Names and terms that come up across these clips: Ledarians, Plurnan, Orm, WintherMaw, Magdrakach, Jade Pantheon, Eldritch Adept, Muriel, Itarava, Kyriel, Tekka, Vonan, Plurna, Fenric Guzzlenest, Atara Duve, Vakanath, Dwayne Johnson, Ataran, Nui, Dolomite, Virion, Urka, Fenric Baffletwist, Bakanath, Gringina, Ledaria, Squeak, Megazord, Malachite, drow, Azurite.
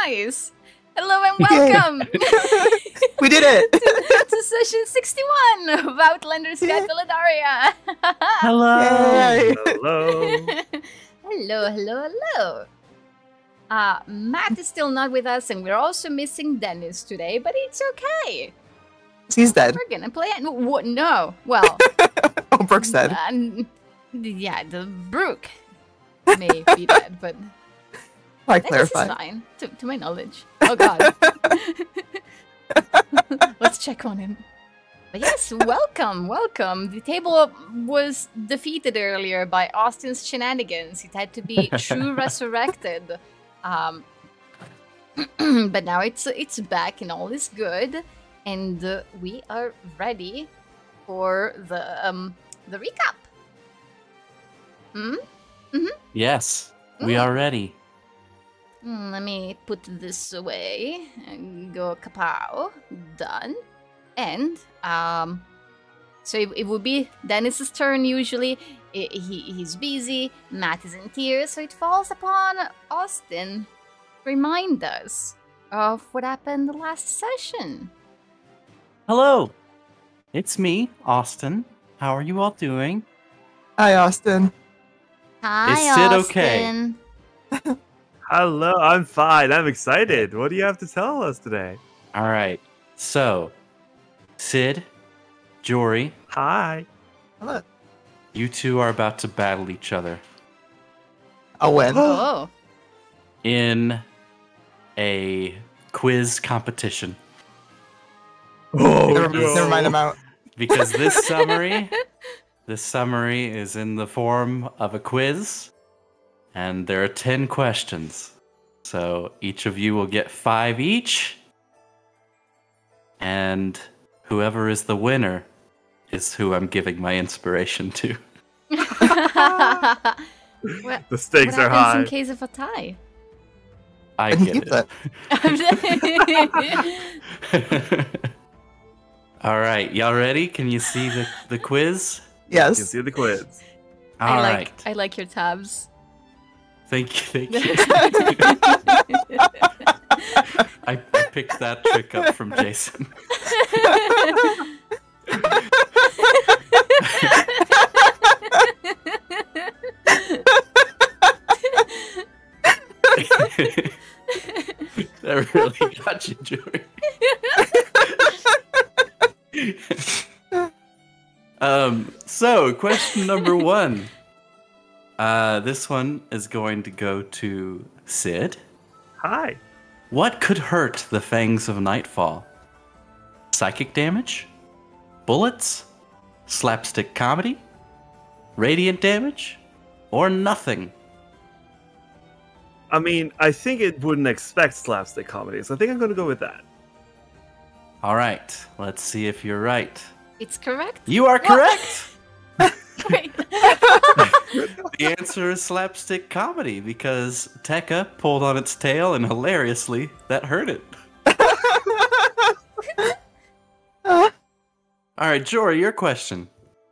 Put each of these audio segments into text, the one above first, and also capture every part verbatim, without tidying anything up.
Nice. Hello and welcome. We did it. to, to session sixty-one of Outlander's Guide to Ledaria. Hello. Yay. Hello. Hello. Hello. Hello. Uh, Matt is still not with us, and we're also missing Dennis today, but it's okay. He's dead. We're gonna play it. What? No. Well. Oh, Brooke's dead. Uh, yeah, the Brooke may be dead, but. I clarify. It's fine, to, to my knowledge. Oh god. Let's check on him. But yes, welcome, welcome. The table was defeated earlier by Austin's shenanigans. It had to be true resurrected. Um, but now it's it's back and all is good, and uh, we are ready for the um the recap. Hmm. Mm-hmm. Yes, we mm. are ready. Let me put this away and go kapow. Done. And, um, so it, it would be Dennis's turn usually. It, he, he's busy, Matt is in tears, so it falls upon Austin. Remind us of what happened the last session. Hello, it's me, Austin. How are you all doing? Hi, Austin. Hi, Austin. Is it okay? Hello, I'm fine. I'm excited. What do you have to tell us today? All right. So, Sid, Jory. Hi. Hello. You two are about to battle each other. Oh, when? Oh. In a quiz competition. Oh, never, no. never mind, I'm out. Because this summary, this summary is in the form of a quiz. And there are ten questions, so each of you will get five each, and whoever is the winner is who I'm giving my inspiration to. what, the stakes what are high. In case of a tie, I get it. All right, y'all ready? Can you see the the quiz? Yes. You can see the quiz. All I like, right. I like your tabs. Thank you, thank you. I picked that trick up from Jason. That really got you, Jory. um, so, question number one. Uh, this one is going to go to Sid. Hi. What could hurt the fangs of Nightfall? Psychic damage? Bullets? Slapstick comedy? Radiant damage? Or nothing? I mean, I think it wouldn't expect slapstick comedy, so I think I'm going to go with that. All right. Let's see if you're right. It's correct. You are correct. Wait. The answer is slapstick comedy, because Tekka pulled on its tail and hilariously that hurt it. uh-huh. Alright, Jory, your question.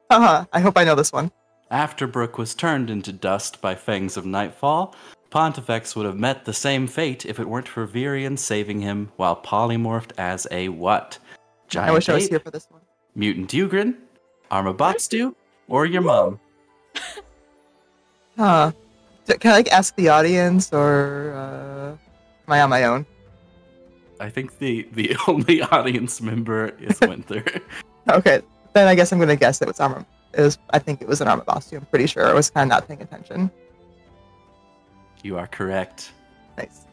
Uh-huh. I hope I know this one. After Brooke was turned into dust by Fangs of Nightfall, Pontifex would have met the same fate if it weren't for Virion saving him while polymorphed as a what? Giant I wish ape, I was here for this one. Mutant Ugrin, Armabatsu, or your mom. Huh. Can I like, ask the audience, or uh, am I on my own? I think the, the only audience member is Winther. Okay, then I guess I'm going to guess it was Armor. It was, I think it was an Armabatsu, I'm pretty sure. I was kind of not paying attention. You are correct. Nice.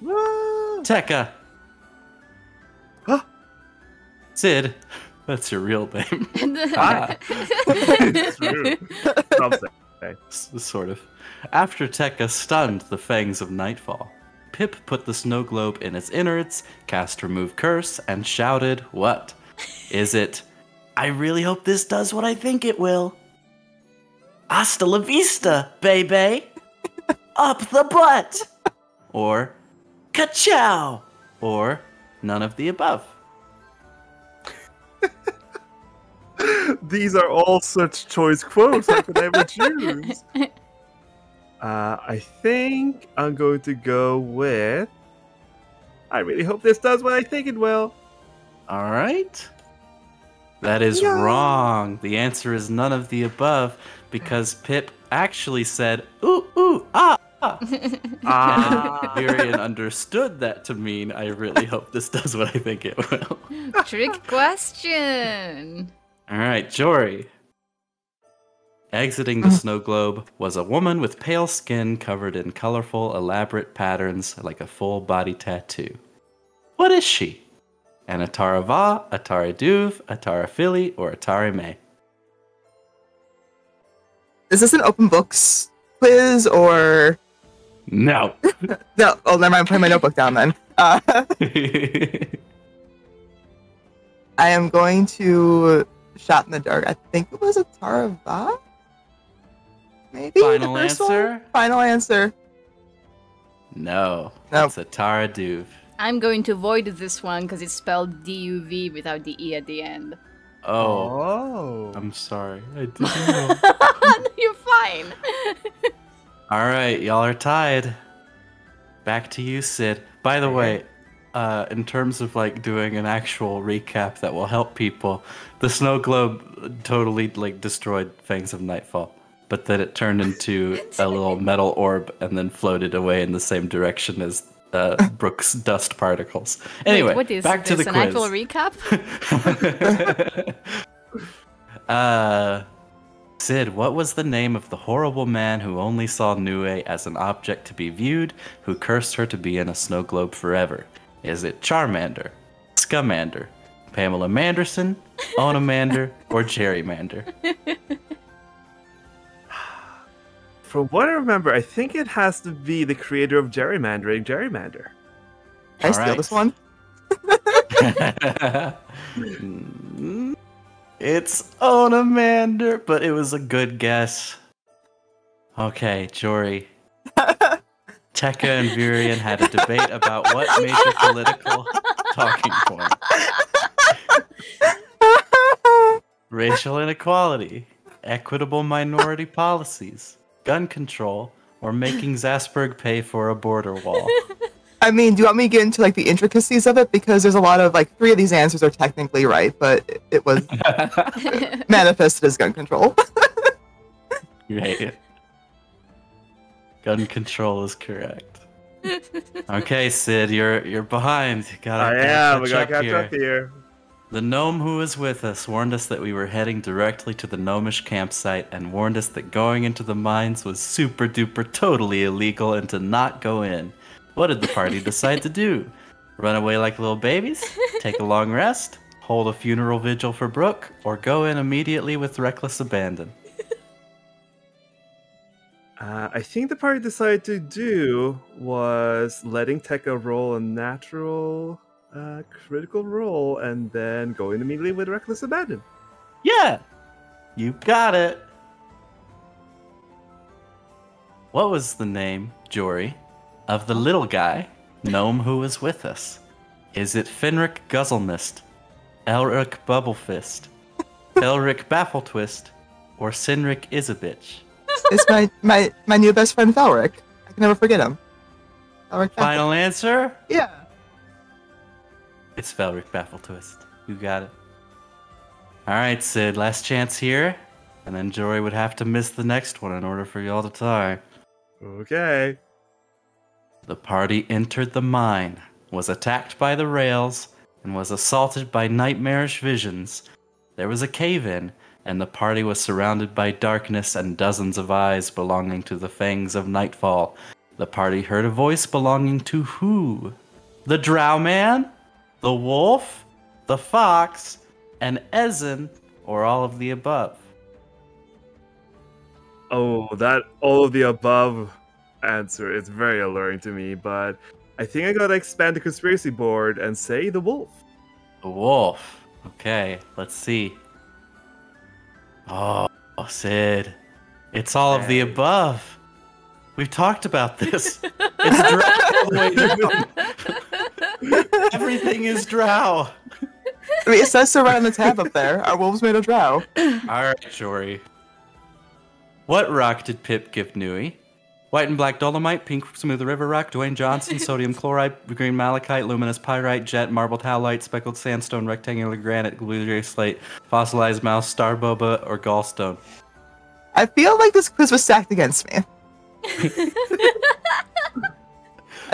Woo! Tekka. Huh? Sid. That's your real name. Ah. It's true. Something. Okay. Sort of. After Tekka stunned the fangs of Nightfall, Pip put the snow globe in its innards, cast Remove Curse, and shouted, what? Is it, I really hope this does what I think it will. Hasta la vista, baby. Up the butt. Or, ka-chow. Or, none of the above. These are all such choice quotes I could never choose. Uh, I think I'm going to go with I really hope this does what I think it will. All right. That is yeah. wrong. The answer is none of the above, because Pip actually said, ooh, ooh, ah, ah. ah. Muriel understood that to mean, I really hope this does what I think it will. Trick question. All right, Jory. Exiting the snow globe was a woman with pale skin covered in colorful, elaborate patterns like a full-body tattoo. What is she? An Itarava, Atara Duve, Atara Fili, or Atara May? Is this an open books quiz, or...? No. No. Oh, never mind. I'm putting my notebook down, then. Uh, I am going to shot in the dark. I think it was Itarava? Maybe Final answer? One? Final answer. No. Nope. It's Atara Duve. I'm going to avoid this one because it's spelled D U V without the E at the end. Oh. oh. I'm sorry. I didn't know. You're fine. All right. Y'all are tied. Back to you, Sid. By the way, uh, in terms of like doing an actual recap that will help people, the snow globe totally like destroyed Fangs of Nightfall. But then it turned into a little metal orb and then floated away in the same direction as uh, Brooke's dust particles. Anyway, Wait, what is back to the quiz. Is this an actual recap? uh, Sid, what was the name of the horrible man who only saw Nue as an object to be viewed, who cursed her to be in a snow globe forever? Is it Charmander, Scumander, Pamela Manderson, Onamander, or Gerrymander? From what I remember, I think it has to be the creator of gerrymandering, Gerrymander. Can I steal right. this one? It's Onamander, but it was a good guess. Okay, Jory. Tekka and Virian had a debate about what major political talking point. Racial inequality, equitable minority policies, gun control, or making Zasperg pay for a border wall. I mean, do you want me to get into like the intricacies of it? Because there's a lot of like three of these answers are technically right, but it was manifested as gun control. Right. Gun control is correct. Okay, Sid, you're you're behind. Gotta, I am. We gotta catch up here. The gnome who was with us warned us that we were heading directly to the gnomish campsite and warned us that going into the mines was super duper totally illegal and to not go in. What did the party decide to do? Run away like little babies? Take a long rest? Hold a funeral vigil for Brooke? Or go in immediately with reckless abandon? Uh, I think the party decided to do was letting Tekka roll a natural... Uh, critical roll, and then go in immediately with reckless abandon. Yeah! You got it! What was the name, Jory, of the little guy, gnome who was with us? Is it Fenric Guzzlenest, Elric Bubblefist, Elric Baffletwist, or Sinric Isabitch? It's my, my, my new best friend, Felric. I can never forget him. Felric Final answer? Yeah. It's Fenric Baffletwist. You got it. Alright, Sid, last chance here. And then Jory would have to miss the next one in order for y'all to tie. Okay. The party entered the mine, was attacked by the rails, and was assaulted by nightmarish visions. There was a cave-in, and the party was surrounded by darkness and dozens of eyes belonging to the Fangs of Nightfall. The party heard a voice belonging to who? The Drow Man? The wolf, the fox, and Ezin, or all of the above? Oh, that all of the above answer is very alluring to me, but I think I gotta expand the conspiracy board and say the wolf. The wolf. Okay, let's see. Oh, Sid. It's all of the above. We've talked about this. It's directly everything is drow. I mean, it says so right on the tab up there. Our wolves made a drow. Alright, Jory. What rock did Pip give Nui? White and black dolomite, pink smooth river rock, Dwayne Johnson, sodium chloride, green malachite, luminous pyrite, jet, marble talite, speckled sandstone, rectangular granite, blue slate, fossilized mouse, star boba, or gallstone. I feel like this quiz was stacked against me. I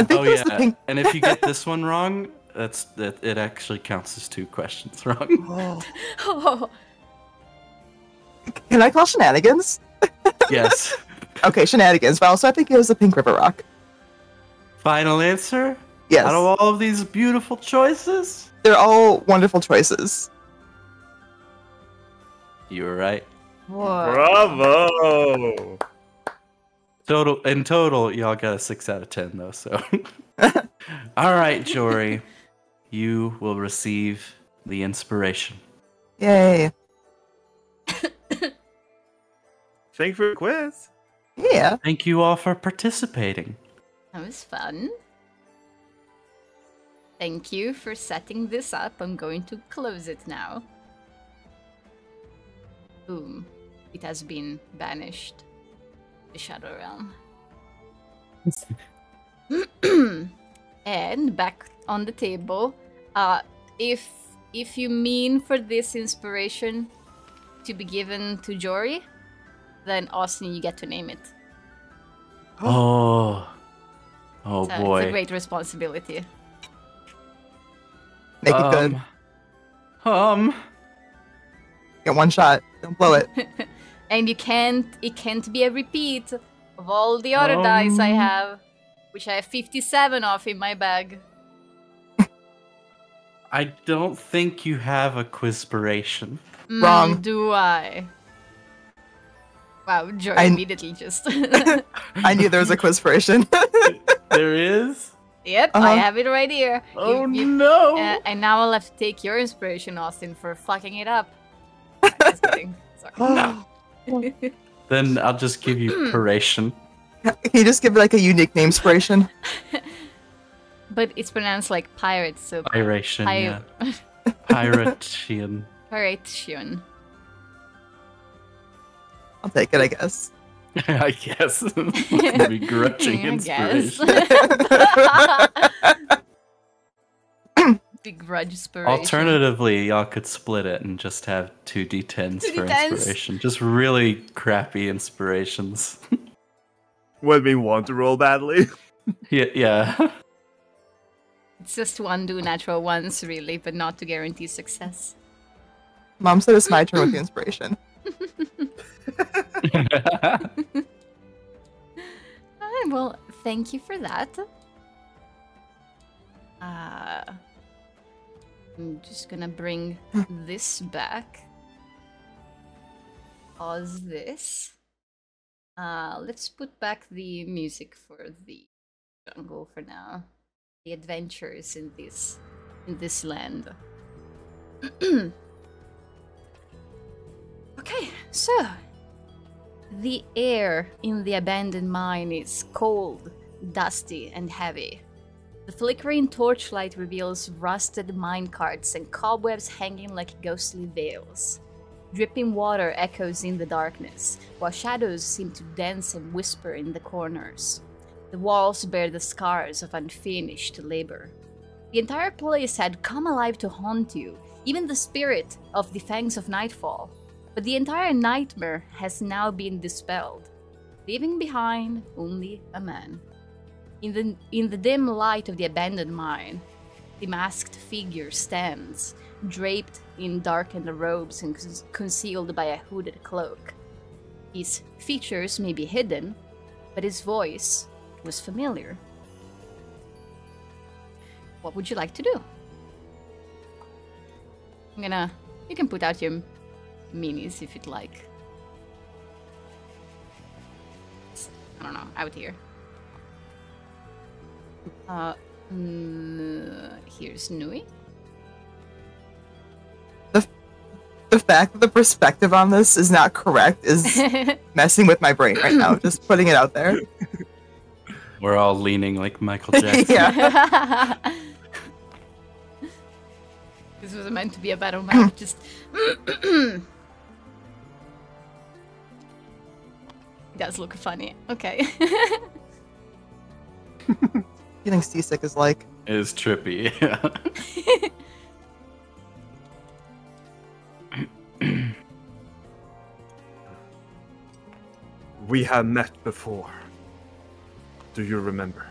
think oh, it was yeah. the pink. And if you get this one wrong, that's that. It actually counts as two questions wrong. Oh. Oh. Can I call shenanigans? Yes. Okay, shenanigans. But also, I think it was the pink river rock. Final answer? Yes. Out of all of these beautiful choices, they're all wonderful choices. You were right. Whoa. Bravo. Total, in total, y'all got a six out of ten, though, so. All right, Jory. You will receive the inspiration. Yay. Thanks for the quiz. Yeah. Thank you all for participating. That was fun. Thank you for setting this up. I'm going to close it now. Boom. It has been banished. The Shadow Realm. And back on the table, uh, if if you mean for this inspiration to be given to Jory, then Austin, you get to name it. Oh, oh so boy! It's a great responsibility. Make um, it good. Um, get one shot. Don't blow it. And you can't, it can't be a repeat of all the other um, dice I have, which I have fifty-seven of in my bag. I don't think you have a quizspiration. Mm, Wrong. Do I? Wow, Jory immediately just... I knew there was a quizspiration. There is? Yep, uh-huh. I have it right here. Oh you, you, no! Uh, and now I'll have to take your inspiration, Austin, for fucking it up. I'm just kidding. Sorry. No. Then I'll just give you Piration. Can you just give like a unique name, Piration? But it's pronounced like pirate, so... Piration, Pir yeah. Piratian. Piratian. I'll take it, I guess. I guess. It's going to be grudging inspiration. Big grudge inspiration. Alternatively, y'all could split it and just have two d tens for inspiration. Just really crappy inspirations. When we want to roll badly. Yeah, yeah. It's just one do natural ones, really, but not to guarantee success. Mom said it's my turn with the inspiration. Right, well, thank you for that. Uh... I'm just gonna bring this back. Pause this. Uh, let's put back the music for the jungle for now. The adventures in this in this land. Okay, so the air in the abandoned mine is cold, dusty, and heavy. The flickering torchlight reveals rusted minecarts and cobwebs hanging like ghostly veils. Dripping water echoes in the darkness, while shadows seem to dance and whisper in the corners. The walls bear the scars of unfinished labor. The entire place had come alive to haunt you, even the spirit of the Fangs of Nightfall. But the entire nightmare has now been dispelled, leaving behind only a man. In the, in the dim light of the abandoned mine, the masked figure stands, draped in darkened robes and concealed by a hooded cloak. His features may be hidden, but his voice was familiar. What would you like to do? I'm gonna... You can put out your minis if you'd like. I don't know, out here. Uh, mm, here's Nui. The, the fact that the perspective on this is not correct is messing with my brain right now. Just putting it out there. We're all leaning like Michael Jackson. Yeah. This was meant to be a battle map. Just does look funny. Okay. Getting seasick is like... It is trippy, yeah. We have met before. Do you remember?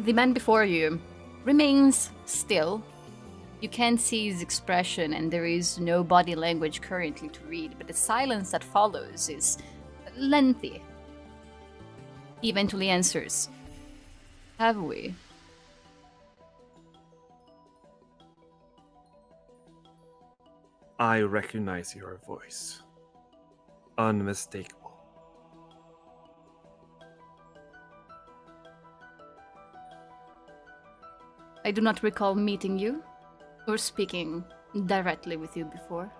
The man before you remains still. You can't see his expression, and there is no body language currently to read, but the silence that follows is lengthy. He eventually answers, "Have we?" I recognize your voice. Unmistakable. I do not recall meeting you, or speaking directly with you before.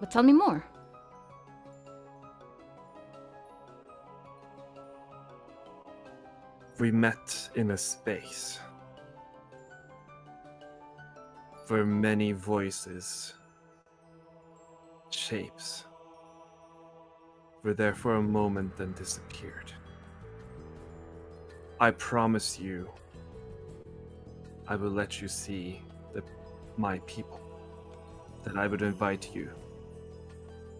But tell me more. We met in a space where many voices, shapes, were there for a moment then disappeared. I promise you, I will let you see the, my people, that I would invite you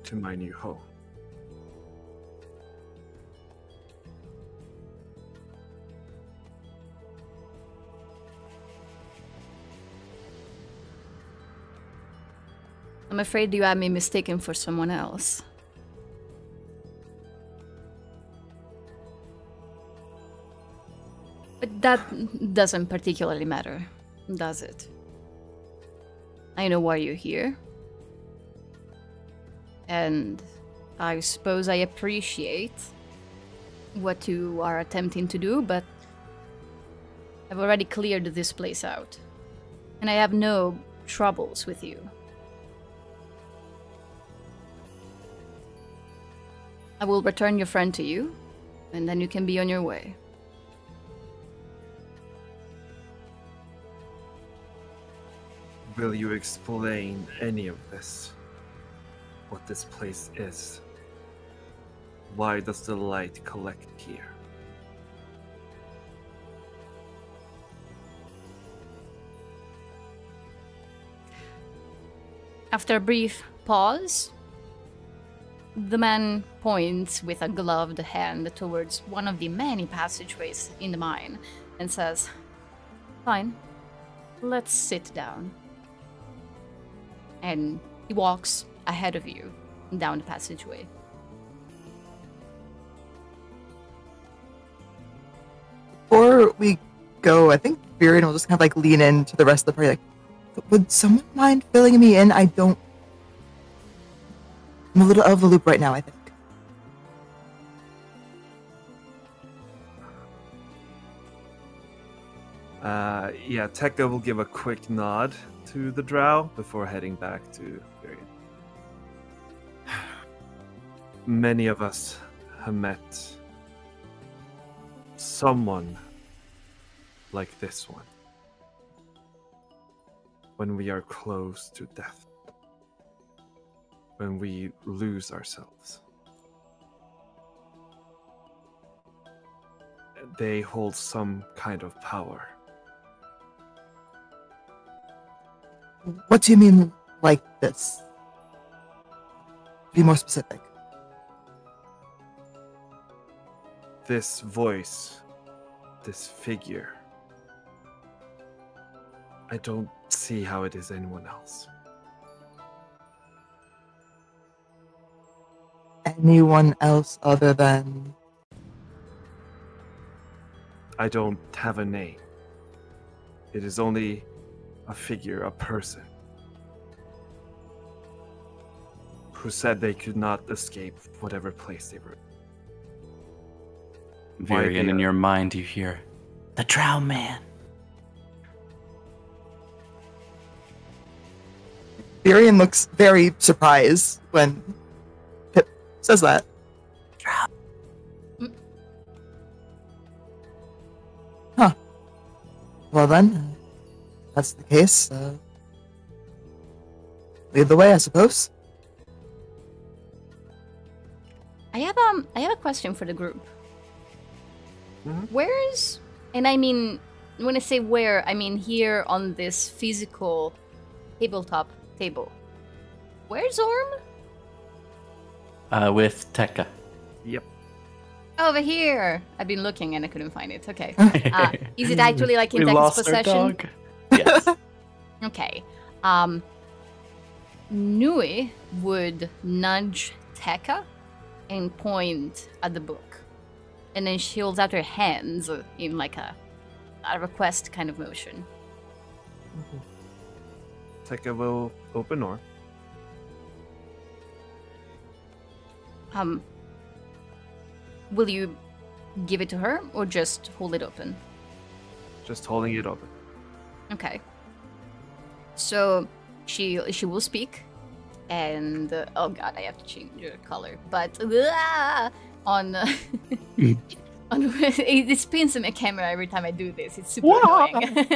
to my new home. I'm afraid you had me mistaken for someone else. But that doesn't particularly matter, does it? I know why you're here. And I suppose I appreciate what you are attempting to do, but I've already cleared this place out. And I have no troubles with you. I will return your friend to you, and then you can be on your way. Will you explain any of this? What this place is? Why does the light collect here? After a brief pause, the man points with a gloved hand towards one of the many passageways in the mine and says, "Fine, let's sit down." And he walks ahead of you down the passageway. Before we go, I think Viren will just kind of like lean into the rest of the party, like, would someone mind filling me in? I don't... I'm a little out of the loop right now, I think. Uh, yeah, Tekka will give a quick nod to the drow before heading back to Viren. Many of us have met someone like this one when we are close to death, when we lose ourselves. They hold some kind of power. What do you mean, like this? Be more specific. This voice, this figure. I don't see how it is anyone else. Anyone else other than... I don't have a name. It is only... a figure, a person, who said they could not escape whatever place they were in. Viren, in your mind you hear, "The Drow Man." Viren looks very surprised when Pip says that. Drow. Mm. Huh. Well then... that's the case, uh, lead the way, I suppose. I have um, I have a question for the group. Mm-hmm. Where is, and I mean, when I say where, I mean here on this physical tabletop table. Where's Orm? Uh, with Tekka. Yep. Over here! I've been looking and I couldn't find it. Okay. Uh, is it actually like in Tekka's possession? Yes. Okay. Um, Nui would nudge Tekka and point at the book. And then she holds out her hands in like a, a request kind of motion. Mm-hmm. Tekka will open or... Um, will you give it to her or just hold it open? Just holding it open. Okay. So she she will speak, and uh, oh god, I have to change your color. But uh, on uh, on it, it spins in my camera every time I do this. It's super wow. annoying.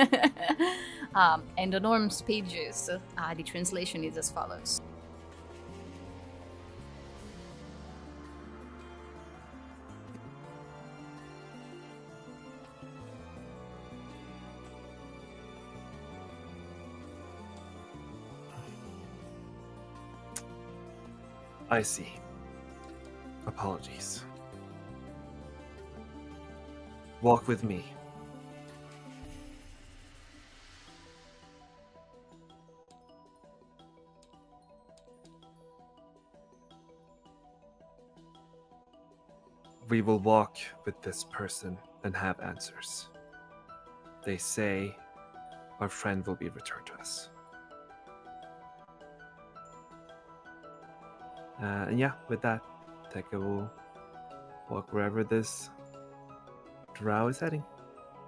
um, and on Norm's pages, uh, the translation is as follows. I see. Apologies. Walk with me. We will walk with this person and have answers. They say our friend will be returned to us. Uh, and yeah, with that, Tekka will walk wherever this drow is heading.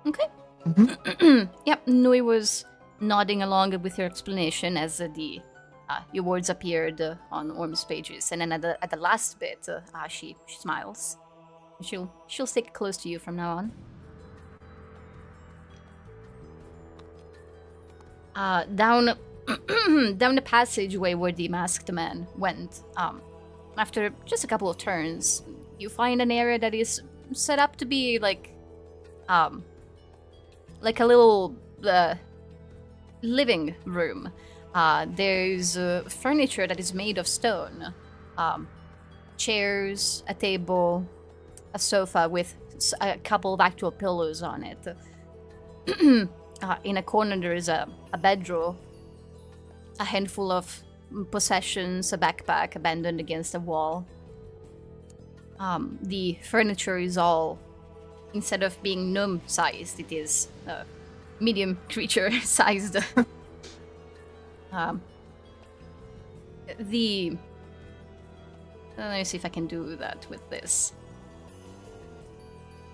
Okay. Mm-hmm. Yep, Nui was nodding along with her explanation as uh, the uh, your words appeared uh, on Orm's pages, and then at the, at the last bit, uh, uh, she she smiles. She'll she'll stick close to you from now on. Uh, down. Down the passageway where the masked man went, um, after just a couple of turns, you find an area that is set up to be like, um, like a little uh, living room. Uh, there's uh, furniture that is made of stone, um, chairs, a table, a sofa with a couple of actual pillows on it. uh, in a corner there is a, a bedroll. A handful of possessions, a backpack abandoned against a wall. Um, the furniture is all, instead of being gnome-sized, it is uh, medium creature-sized. um, the... Let me see if I can do that with this.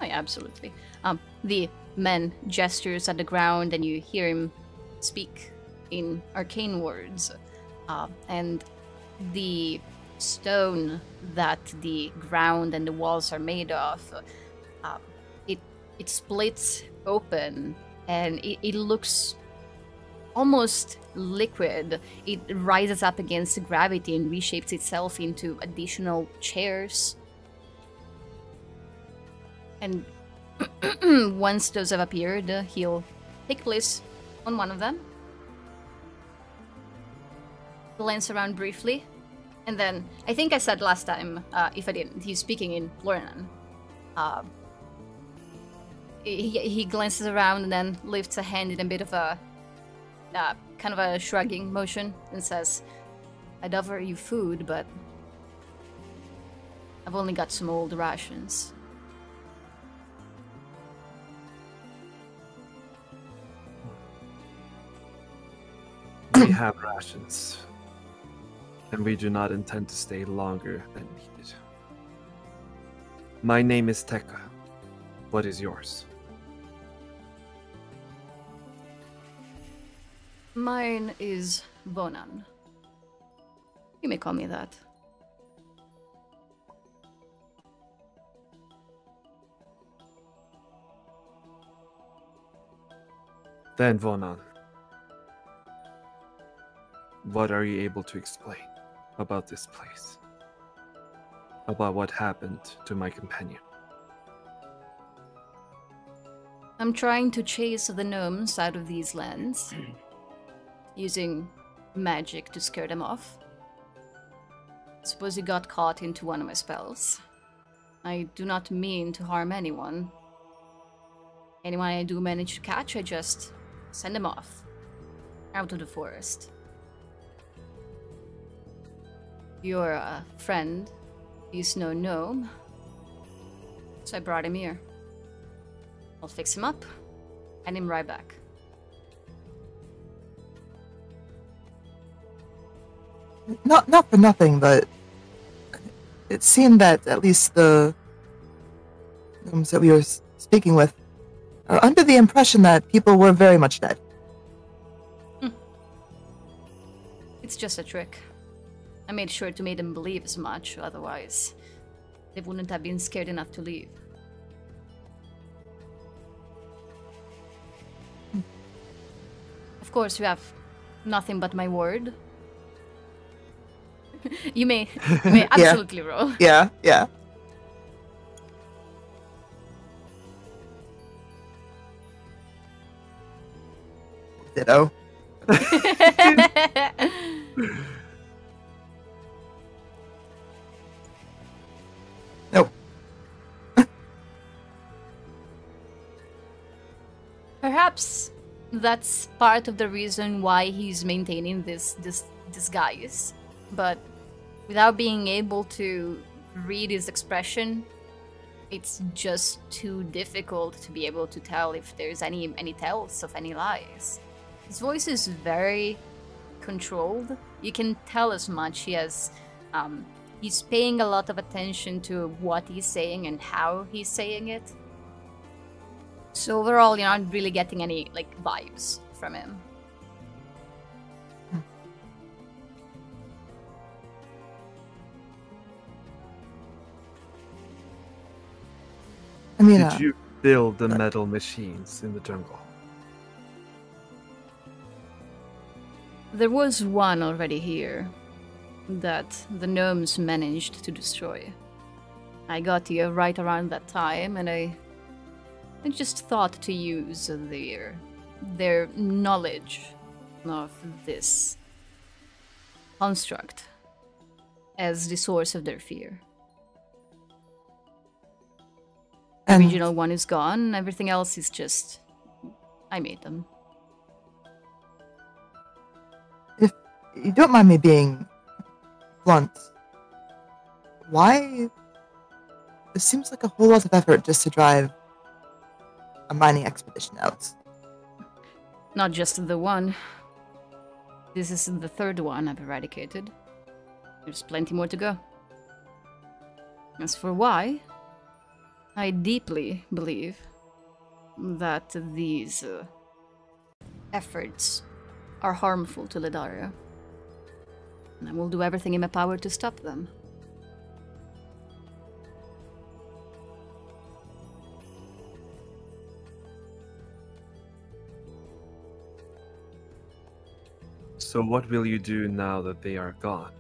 Oh yeah, absolutely. Um, the man gestures at the ground and you hear him speak in arcane words, uh, and the stone that the ground and the walls are made of, uh, it it splits open and it, it looks almost liquid. It rises up against gravity and reshapes itself into additional chairs. And once those have appeared, uh, he'll take place on one of them. Glance around briefly, and then I think I said last time, uh, if I didn't, he's speaking in Plurnan. Uh, he, he glances around and then lifts a hand in a bit of a uh, kind of a shrugging motion and says, "I'd offer you food, but I've only got some old rations." We have rations. And we do not intend to stay longer than needed. My name is Tekka. What is yours? Mine is Vonan. You may call me that. Then Vonan, What are you able to explain about this place? About what happened to my companion? I'm trying to chase the gnomes out of these lands, using magic to scare them off. Suppose he got caught into one of my spells. I do not mean to harm anyone. Anyone I do manage to catch, I just send them off, out of the forest. Your uh, friend is no gnome, so I brought him here. I'll fix him up, and him right back. Not, not for nothing, but it seemed that at least the gnomes that we were speaking with are under the impression that people were very much dead. Hmm. It's just a trick. I made sure to make them believe as much, otherwise they wouldn't have been scared enough to leave. Hmm. Of course, you have nothing but my word. You may, you may absolutely yeah. roll. Yeah, yeah. Ditto. No. Perhaps that's part of the reason why he's maintaining this this disguise, but without being able to read his expression, it's just too difficult to be able to tell if there's any any tells of any lies. His voice is very controlled. You can tell as much. He has, um, he's paying a lot of attention to what he's saying and how he's saying it. So overall, you're not really getting any like vibes from him. I mean, Did uh, you build the uh, metal machines in the jungle? There was one already here that the gnomes managed to destroy. I got here right around that time, and I, I just thought to use their, their knowledge of this construct as the source of their fear. The original one is gone, everything else is just... I made them. If you don't mind me being blunt, why... It seems like a whole lot of effort just to drive a mining expedition out. Not just the one. This is the third one I've eradicated. There's plenty more to go. As for why... I deeply believe that these uh, efforts are harmful to Ledaria, and I will do everything in my power to stop them. So what will you do now that they are gone?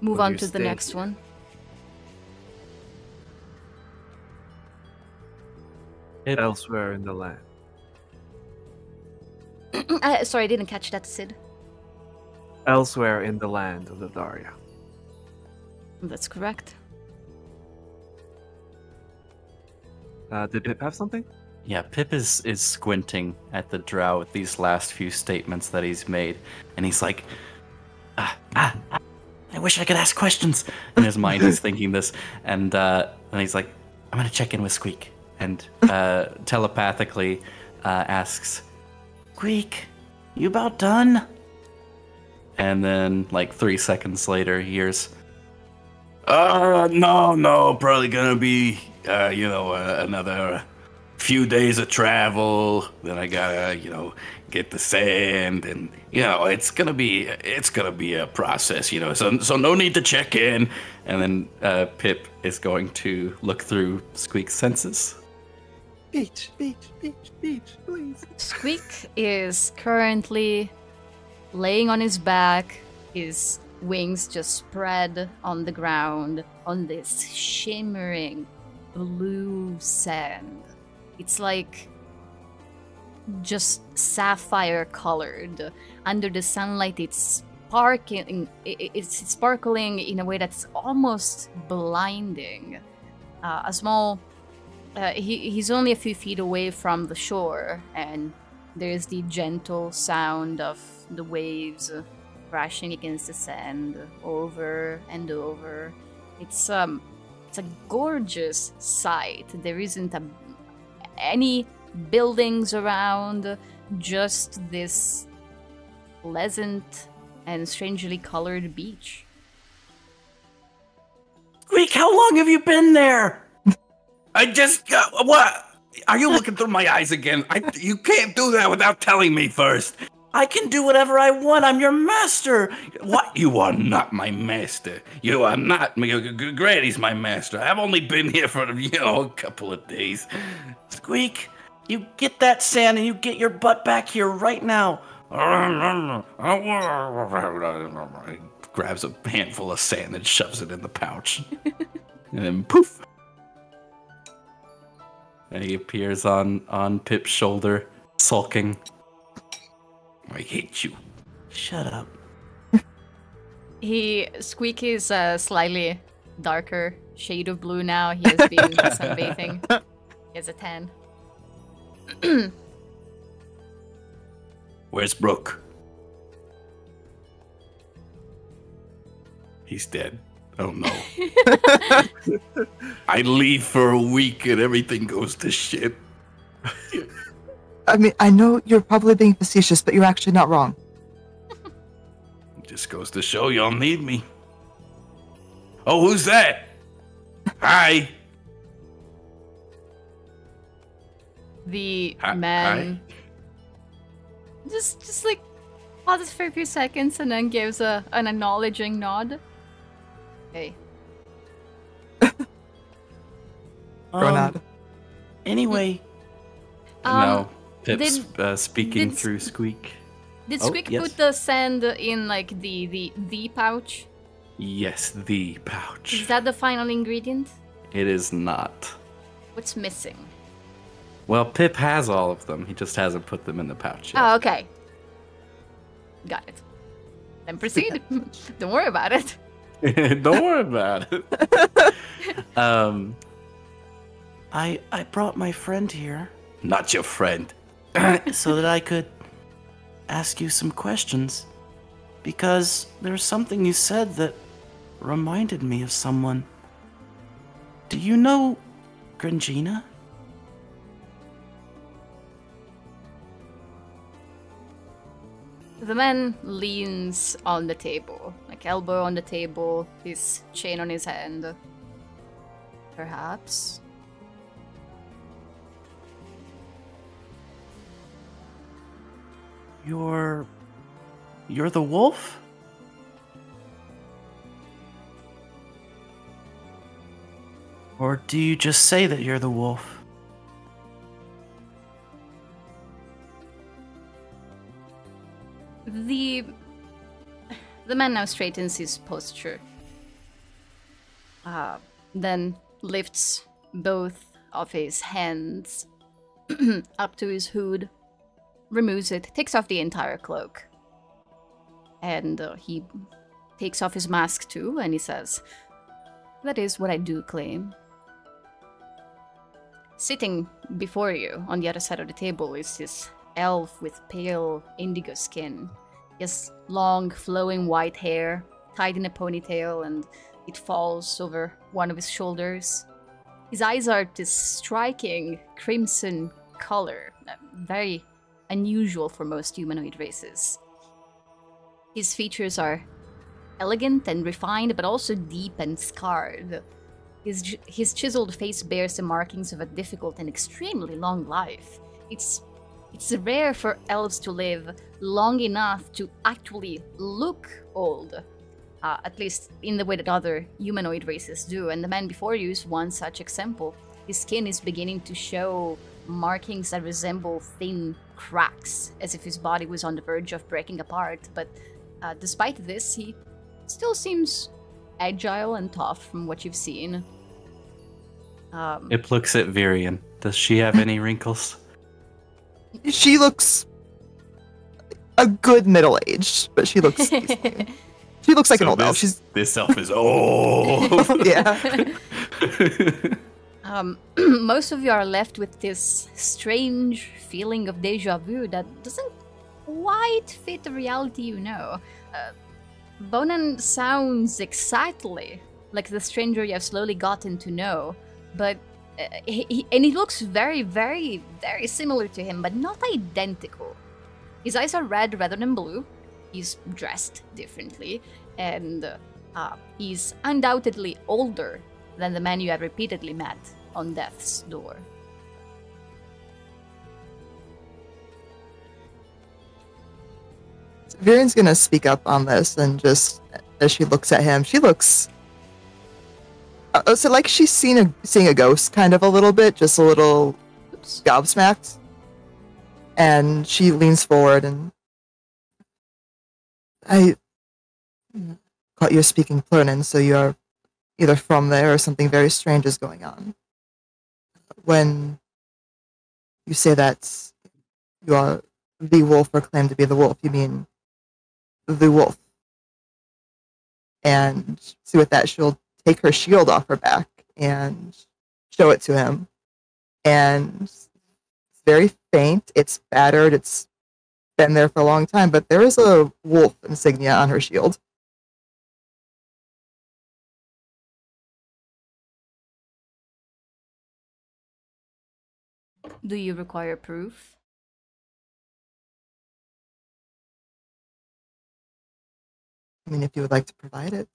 Move on to the next one. Elsewhere in the land. uh, sorry, I didn't catch that, Sid. Elsewhere in the land of Ledaria. That's correct. Uh, did Pip have something? Yeah, Pip is, is squinting at the drow with these last few statements that he's made. And he's like, ah, ah, ah, I wish I could ask questions. In his mind, he's thinking this. And, uh, and he's like, I'm going to check in with Squeak. And uh, telepathically uh, asks, Squeak, you about done? And then, like, three seconds later, he hears, Uh, no, no, probably gonna be, uh, you know, uh, another few days of travel. Then I gotta, you know, get the sand. And, you know, it's gonna be, it's gonna be a process, you know, so, so no need to check in. And then uh, Pip is going to look through Squeak's senses. Beach, beach, beach, beach, please. Squeak is currently laying on his back, his wings just spread on the ground on this shimmering blue sand. It's like just sapphire colored. Under the sunlight, it's sparkling, it's sparkling in a way that's almost blinding. Uh, a small, uh, he, he's only a few feet away from the shore, and there's the gentle sound of the waves crashing against the sand over and over. It's um, it's a gorgeous sight. There isn't a, any buildings around, just this pleasant and strangely colored beach. Squeak, how long have you been there? I just got, what? Are you looking through my eyes again? I, you can't do that without telling me first. I can do whatever I want. I'm your master. What? You are not my master. You are not. Granny's my master. I've only been here for, you know, a couple of days. Squeak, you get that sand and you get your butt back here right now. Grabs a handful of sand and shoves it in the pouch. And then poof. And he appears on, on Pip's shoulder, sulking. I hate you. Shut up. He, Squeak is a slightly darker shade of blue now. He has been sunbathing. He has a tan. Where's Brooke? He's dead. Oh no. I leave for a week and everything goes to shit. I mean, I know you're probably being facetious, but you're actually not wrong. It just goes to show y'all need me. Oh, who's that? Hi. The hi, man. Hi. Just, just like, pauses for a few seconds and then gives a an acknowledging nod. Hey. um, anyway. Um, no. Pip's did, uh, speaking did, through Squeak. Did Squeak oh, yes. put the sand in, like, the, the, the pouch? Yes, the pouch. Is that the final ingredient? It is not. What's missing? Well, Pip has all of them. He just hasn't put them in the pouch yet. Oh, okay. Got it. Then proceed. Don't worry about it. Don't worry about it. um, I I brought my friend here. Not your friend. So that I could ask you some questions, because there's something you said that reminded me of someone. Do you know Gringina? The man leans on the table, like elbow on the table, his chain on his hand. Perhaps. You're... You're the wolf? Or do you just say that you're the wolf? The... The man now straightens his posture. Uh, then lifts both of his hands up to his hood. Removes it, takes off the entire cloak. And uh, he takes off his mask too, and he says, "That is what I do claim. Sitting before you, on the other side of the table, is this elf with pale indigo skin. He has long, flowing white hair, tied in a ponytail, and it falls over one of his shoulders. His eyes are this striking crimson color, very unusual for most humanoid races. His features are elegant and refined, but also deep and scarred. His, his chiseled face bears the markings of a difficult and extremely long life. It's, it's rare for elves to live long enough to actually look old, uh, at least in the way that other humanoid races do, and the man before you is one such example. His skin is beginning to show markings that resemble thin, cracks, as if his body was on the verge of breaking apart, but uh, despite this, he still seems agile and tough from what you've seen. Um, it looks at Virion. Does she have any wrinkles? She looks a good middle-aged, but she looks she looks like so an old this, elf. She's... This elf is old. Yeah. um, most of you are left with this strange feeling of deja vu that doesn't quite fit the reality you know. Uh, Vonan sounds exactly like the stranger you have slowly gotten to know, but uh, he, he, and he looks very, very, very similar to him, but not identical. His eyes are red rather than blue. He's dressed differently, and uh, uh, he's undoubtedly older than the man you have repeatedly met on Death's Door. Virion's gonna speak up on this, and just as she looks at him, she looks uh, so like she's seen a seeing a ghost, kind of a little bit, just a little oops, gobsmacked. And she leans forward and I caught you speaking Plurnan, so you are either from there or something very strange is going on. When you say that you are the wolf or claim to be the wolf, you mean the wolf. And so with that, she'll take her shield off her back and show it to him. And it's very faint, it's battered, it's been there for a long time, but there is a wolf insignia on her shield. Do you require proof? I mean, if you would like to provide it.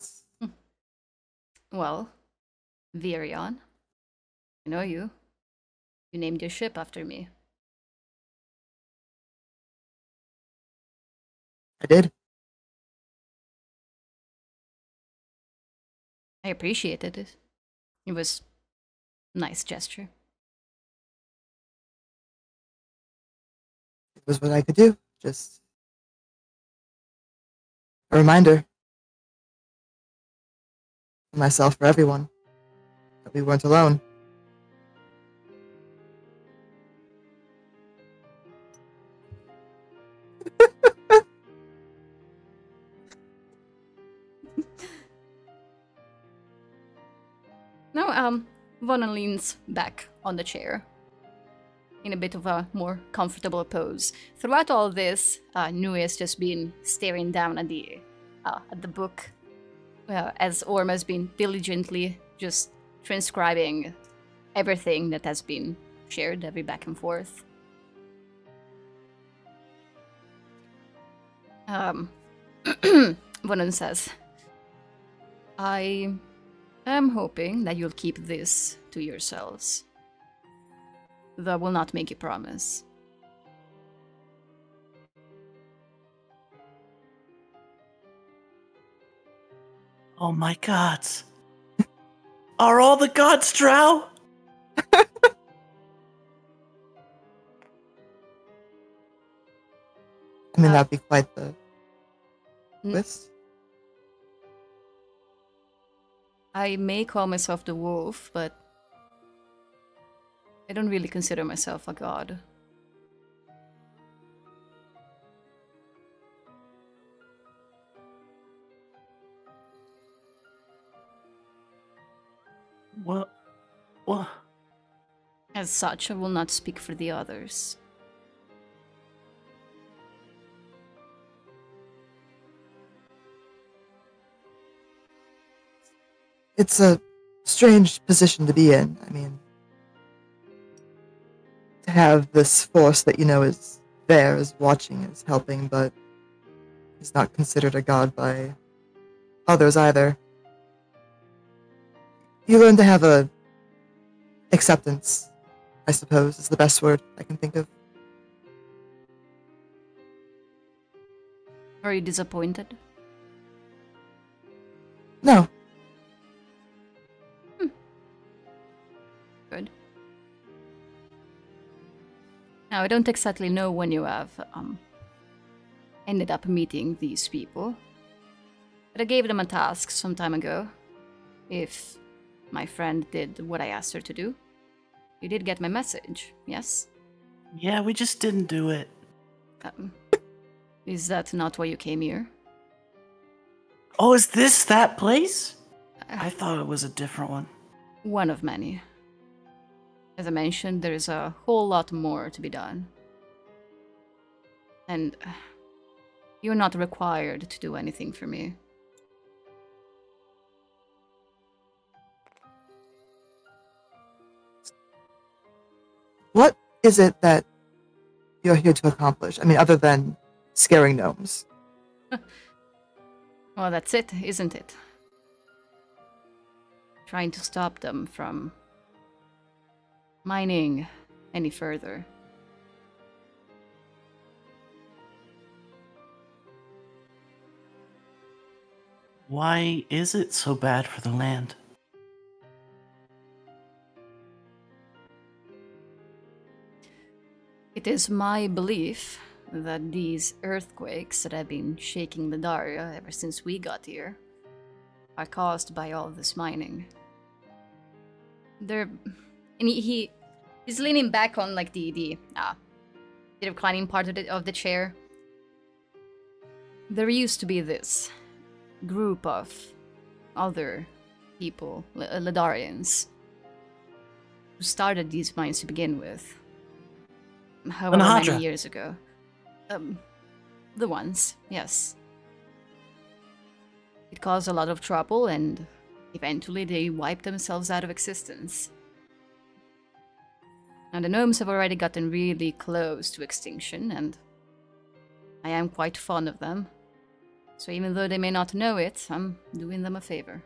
Well, Virion, I know you. You named your ship after me. I did. I appreciated it. It was a nice gesture. It was what I could do, just... a reminder for myself, for everyone, that we weren't alone. No, um, Vonan leans back on the chair in a bit of a more comfortable pose. Throughout all this, uh, Nui has just been staring down at the, uh, at the book, uh, as Orm has been diligently just transcribing everything that has been shared, every back and forth. Um, Vonan says, I am hoping that you'll keep this to yourselves. That will not make you promise. Oh my gods. Are all the gods drow? I mean, uh, that'd be quite the list. I may call myself the wolf, but I don't really consider myself a god. What? What? As such, I will not speak for the others. It's a strange position to be in, I mean. To have this force that you know is there, is watching, is helping, but is not considered a god by others either. You learn to have a acceptance, I suppose, is the best word I can think of. Are you disappointed? No. Now, I don't exactly know when you have um, ended up meeting these people, but I gave them a task some time ago. If my friend did what I asked her to do. You did get my message, yes? Yeah, we just didn't do it. Um, is that not why you came here? Oh, is this that place? Uh, I thought it was a different one. One of many. As I mentioned, there is a whole lot more to be done. And uh, you're not required to do anything for me. What is it that you're here to accomplish? I mean, other than scaring gnomes. Well, that's it, isn't it? Trying to stop them from mining any further. Why is it so bad for the land? It is my belief that these earthquakes that have been shaking Ledaria ever since we got here are caused by all this mining. They're... And he, he he's leaning back on, like, the, the, uh, the reclining part of the, of the chair. There used to be this group of other people, Ledarians, who started these mines to begin with. However Nahadra. many years ago. Um, the ones, yes. It caused a lot of trouble, and eventually they wiped themselves out of existence. Now the gnomes have already gotten really close to extinction, and I am quite fond of them. So even though they may not know it, I'm doing them a favor.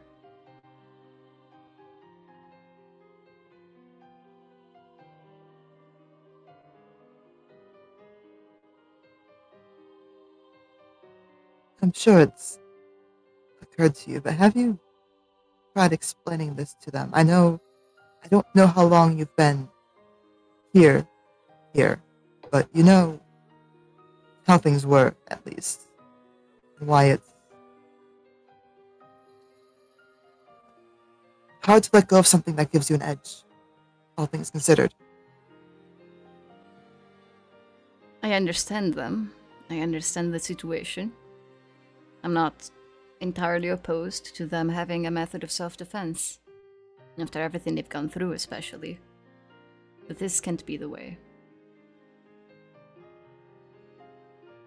I'm sure it's occurred to you, but have you tried explaining this to them? I know, I don't know how long you've been here, here, but you know how things work, at least, and why it's hard to let go of something that gives you an edge, all things considered. I understand them. I understand the situation. I'm not entirely opposed to them having a method of self-defense, after everything they've gone through especially. But this can't be the way.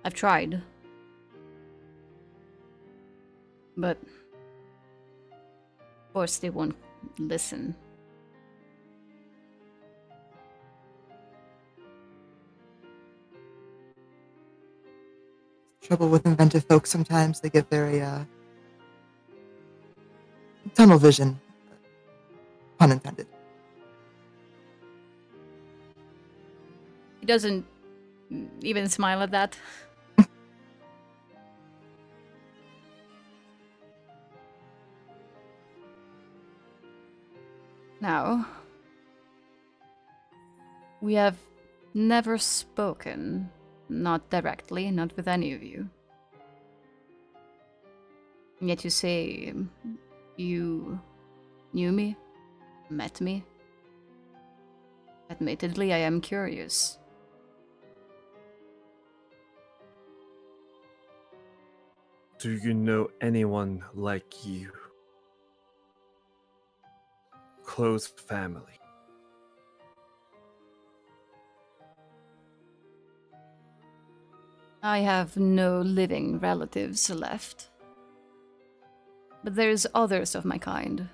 I've tried. But of course they won't listen. Trouble with inventive folks sometimes. They get very, uh... tunnel vision. Pun intended. He doesn't even smile at that. Now, we have never spoken. Not directly, not with any of you. And yet you say you knew me, met me. Admittedly, I am curious. Do you know anyone like you? Close family. I have no living relatives left, but there's others of my kind.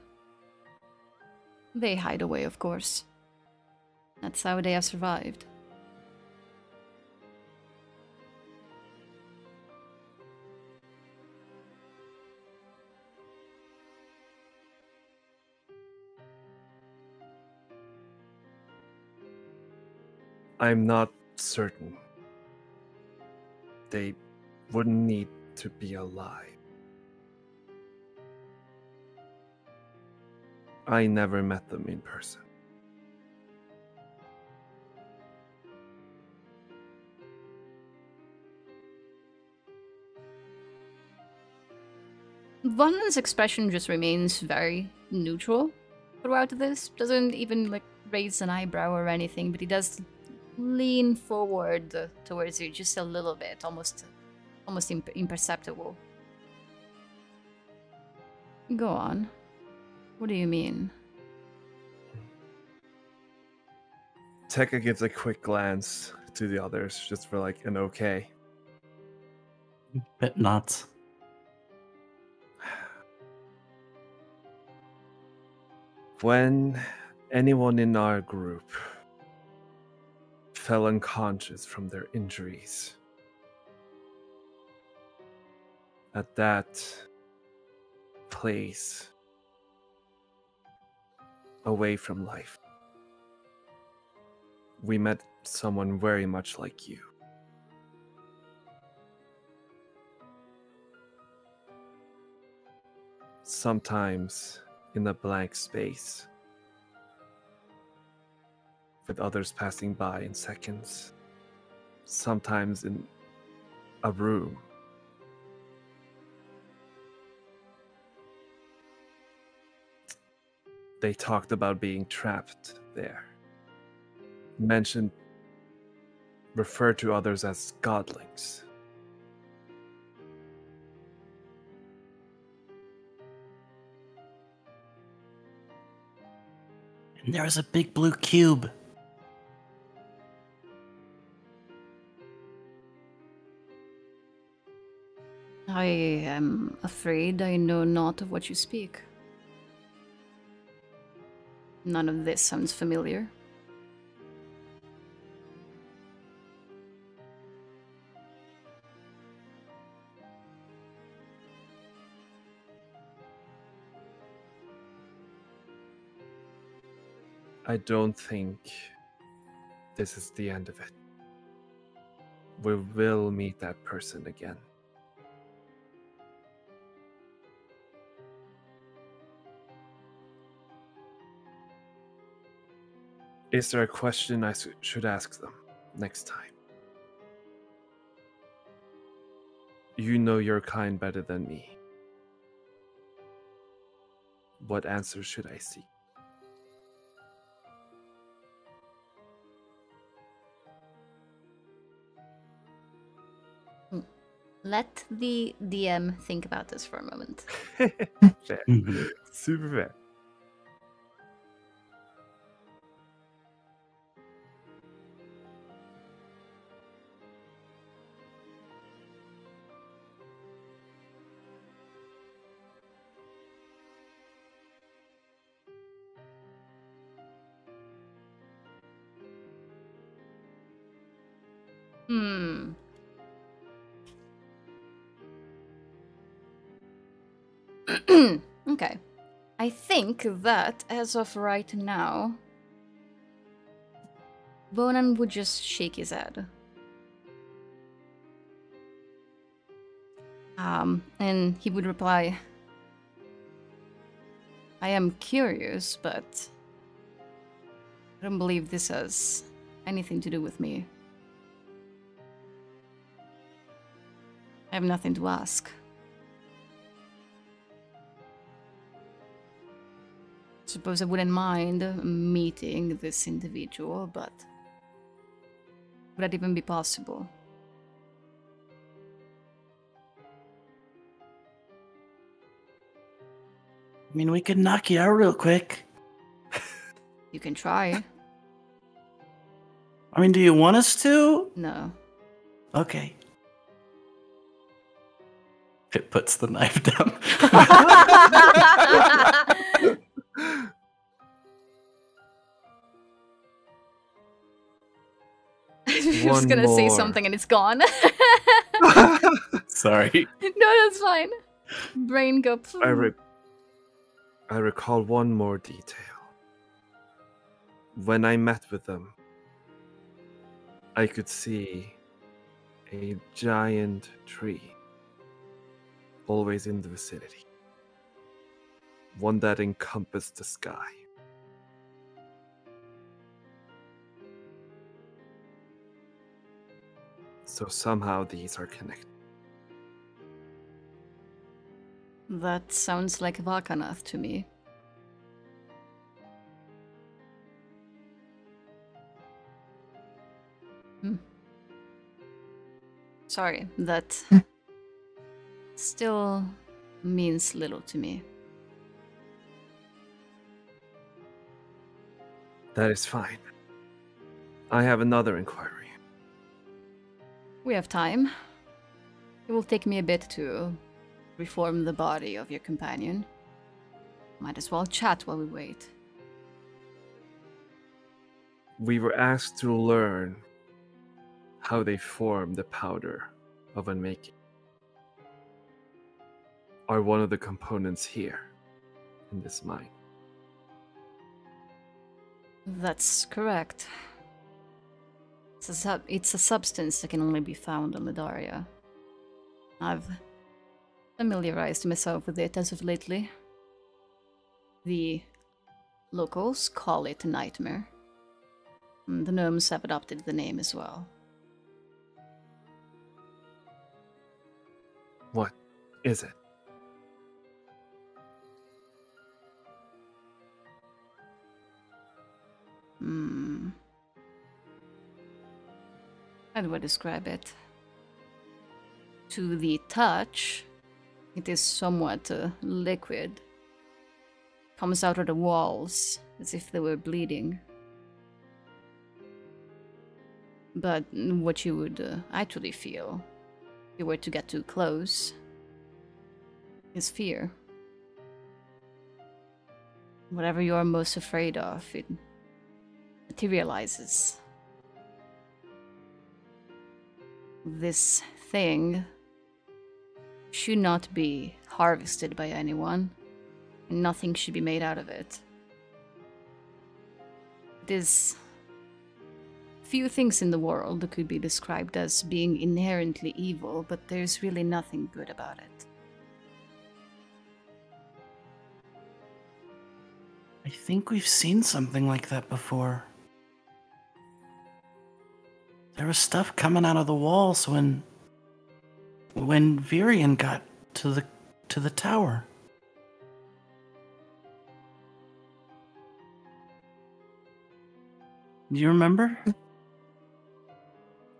They hide away, of course. That's how they have survived. I'm not certain. They wouldn't need to be alive. I never met them in person. Vonan's expression just remains very neutral throughout this. Doesn't even like raise an eyebrow or anything, but he does lean forward towards you just a little bit, almost almost imp imperceptible. Go on. What do you mean? Tekka gives a quick glance to the others, just for like an okay. But not. When anyone in our group fell unconscious from their injuries, at that place away from life, we met someone very much like you. Sometimes in the blank space, with others passing by in seconds, sometimes in a room. They talked about being trapped there, mentioned, referred to others as godlings. And there was a big blue cube. I am afraid I know not of what you speak. None of this sounds familiar. I don't think this is the end of it. We will meet that person again. Is there a question I should ask them next time? You know your kind better than me. What answer should I seek? Let the D M think about this for a moment. Fair. Super fair. Hmm. Okay. I think that, as of right now, Vonan would just shake his head. Um, and he would reply, I am curious, but I don't believe this has anything to do with me. I have nothing to ask. Suppose I wouldn't mind meeting this individual, but would that even be possible? I mean, we could knock you out real quick. You can try. I mean, do you want us to? No. Okay. It puts the knife down. I was gonna more. say something and it's gone. Sorry. No, that's fine. Brain go. I, re I recall one more detail. When I met with them, I could see a giant tree always in the vicinity. One that encompassed the sky. So somehow these are connected. That sounds like Vakanath to me. Hmm. Sorry, that still means little to me. That is fine. I have another inquiry. We have time. It will take me a bit to reform the body of your companion. Might as well chat while we wait. We were asked to learn how they form the powder of unmaking. Are one of the components here in this mine? That's correct. It's a, sub it's a substance that can only be found in Ledaria. I've familiarized myself with it as of lately. The locals call it a nightmare. And the gnomes have adopted the name as well. What is it? Hmm. How do I describe it? To the touch, it is somewhat uh, liquid. Comes out of the walls as if they were bleeding. But what you would uh, actually feel if you were to get too close is fear. Whatever you are most afraid of, it materializes. This thing should not be harvested by anyone, and nothing should be made out of it. There's few things in the world that could be described as being inherently evil, but there's really nothing good about it. I think we've seen something like that before. There was stuff coming out of the walls when when Virion got to the to the tower. Do you remember?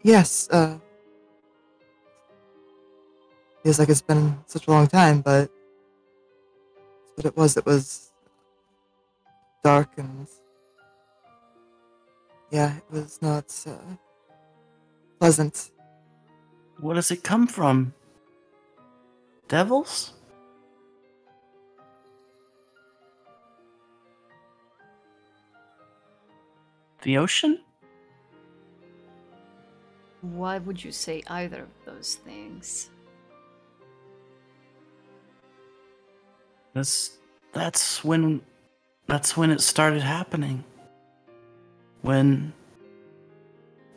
Yes, uh feels like it's been such a long time, but that's what it was. It was dark and yeah, it was not uh, pleasant. Where does it come from? Devils? The ocean? Why would you say either of those things? That's, that's when... That's when it started happening. When...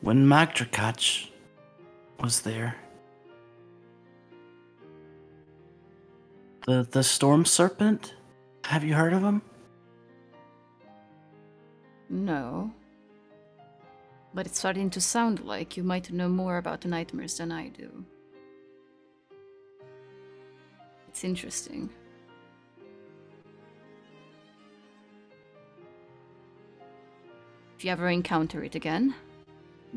When Magdrakach was there. The, the Storm Serpent? Have you heard of him? No. But it's starting to sound like you might know more about the nightmares than I do. It's interesting. If you ever encounter it again,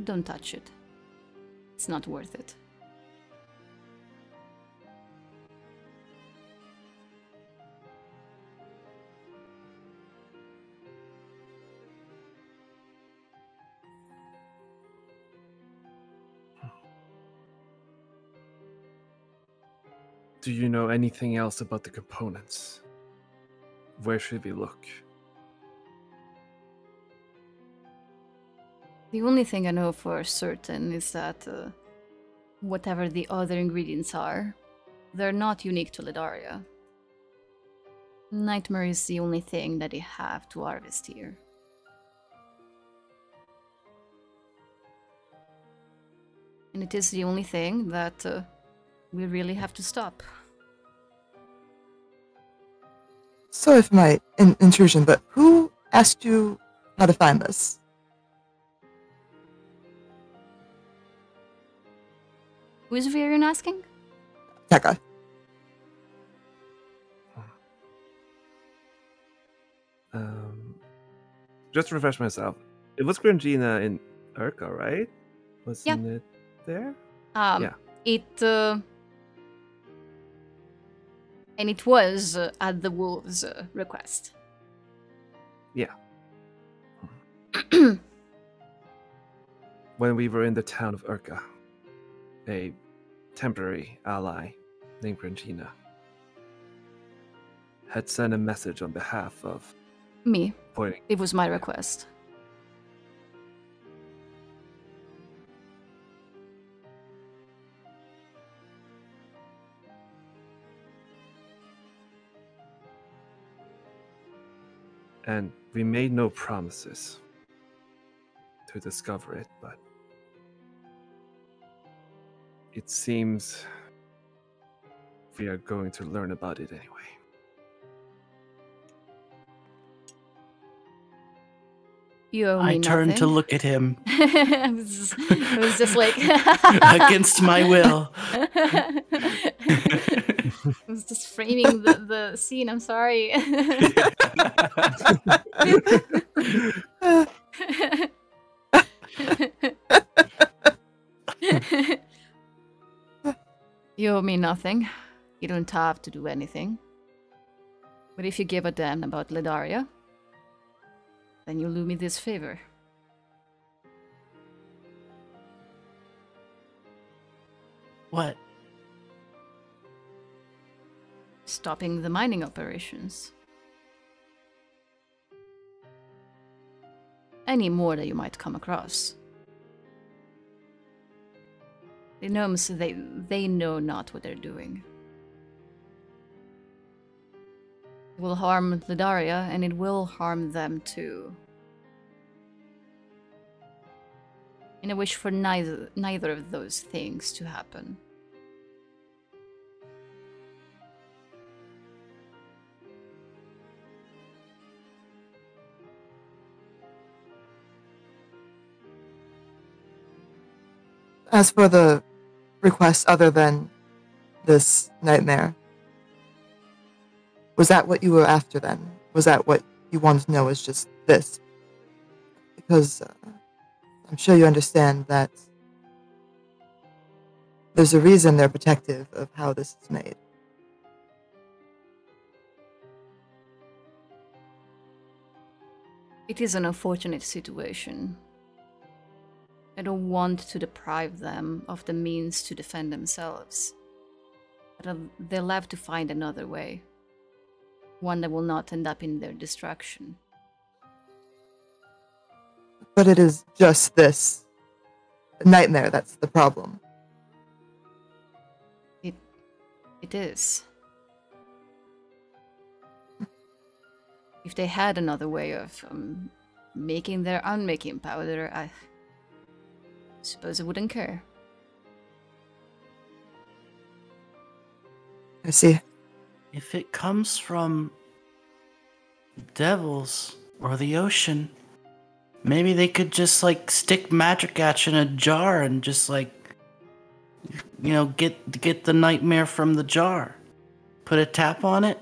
don't touch it. It's not worth it. Do you know anything else about the components? Where should we look? The only thing I know for certain is that uh, whatever the other ingredients are, they're not unique to Ledaria. Nightmare is the only thing that they have to harvest here. And it is the only thing that... Uh, We really have to stop. Sorry for my in intrusion, but who asked you how to find this? Who is Virion asking? That guy. Um, just to refresh myself, it was Gringina in Urka, right? Wasn't yeah. it there? Um, yeah. It uh, and it was uh, at the wolves' uh, request. Yeah. When we were in the town of Urka, a temporary ally named Gringina had sent a message on behalf of me. Pointing. It was my request. And we made no promises to discover it, but it seems we are going to learn about it anyway. You owe me I turned nothing. to look at him. I, was just, I was just like... Against my will. I was just framing the, the scene, I'm sorry. You owe me nothing. You don't have to do anything. But if you give a damn about Ledaria, then you'll do me this favor. What? Stopping the mining operations. Any more that you might come across. The gnomes, they, they know not what they're doing. It will harm Ledaria, and it will harm them too. And I wish for neither, neither of those things to happen. As for the request other than this nightmare, was that what you were after then? Was that what you wanted to know, was just this? Because uh, I'm sure you understand that there's a reason they're protective of how this is made. It is an unfortunate situation. I don't want to deprive them of the means to defend themselves. But they'll have to find another way. One that will not end up in their destruction. But it is just this nightmare that's the problem. It... it is. If they had another way of um, making their unmaking powder, I... suppose I wouldn't care. I see. If it comes from the devils or the ocean, maybe they could just like stick Magdrakach in a jar and just like, you know, get get the nightmare from the jar. Put a tap on it.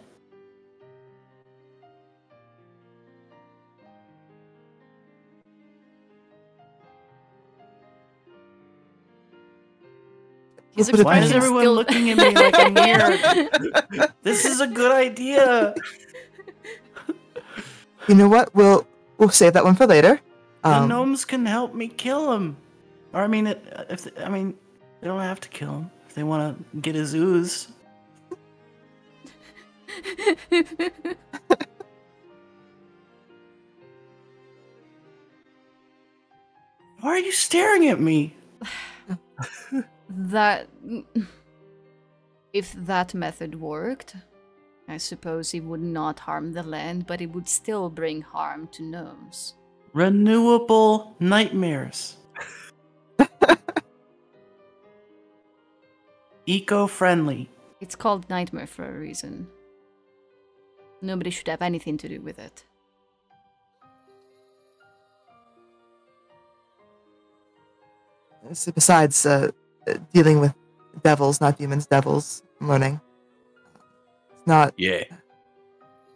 Why is everyone still... looking at me like I'm weird? This is a good idea. You know what? We'll we'll save that one for later. Um, the gnomes can help me kill him, or I mean, it, if they, I mean, they don't have to kill him if they want to get his ooze. Why are you staring at me? That... if that method worked, I suppose it would not harm the land, but it would still bring harm to gnomes. Renewable nightmares. Eco-friendly. It's called nightmare for a reason. Nobody should have anything to do with it. So besides, uh... dealing with devils, not demons, devils. I'm learning. It's not... Yeah.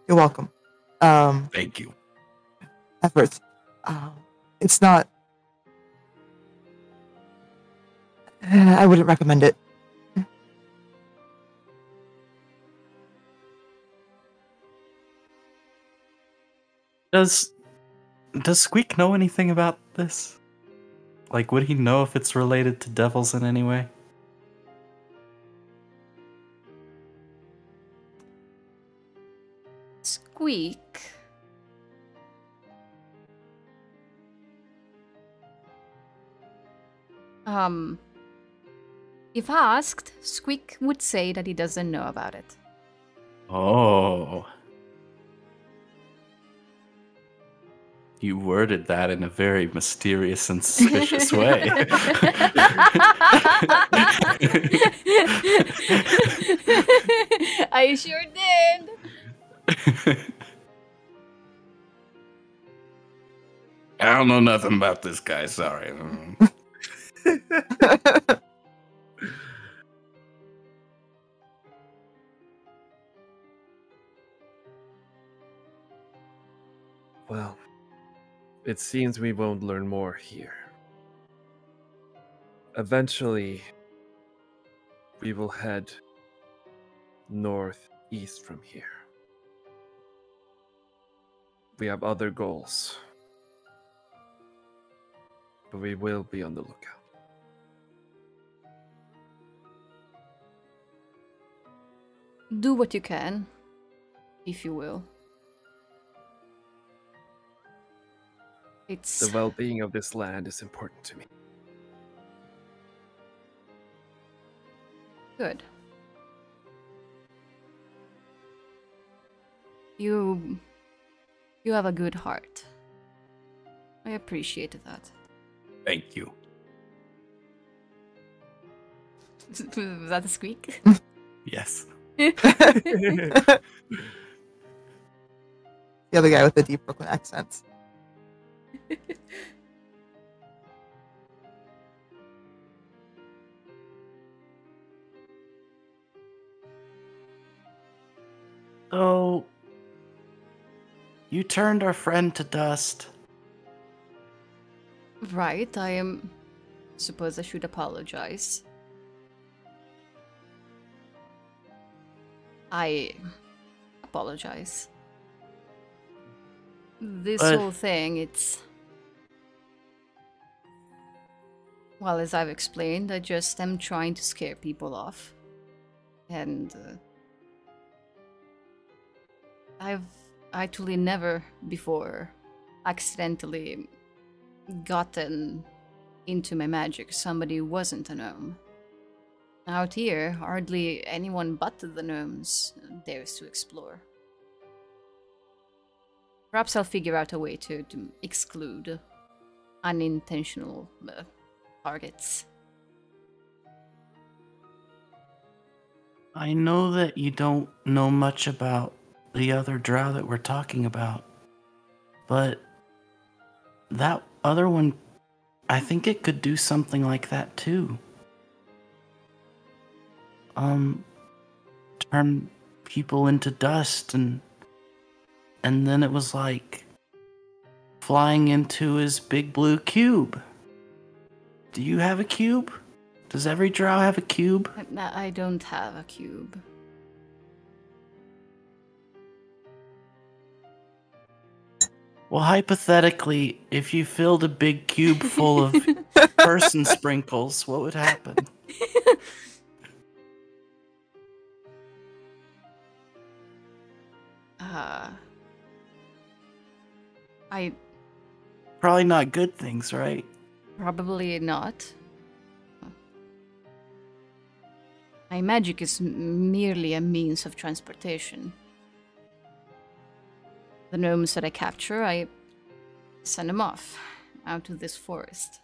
You're welcome. um, thank you. Efforts. Um, it's not. I wouldn't recommend it. Does does Squeak know anything about this? Like, would he know if it's related to devils in any way? Squeak. Um, if asked, Squeak would say that he doesn't know about it. Oh. You worded that in a very mysterious and suspicious way. I sure did. I don't know nothing about this guy, sorry. Well. It seems we won't learn more here. Eventually, we will head northeast from here. We have other goals, but we will be on the lookout. Do what you can, if you will. It's... The well-being of this land is important to me. Good. You... You have a good heart. I appreciate that. Thank you. Was that a squeak? Yes. The other guy with the deep Brooklyn accents. So, you turned our friend to dust. Right, I am. Suppose I should apologize. I apologize. This but... whole thing, it's. Well, as I've explained, I just am trying to scare people off. And uh, I've actually never before accidentally gotten into my magic somebody who wasn't a gnome. Out here, hardly anyone but the gnomes dares to explore. Perhaps I'll figure out a way to, to exclude unintentional... Uh, targets. I know that you don't know much about the other drow that we're talking about, but that other one, I think it could do something like that too. Um, turn people into dust, and and then it was like flying into his big blue cube. Do you have a cube? Does every drow have a cube? I don't have a cube. Well, hypothetically, if you filled a big cube full of person sprinkles, what would happen? Uh, I... Probably not good things, right? Probably not. My magic is merely a means of transportation. The gnomes that I capture, I send them off out to this forest.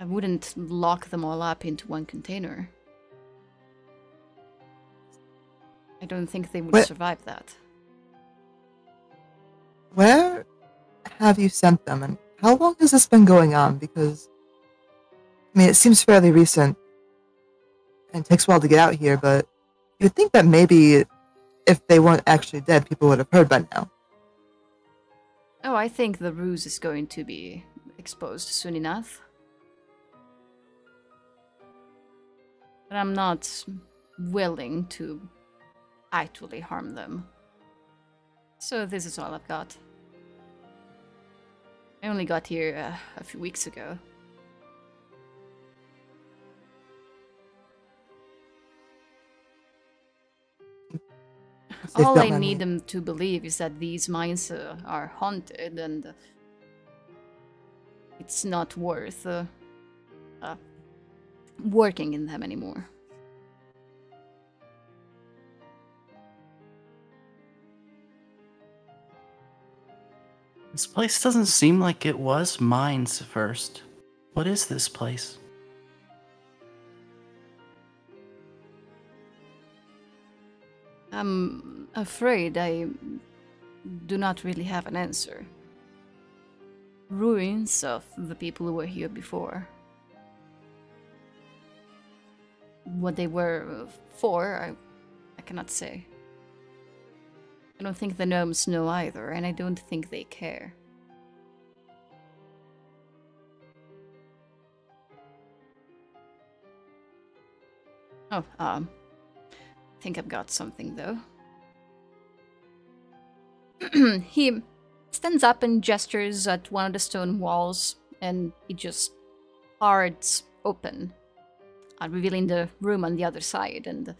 I wouldn't lock them all up into one container. I don't think they would what? survive that. Where have you sent them, and how long has this been going on? Because, I mean, it seems fairly recent. and it takes a while to get out here, but you'd think that maybe if they weren't actually dead, people would have heard by now. Oh, I think the ruse is going to be exposed soon enough. But I'm not willing to actually harm them. So this is all I've got. I only got here uh, a few weeks ago. All I need them to believe is that these mines uh, are haunted, and uh, it's not worth uh, uh, working in them anymore. This place doesn't seem like it was mines first. What is this place? I'm afraid I do not really have an answer. Ruins of the people who were here before. What they were for, I, I cannot say. I don't think the gnomes know either, and I don't think they care. Oh, um... I think I've got something, though. He stands up and gestures at one of the stone walls, and it just parts open, uh, revealing the room on the other side, and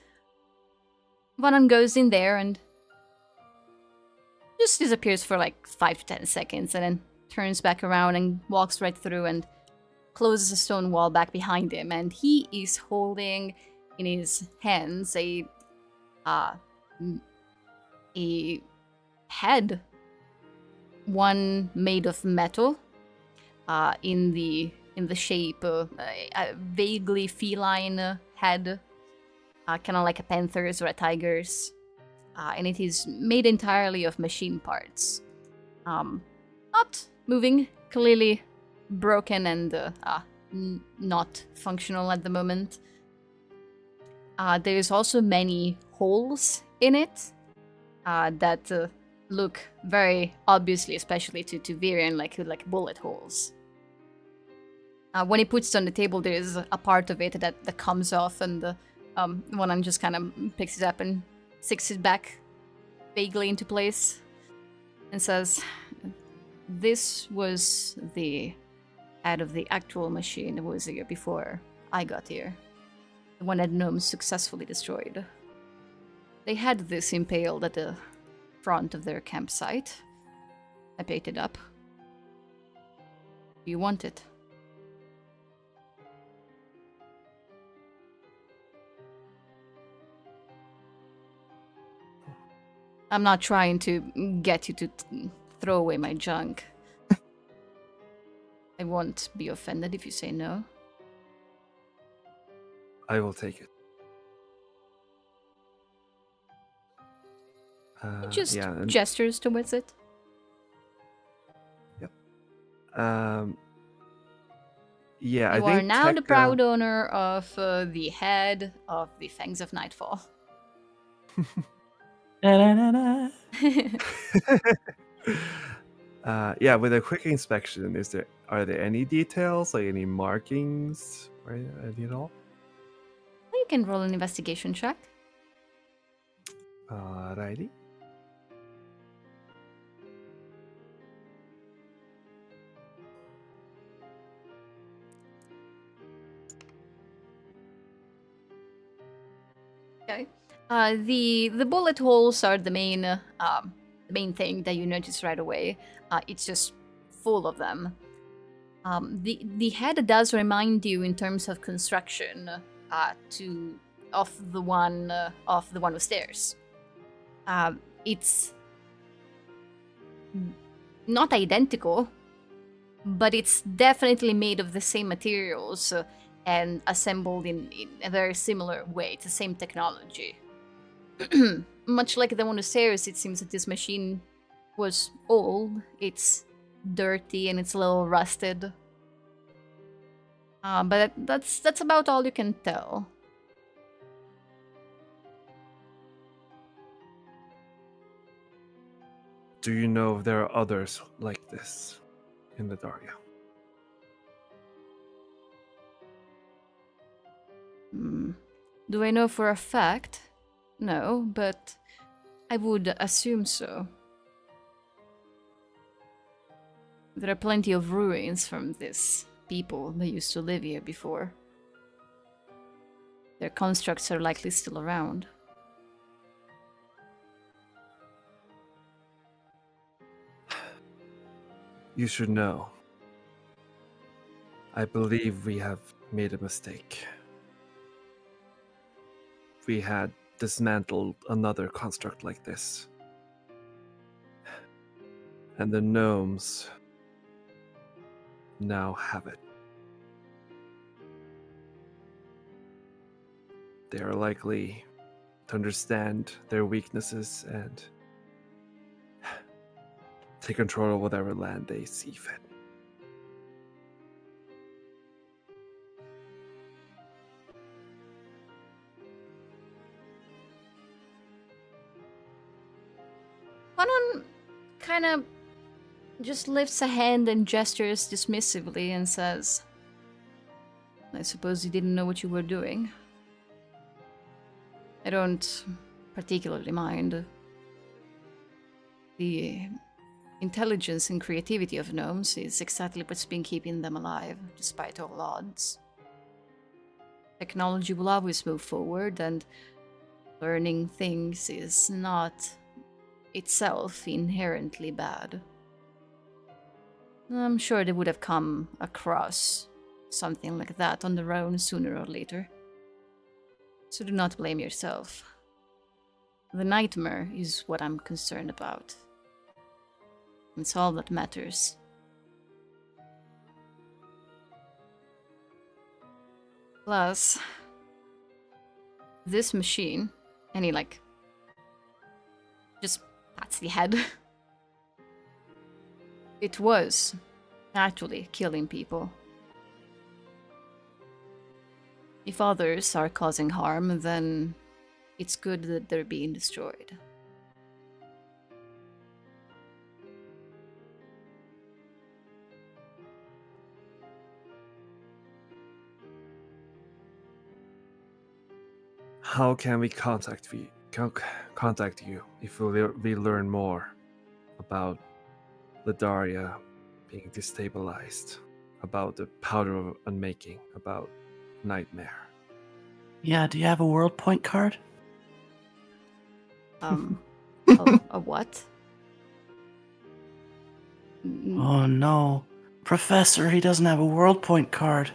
Vonan goes in there and just disappears for like five to ten seconds, and then turns back around and walks right through and closes the stone wall back behind him, and he is holding in his hands a Uh, a head, one made of metal, uh, in the in the shape uh, a, a vaguely feline uh, head, uh, kind of like a panther's or a tiger's, uh, and it is made entirely of machine parts, um, not moving, clearly broken and uh, uh, n not functional at the moment. Uh, there's also many holes in it uh, that uh, look very obviously, especially to, to Virian, like like bullet holes. Uh, when he puts it on the table, there's a part of it that, that comes off, and uh, um, Vonan just kind of picks it up and sticks it back vaguely into place and says, "This was the head of the actual machine that was here before I got here. The one that gnomes successfully destroyed. They had this impaled at the front of their campsite. I picked it up. You want it?" I'm not trying to get you to t throw away my junk. I won't be offended if you say no. I will take it. Uh, just yeah, and... gestures towards it. Yep. Um, yeah, you I think... You are now Tekka... the proud owner of uh, the head of the Fangs of Nightfall. da, da, da, da. uh, yeah, with a quick inspection, is there are there any details, like any markings, right, any at all? You can roll an investigation check. Alrighty. Okay. Uh, the the bullet holes are the main uh, um, the main thing that you notice right away. Uh, it's just full of them. Um, the the head does remind you in terms of construction uh, to of the one uh, of the one with stairs. Uh, it's not identical, but it's definitely made of the same materials uh, and assembled in, in a very similar way. It's the same technology. Much like the one with stairs, it seems that this machine was old, it's dirty, and it's a little rusted. Uh, but that's, that's about all you can tell. Do you know if there are others like this in Ledaria? Hmm. Do I know for a fact? No, but I would assume so. There are plenty of ruins from these people that used to live here before. Their constructs are likely still around. You should know. I believe we have made a mistake. We had dismantled another construct like this. And the gnomes now have it. They are likely to understand their weaknesses and take control of whatever land they see fit. Vonan kind of just lifts a hand and gestures dismissively and says, I suppose you didn't know what you were doing. I don't particularly mind. The intelligence and creativity of gnomes is exactly what's been keeping them alive, despite all odds. Technology will always move forward, and learning things is not itself inherently bad. I'm sure they would have come across something like that on their own sooner or later. So do not blame yourself. The nightmare is what I'm concerned about. It's all that matters. Plus, this machine, and he like just pats the head. It was actually killing people. If others are causing harm, then it's good that they're being destroyed. How can we contact we contact you if we learn more about Ledaria being destabilized, about the Powder of Unmaking, about Nightmare? Yeah, do you have a world point card? Um, a, a what? Oh no, Professor, he doesn't have a world point card.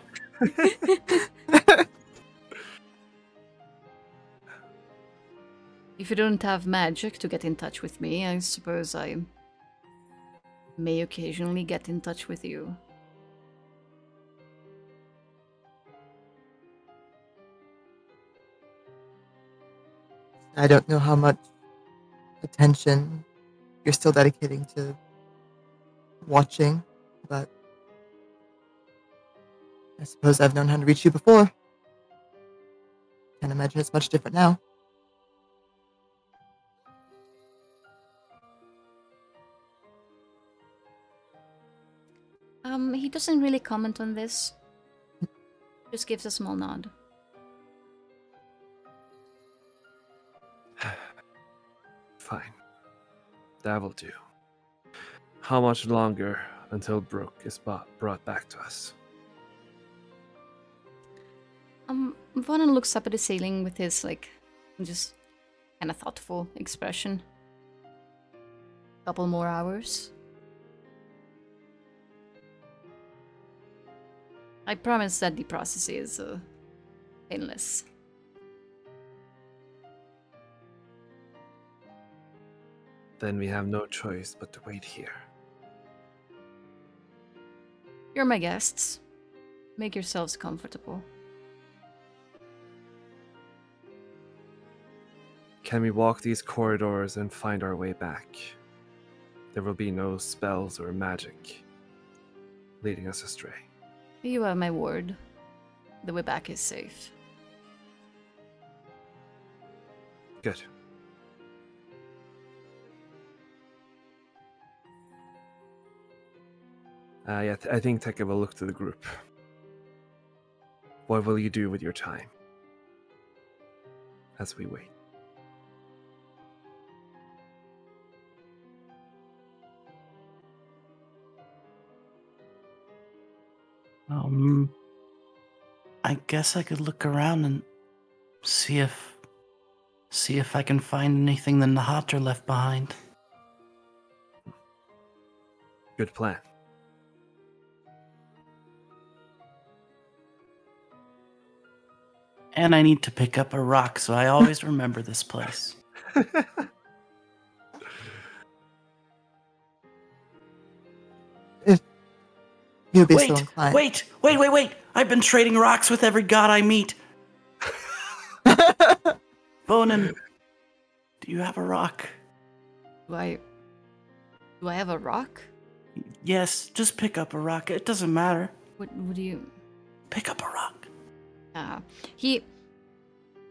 If you don't have magic to get in touch with me, I suppose I may occasionally get in touch with you. I don't know how much attention you're still dedicating to watching, but I suppose I've known how to reach you before. Can't imagine it's much different now. Um, he doesn't really comment on this. Just gives a small nod. Fine. That will do. How much longer until Brooke is brought back to us? Um, Vonan looks up at the ceiling with his, like, just kind of thoughtful expression. Couple more hours. I promise that the process is uh, painless. Then we have no choice but to wait here. You're my guests. Make yourselves comfortable. Can we walk these corridors and find our way back? There will be no spells or magic leading us astray. You have my word. The way back is safe. Good. Uh, yeah, th I think Tekka will look to the group. What will you do with your time as we wait? Um, I guess I could look around and see if see if I can find anything the Nahadra left behind. Good plan. And I need to pick up a rock, so I always remember this place. Wait, so wait, wait, wait, wait! I've been trading rocks with every god I meet! Vonan, do you have a rock? Do I... Do I have a rock? Yes, just pick up a rock. It doesn't matter. What, what do you... Pick up a rock. Uh, he...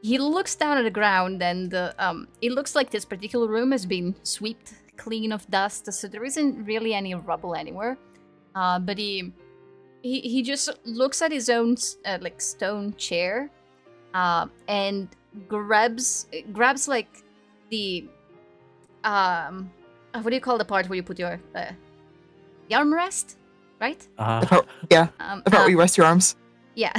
He looks down at the ground, and uh, um, it looks like this particular room has been swept clean of dust, so there isn't really any rubble anywhere. Uh, but he, he he just looks at his own uh, like stone chair, uh, and grabs grabs like the um what do you call the part where you put your uh, the armrest, right? Uh, about, yeah, um, about uh, where you rest your arms. Yeah.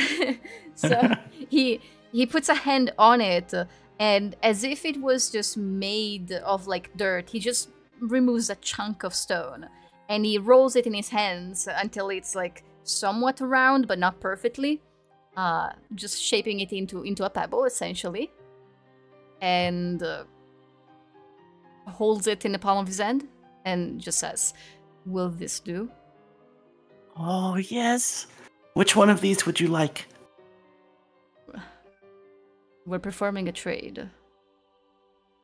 So he he puts a hand on it, and as if it was just made of like dirt, he just removes a chunk of stone. And he rolls it in his hands until it's like somewhat round, but not perfectly, uh, just shaping it into into a pebble essentially, and uh, holds it in the palm of his hand and just says, "Will this do?" Oh yes. Which one of these would you like? We're performing a trade.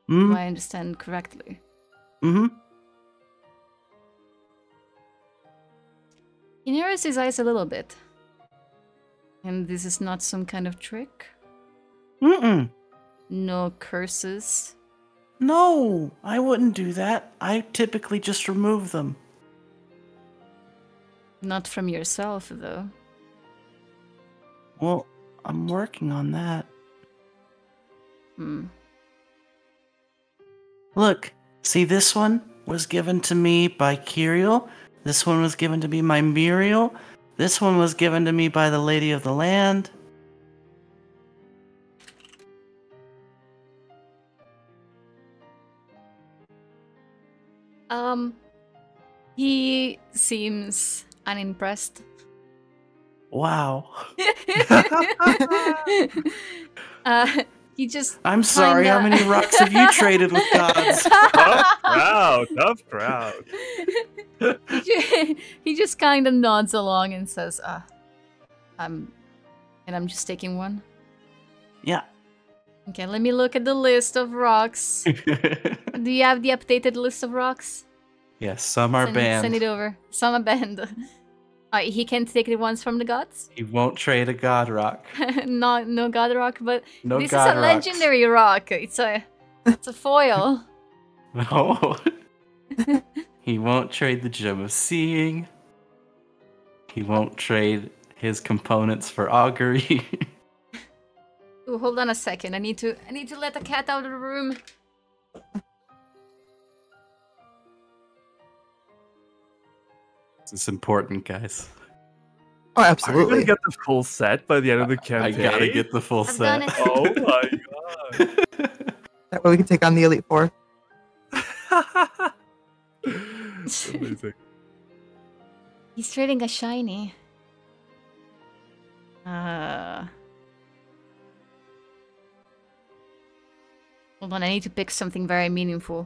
Mm-hmm. Do I understand correctly? Mm-hmm. He narrows his eyes a little bit. And this is not some kind of trick? Mm-mm. No curses? No, I wouldn't do that. I typically just remove them. Not from yourself, though. Well, I'm working on that. Hmm. Look, see, this one was given to me by Kyriel. This one was given to me by Muriel. This one was given to me by the Lady of the Land. Um, he seems unimpressed. Wow. uh, he just. I'm kinda... sorry. How many rocks have you traded with gods? Tough crowd. Tough crowd. He just kind of nods along and says, "Ah, I'm, and I'm just taking one." Yeah. Okay, let me look at the list of rocks. Do you have the updated list of rocks? Yes, some are send, banned. Send it over. Some are banned. Uh, he can't take the ones from the gods. He won't trade a god rock. Not no god rock, but no this god is a rocks. Legendary rock. It's a it's a foil. No. He won't trade the Gem of Seeing. He won't trade his components for augury. Ooh, hold on a second. I need to I need to let the cat out of the room. This is important, guys. Oh, absolutely. Are we gonna get the full set by the end of the campaign? I gotta get the full I've set. Oh my god. That way we can take on the Elite Four. Amazing. He's trading a shiny. Uh, hold on, I need to pick something very meaningful.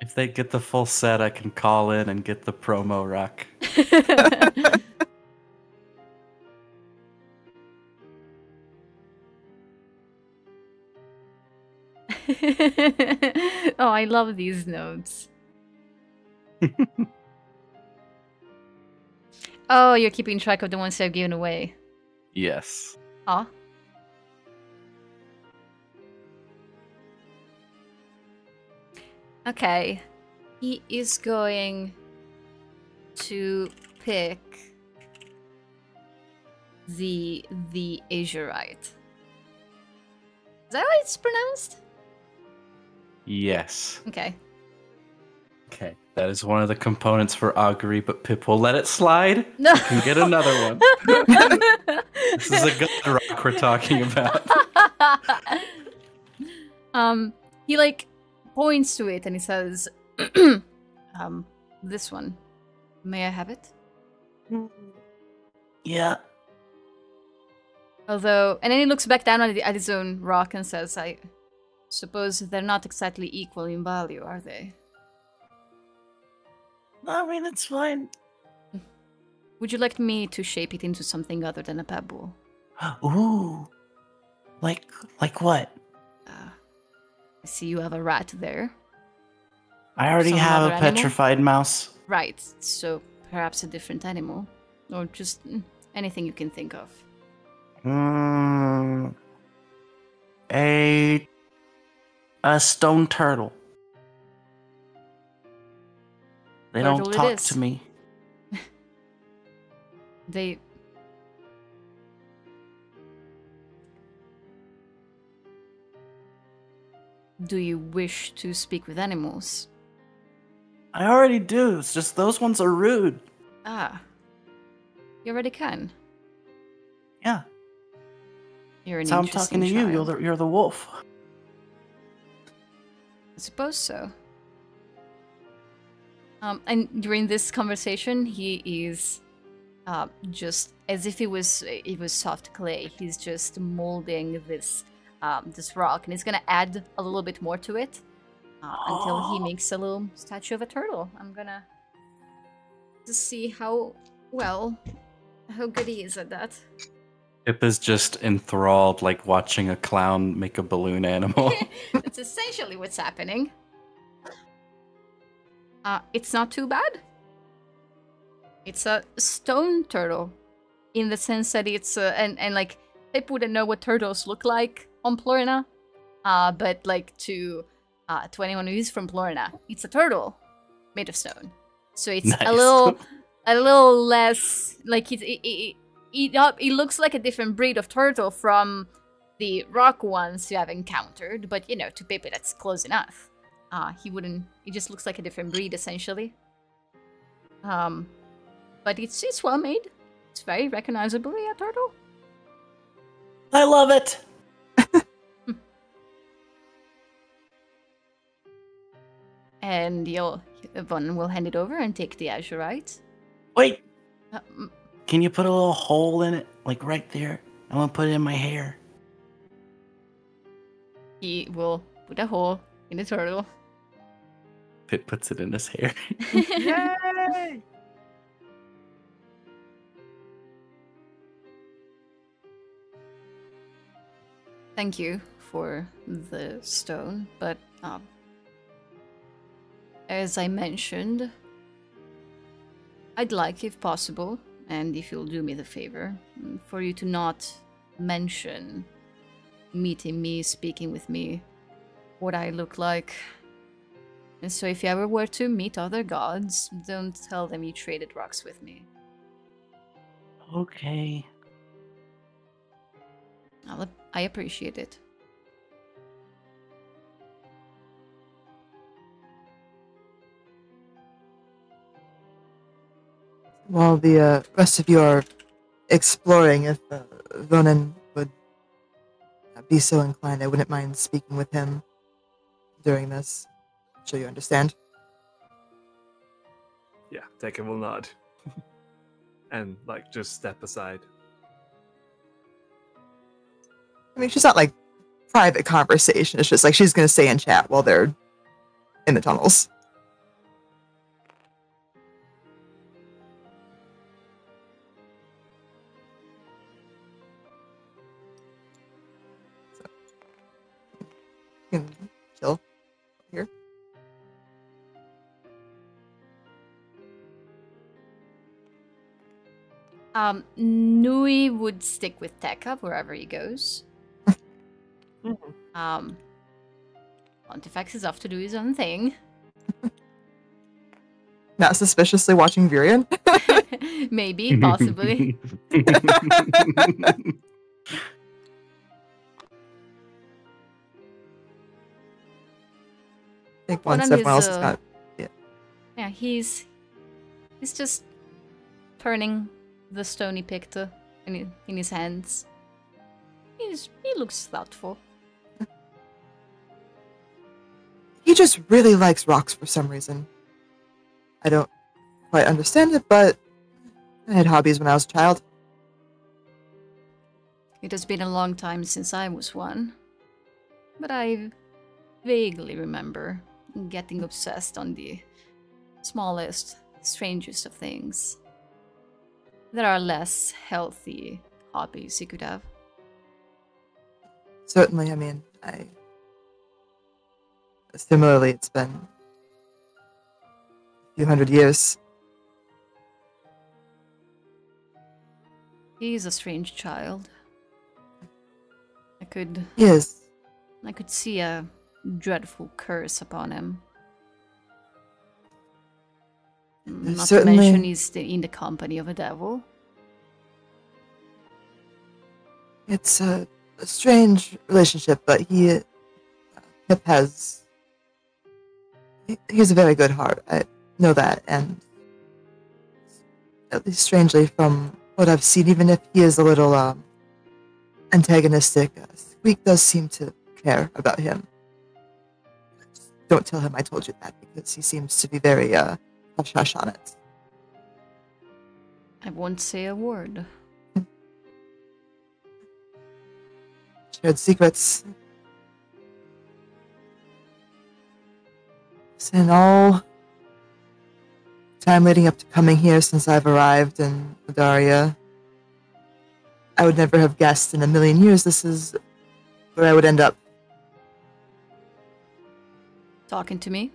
If they get the full set, I can call in and get the promo rock. Oh, I love these notes. Oh, you're keeping track of the ones that I've given away. Yes. Huh? Okay. He is going to pick the the Azurite. Is that how it's pronounced? Yes. Okay. Okay, that is one of the components for augury, but Pip will let it slide. No. You can get another one. This is a god rock we're talking about. um, he like points to it and he says, "Um, this one. May I have it?" Yeah. Although, and then he looks back down at, the, at his own rock and says, "I suppose they're not exactly equal in value, are they?" I mean, it's fine. Would you like me to shape it into something other than a pebble? Ooh. Like, like what? Uh, I see you have a rat there. I already Some have a animal? petrified mouse. Right, so perhaps a different animal. Or just anything you can think of. Mm, a... A stone turtle. They don't talk to me. They... Do you wish to speak with animals? I already do. It's just those ones are rude. Ah. You already can. Yeah. You're an interesting child. So I'm talking to you. You're the, you're the wolf. I suppose so. Um, and during this conversation, he is uh, just as if he was it was soft clay. He's just molding this um, this rock, and he's gonna add a little bit more to it uh, until he makes a little statue of a turtle. I'm gonna just see how well how good he is at that. Pip is just enthralled, like watching a clown make a balloon animal. That's essentially what's happening. Uh, it's not too bad. It's a stone turtle, in the sense that it's uh, and and like Pip wouldn't know what turtles look like on Plurna, uh, but like to uh, to anyone who is from Plurna, it's a turtle made of stone. So it's nice. a little a little less like it it it, it, it it looks like a different breed of turtle from the rock ones you have encountered, but you know, to Pip that's close enough. Ah, uh, he wouldn't. It just looks like a different breed, essentially. Um, but it's it's well made. It's very recognizably a turtle. I love it. And you'll Von will hand it over and take the Azurite. Wait. Um, Can you put a little hole in it, like right there? I want to put it in my hair. He will put a hole in the turtle. Pip puts it in his hair. Yay! Thank you for the stone, but um, as I mentioned, I'd like, if possible, and if you'll do me the favor, for you to not mention meeting me, speaking with me, what I look like. And so if you ever were to meet other gods, don't tell them you traded rocks with me. Okay. I'll, I appreciate it. While the uh, rest of you are exploring, if uh, Vonan would be so inclined, I wouldn't mind speaking with him during this. I'm sure you understand. Yeah, Deacon will nod. And, like, just step aside. I mean, she's not, like, private conversation. It's just, like, she's gonna stay in chat while they're in the tunnels. So. You can chill here. Um, Nui would stick with Tekka wherever he goes. Mm-hmm. Um, Pontifex is off to do his own thing. not suspiciously watching Virion? Maybe, possibly. I think once everyone else has got it. Yeah, he's he's just turning the stony picture in in his hands. He's he looks thoughtful. He just really likes rocks for some reason. I don't quite understand it, but I had hobbies when I was a child. It has been a long time since I was one, but I vaguely remember getting obsessed on the smallest, strangest of things. There are less healthy hobbies you could have. Certainly, I mean, I... Similarly, it's been a few hundred years. He's a strange child. I could... Yes. I could see a dreadful curse upon him. Not Certainly. to mention he's in the company of a devil. It's a, a strange relationship, but he Pip has... He, he's a very good heart, I know that, and at least strangely from what I've seen, even if he is a little um, antagonistic, uh, Squeak does seem to care about him. Don't tell him I told you that, because he seems to be very uh, hush-hush on it. I won't say a word. Shared secrets. And all time leading up to coming here since I've arrived in Ledaria, I would never have guessed in a million years this is where I would end up. Talking to me?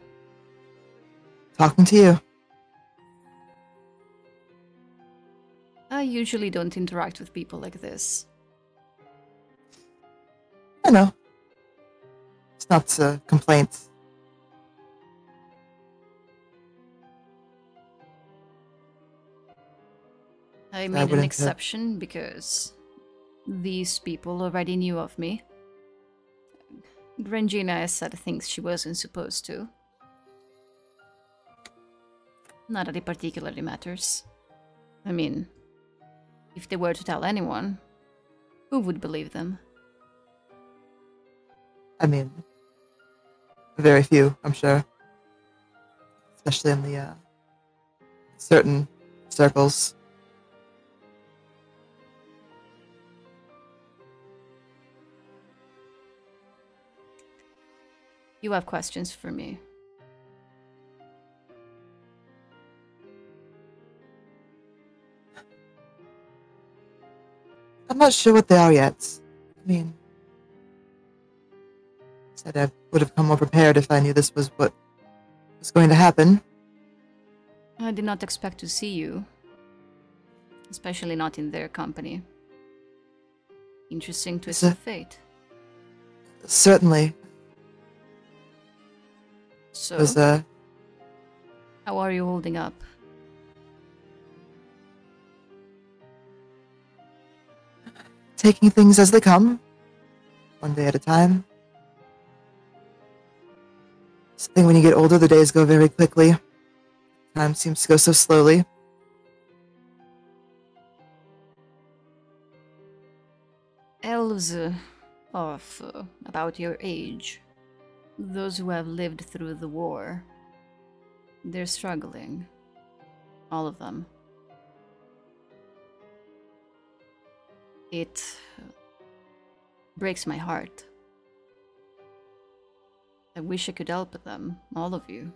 Talking to you. I usually don't interact with people like this. I know. It's not a complaint. I made I an exception have... because these people already knew of me. Gringina has said things she wasn't supposed to. Not that it particularly matters. I mean, if they were to tell anyone, who would believe them? I mean, very few, I'm sure. Especially in the uh, certain circles. You have questions for me. I'm not sure what they are yet. I mean, I said I would have come more prepared if I knew this was what was going to happen. I did not expect to see you, especially not in their company. Interesting twist of fate. Certainly. So, was, uh, how are you holding up? Taking things as they come, one day at a time. It's the thing when you get older, the days go very quickly. Time seems to go so slowly. Elves uh, of uh, about your age. Those who have lived through the war, they're struggling. All of them. It breaks my heart. I wish I could help them, all of you.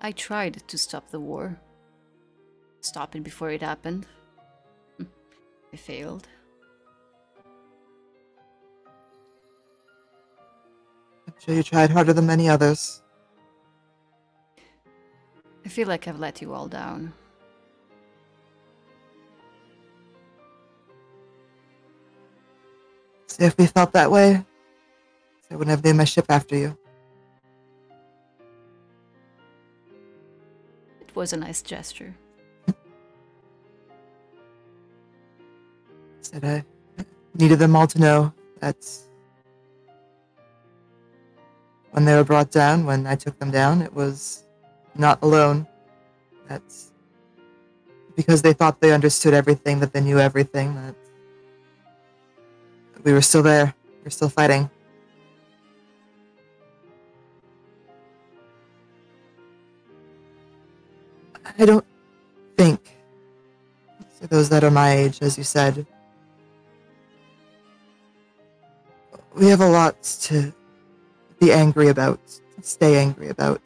I tried to stop the war. Stop it before it happened. I failed. Sure, you tried harder than many others. I feel like I've let you all down. See, if we felt that way, I wouldn't have named my ship after you. was a nice gesture. Said I needed them all to know that when they were brought down, when I took them down, it was not alone. That's because they thought they understood everything, that they knew everything, that we were still there. We were still fighting. I don't think, so those that are my age, as you said, we have a lot to be angry about, stay angry about.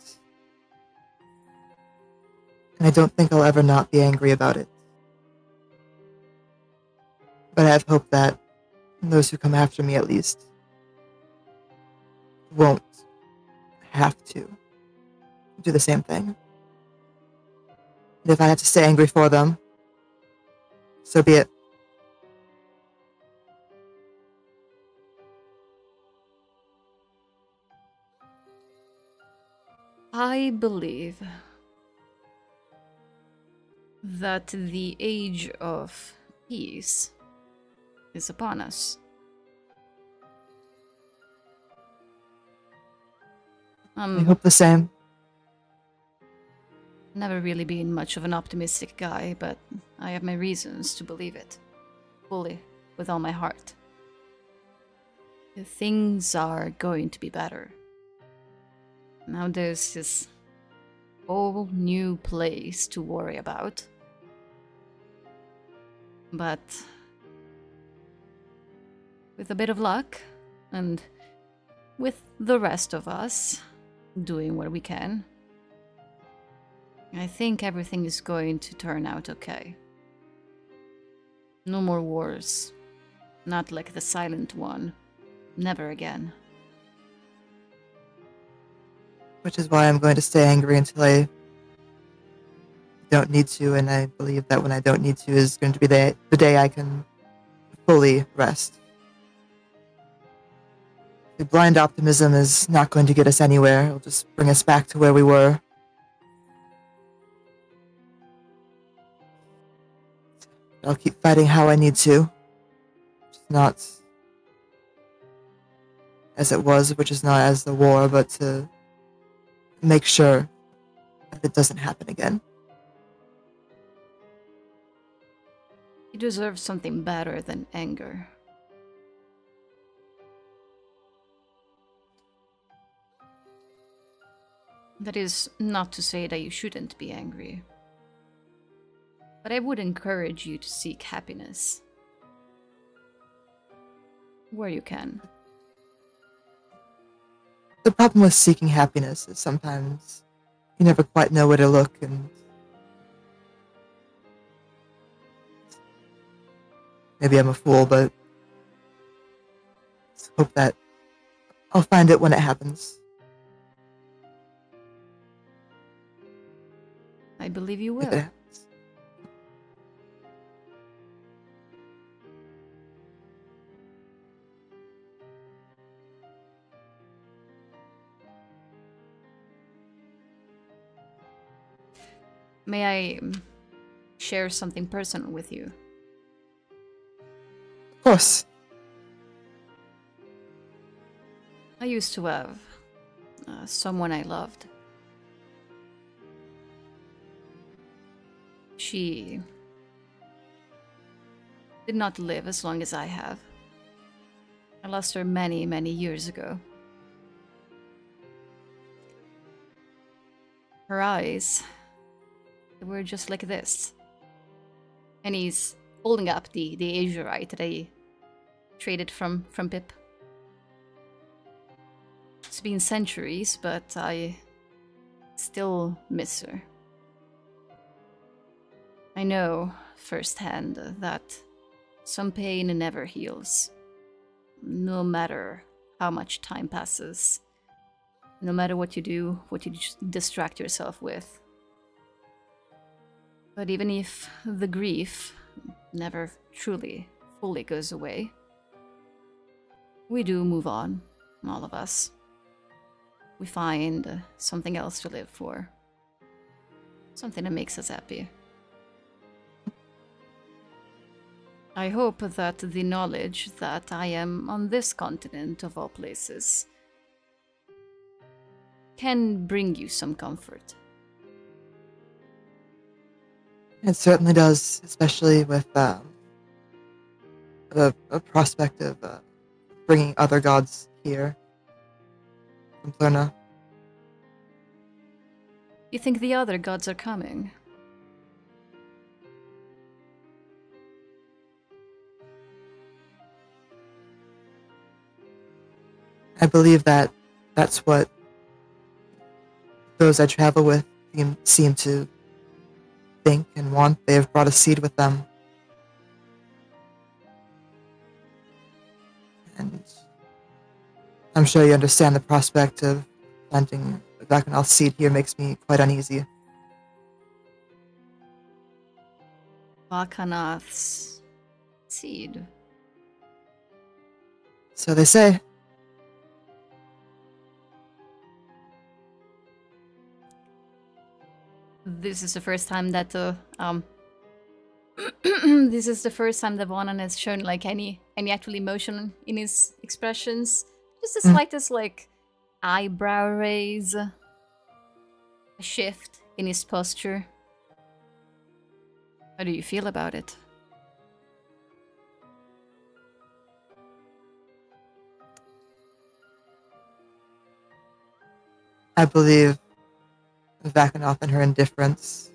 And I don't think I'll ever not be angry about it. But I have hope that those who come after me, at least, won't have to do the same thing. And if I have to stay angry for them, so be it. I believe that the age of peace is upon us. Um, I hope the same. Never really been much of an optimistic guy, but I have my reasons to believe it fully, with all my heart. Things are going to be better. Now there's this whole new place to worry about. But with a bit of luck, and with the rest of us doing what we can, I think everything is going to turn out okay. No more wars. Not like the silent one. Never again. Which is why I'm going to stay angry until I don't need to, and I believe that when I don't need to is going to be the, the day I can fully rest. The blind optimism is not going to get us anywhere. It'll just bring us back to where we were. I'll keep fighting how I need to. It's not as it was, which is not as the war, but to make sure that it doesn't happen again. You deserve something better than anger. That is not to say that you shouldn't be angry. But I would encourage you to seek happiness where you can. The problem with seeking happiness is sometimes you never quite know where to look, and maybe I'm a fool, but let's hope that I'll find it when it happens. I believe you will. May I share something personal with you? Of course. I used to have uh, someone I loved. She did not live as long as I have. I lost her many, many years ago. Her eyes... we're just like this. And he's holding up the, the azurite that I traded from, from Pip. It's been centuries, but I still miss her. I know firsthand that some pain never heals. No matter how much time passes, no matter what you do, what you distract yourself with. But even if the grief never truly, fully goes away, we do move on, all of us. We find something else to live for. Something that makes us happy. I hope that the knowledge that I am on this continent of all places can bring you some comfort. It certainly does, especially with um, the, the prospect of uh, bringing other gods here from Plurna. You think the other gods are coming? I believe that that's what those I travel with seem to think and want. They have brought a seed with them. And I'm sure you understand the prospect of planting the Bakanath seed here makes me quite uneasy. Bakanath's seed. So they say. This is the first time that uh, um, this is the first time that Vonan has shown like any any actual emotion in his expressions. Just the slightest mm. like eyebrow raise, a shift in his posture. How do you feel about it? I believe Vakanath and her indifference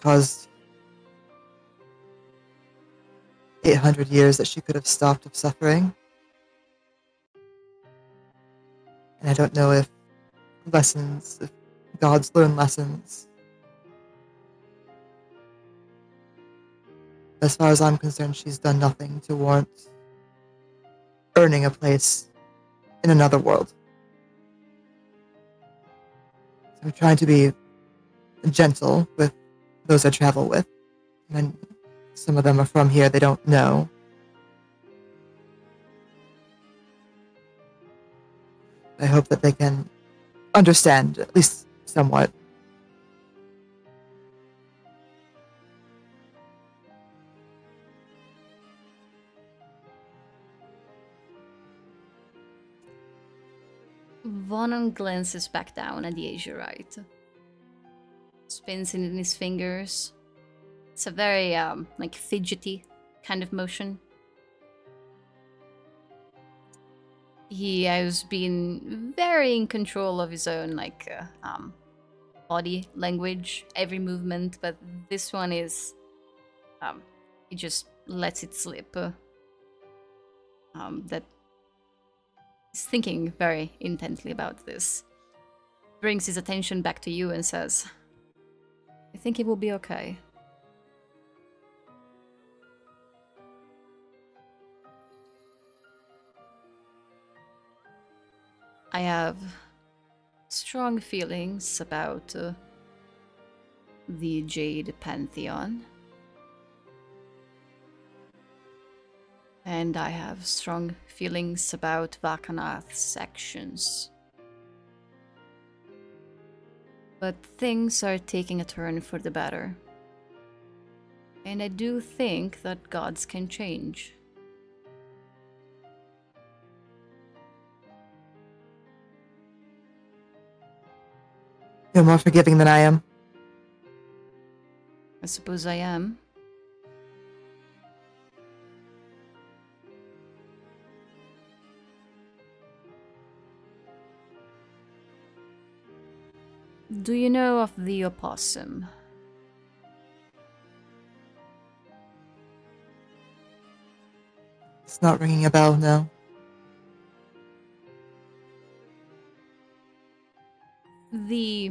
caused eight hundred years that she could have stopped of suffering. And I don't know if lessons, if gods learn lessons. As far as I'm concerned, she's done nothing to warrant earning a place in another world. I'm trying to be gentle with those I travel with, and some of them are from here, they don't know. I hope that they can understand, at least somewhat. Vonan glances back down at the azurite, spins it in his fingers. It's a very um, like fidgety kind of motion. He has been very in control of his own like uh, um, body language, every movement, but this one is um, he just lets it slip. Uh, um, that. He's thinking very intently about this. Brings his attention back to you and says, I think it will be okay. I have strong feelings about uh, the Jade Pantheon. And I have strong feelings about Vakanath's actions. But things are taking a turn for the better. And I do think that gods can change. You're more forgiving than I am. I suppose I am. Do you know of the opossum? It's not ringing a bell now. The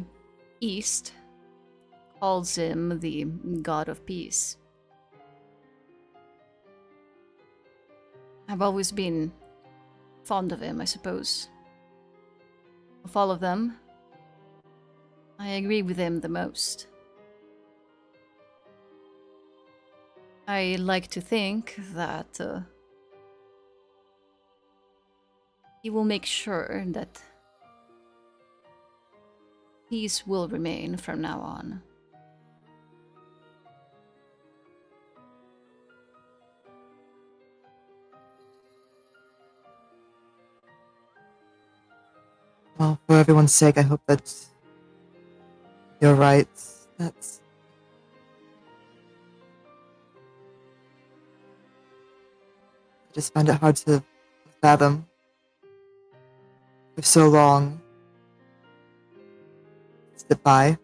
East calls him the god of peace. I've always been fond of him, I suppose. Of all of them, I agree with him the most. I like to think that uh, he will make sure that Peace will remain from now on. Well, for everyone's sake, I hope that you're right. That's... I just find it hard to fathom. For so long, sit by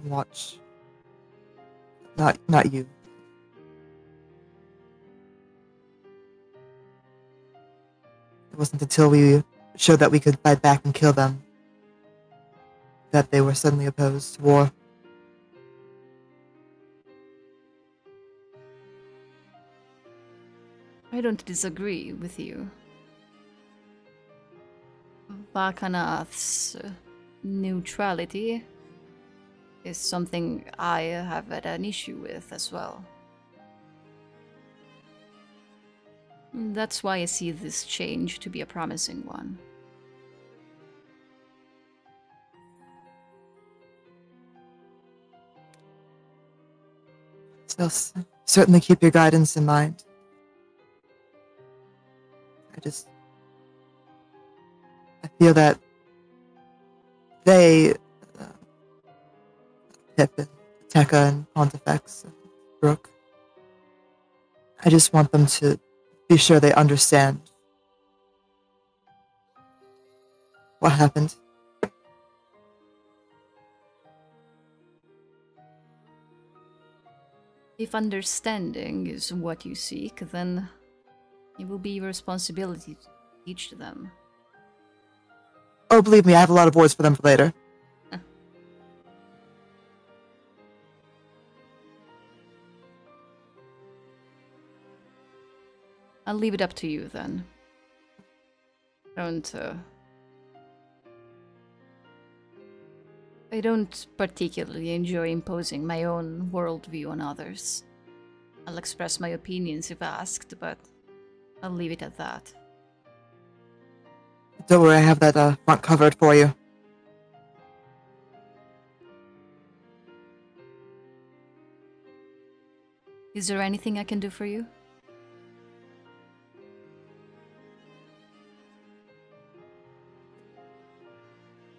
and watch. Not, not you. It wasn't until we showed that we could fight back and kill them that they were suddenly opposed to war. I don't disagree with you. Bakanath's neutrality is something I have had an issue with as well. That's why I see this change to be a promising one. So certainly keep your guidance in mind. I just... I feel that they... Uh, Pip and Tekka and Pontifex and Brooke. I just want them to be sure they understand what happened. If understanding is what you seek, then it will be your responsibility to teach them. Oh, believe me, I have a lot of words for them for later. Huh. I'll leave it up to you, then. Don't, uh... I don't particularly enjoy imposing my own worldview on others. I'll express my opinions if asked, but I'll leave it at that. Don't worry, I have that uh, front covered for you. Is there anything I can do for you?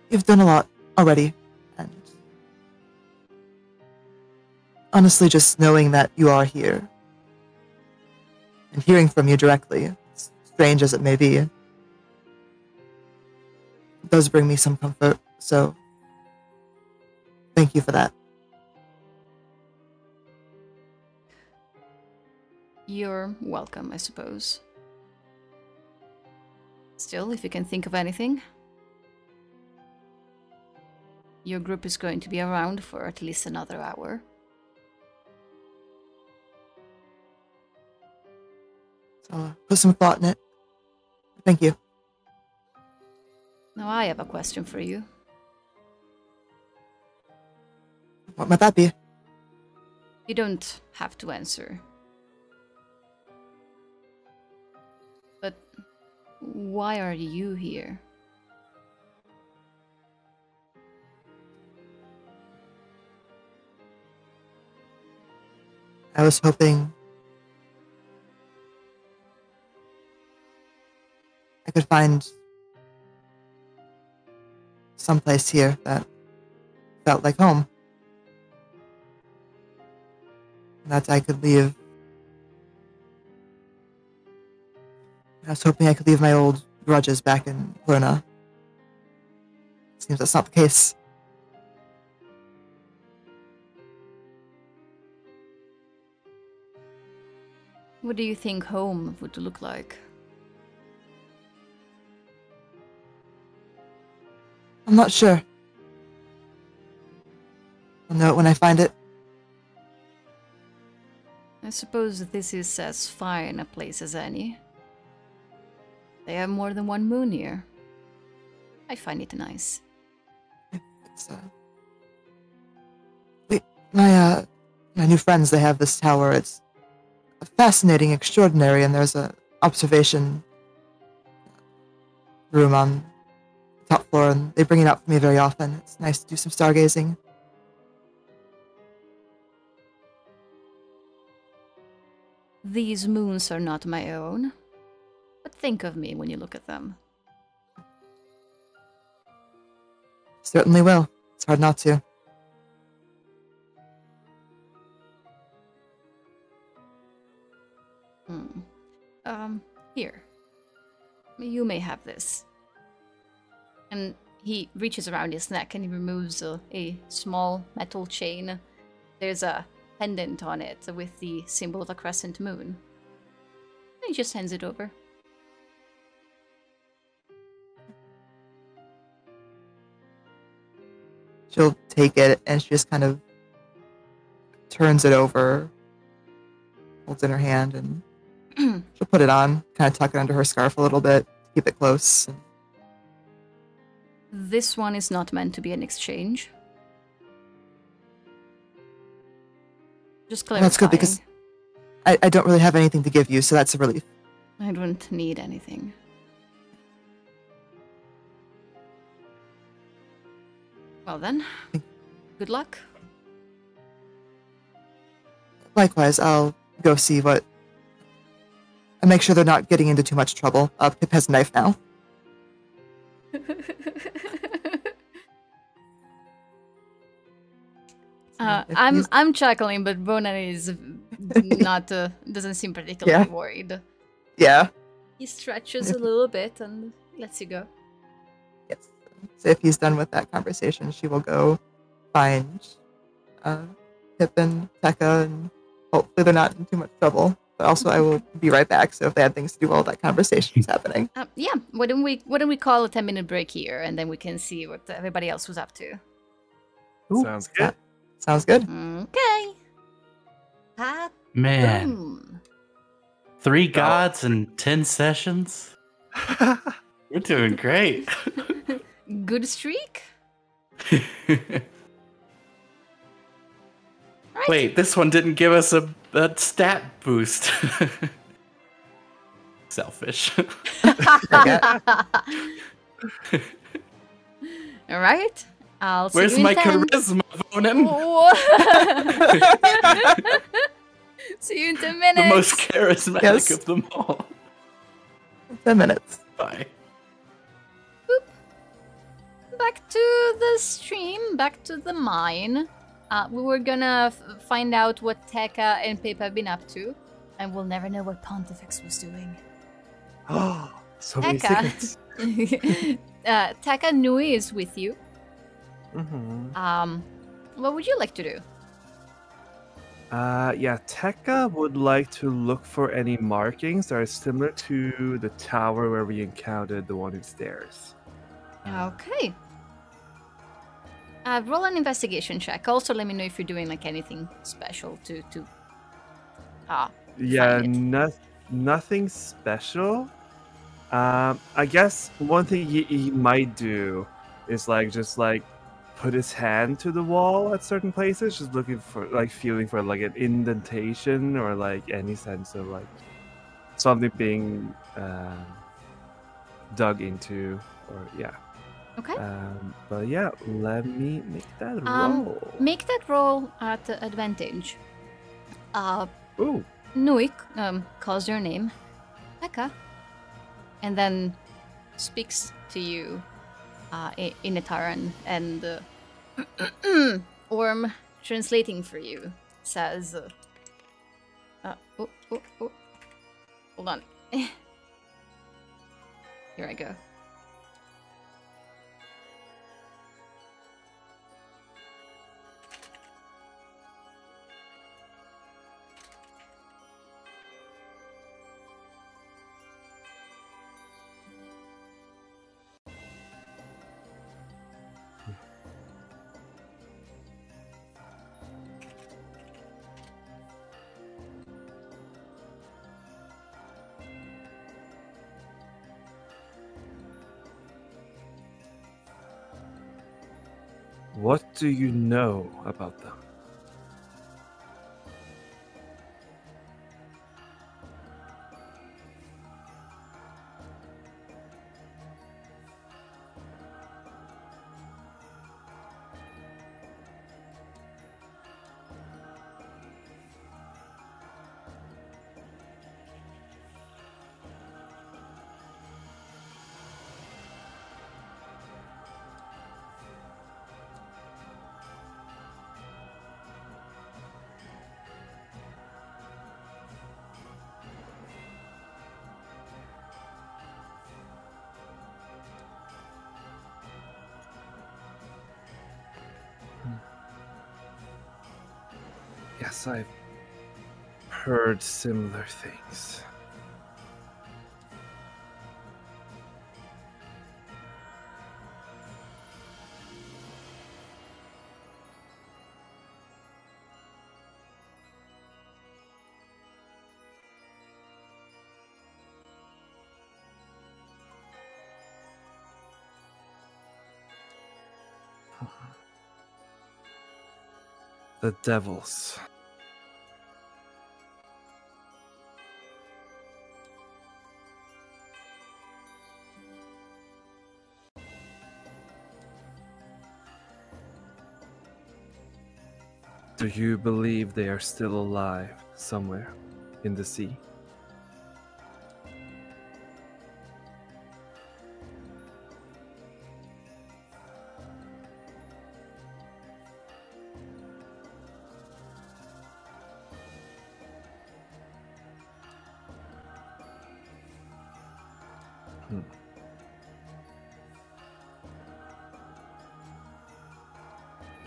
You've done a lot already. Honestly, just knowing that you are here and hearing from you directly, strange as it may be, does bring me some comfort, so thank you for that. You're welcome, I suppose. Still, if you can think of anything, your group is going to be around for at least another hour. I'll put some thought in it. Thank you. Now I have a question for you. What might that be? You don't have to answer. But why are you here? I was hoping I could find someplace here that felt like home. That I could leave. I was hoping I could leave my old grudges back in Plurna. Seems that's not the case. What do you think home would look like? I'm not sure. I'll know it when I find it. I suppose this is as fine a place as any. They have more than one moon here. I find it nice. It's, uh... Wait, my, uh... my new friends, they have this tower. It's fascinating, extraordinary, and there's a observation room on top floor, and they bring it up for me very often. It's nice to do some stargazing. These moons are not my own, but think of me when you look at them. Certainly will. It's hard not to. Hmm. Um, here. You may have this. And he reaches around his neck and he removes a, a small metal chain. There's a pendant on it with the symbol of a crescent moon. And he just hands it over. She'll take it and she just kind of turns it over, holds it in her hand, and she'll put it on, kind of tuck it under her scarf a little bit, keep it close. This one is not meant to be an exchange. Just clarifying. That's good, because I, I don't really have anything to give you, so that's a relief. I don't need anything. Well then, good luck. Likewise, I'll go see what... and make sure they're not getting into too much trouble. Uh, Pip has a knife now. uh, I'm I'm chuckling, but Vonan is not uh, doesn't seem particularly yeah. worried. Yeah. He stretches a little bit and lets you go. Yes. So if he's done with that conversation, she will go find uh, Pip and Pekka, and hopefully they're not in too much trouble. But also, I will be right back. So if they had things to do while that conversation is happening, um, yeah. Why don't we Why don't we call a ten minute break here, and then we can see what everybody else was up to. Ooh, sounds good. That, sounds good. Okay. Pat Man, boom. three gods in ten sessions. We're doing great. Good streak. Right. Wait, this one didn't give us a, a stat boost. Selfish. All right. I'll see Where's you my ten. charisma, Vonan? See you in ten minutes. The most charismatic yes. of them all. Ten minutes. Bye. Boop. Back to the stream. Back to the mine. Uh, we were gonna f find out what Tekka and Pip have been up to, and we'll never know what Pontifex was doing. Oh, so many secrets. uh, Tekka Nui is with you. Mm-hmm. Um, what would you like to do? Uh, yeah, Tekka would like to look for any markings that are similar to the tower where we encountered the one upstairs. Okay. Uh, roll an investigation check. Also, let me know if you're doing like anything special to to. Ah. Yeah, no, nothing special. Um, I guess one thing he, he might do is like just like put his hand to the wall at certain places, just looking for like feeling for like an indentation or like any sense of like something being uh, dug into, or yeah. Okay. Um, but yeah, let me make that roll. Um, make that roll at advantage. Uh, Ooh. Nuik um, calls your name, Tekka, and then speaks to you uh, in Ataran, and uh, Orm, translating for you, says... Uh, uh, oh, oh, oh. Hold on. Here I go. What do you know about them? Yes, I've heard similar things. The devils. Do you believe they are still alive somewhere in the sea?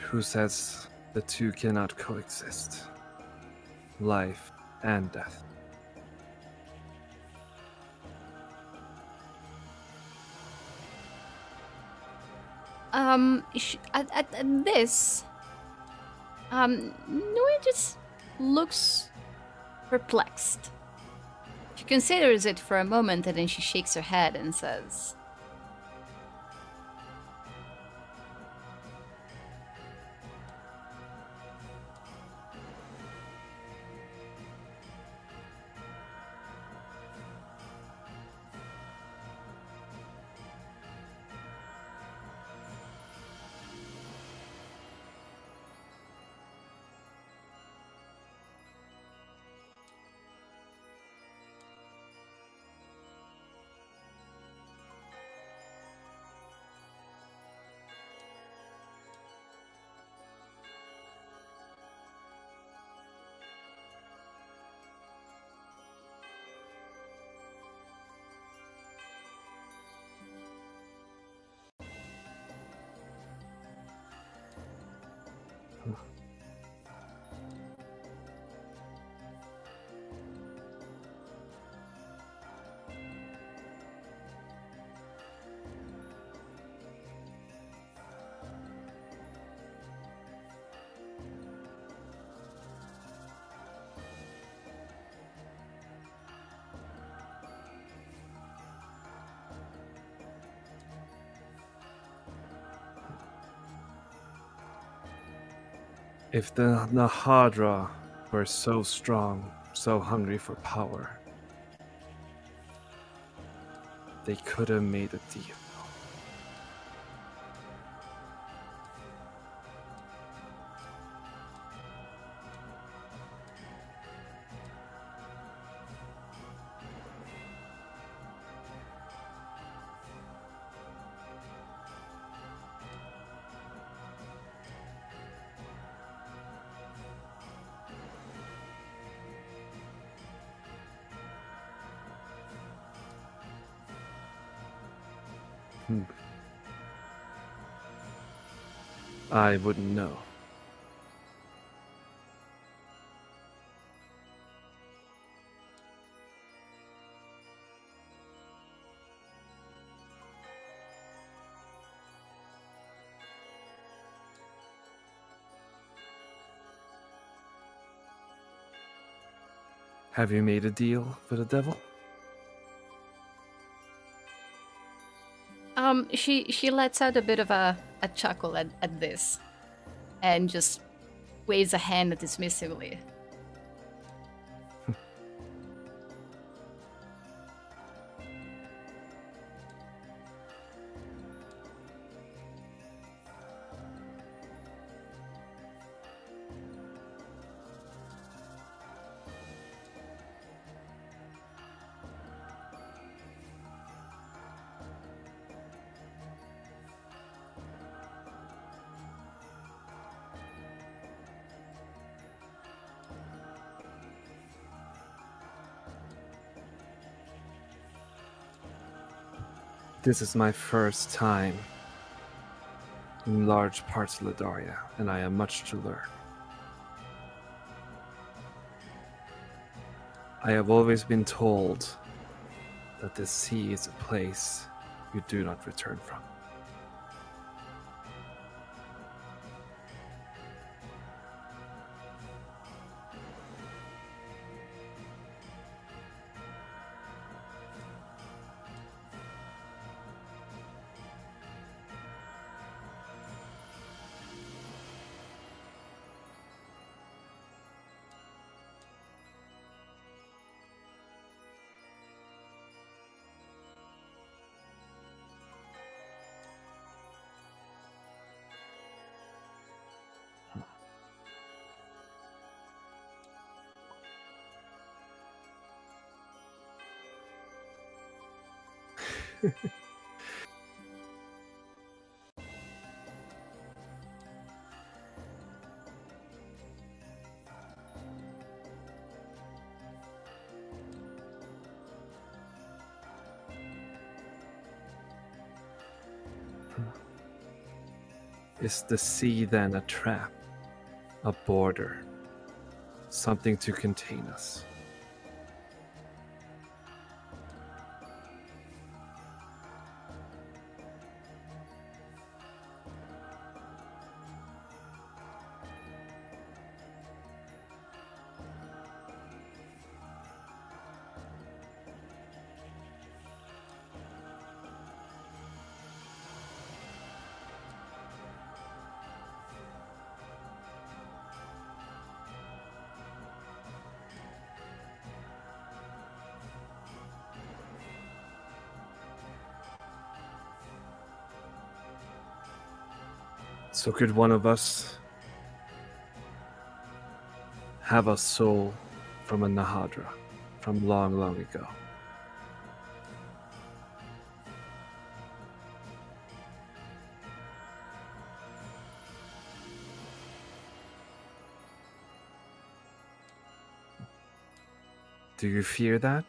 Who says the two cannot coexist? Life and death. Um, sh at, at, at this, um, Nui just looks perplexed. She considers it for a moment and then she shakes her head and says, if the Nahadra were so strong, so hungry for power, they could have made a deal. I wouldn't know. Have you made a deal for the devil? Um, she, she lets out a bit of a, a chuckle at, at this and just waves a hand dismissively. This is my first time in large parts of Ledaria, and I have much to learn. I have always been told that the sea is a place you do not return from. Is the sea then a trap, a border, something to contain us? So could one of us have a soul from a Nahadra from long, long ago? Do you fear that?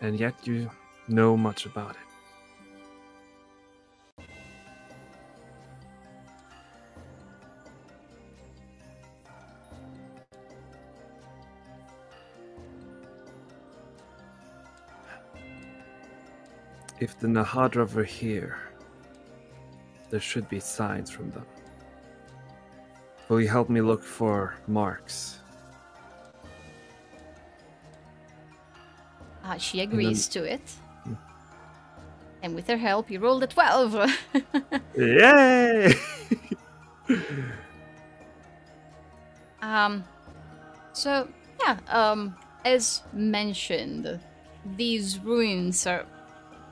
And yet you know much about it. If the Nahadra were here, there should be signs from them. Will you help me look for marks? Uh, she agrees then, to it. Hmm. And with her help, you rolled a twelve. Yay! um, so, yeah, um, as mentioned, these ruins are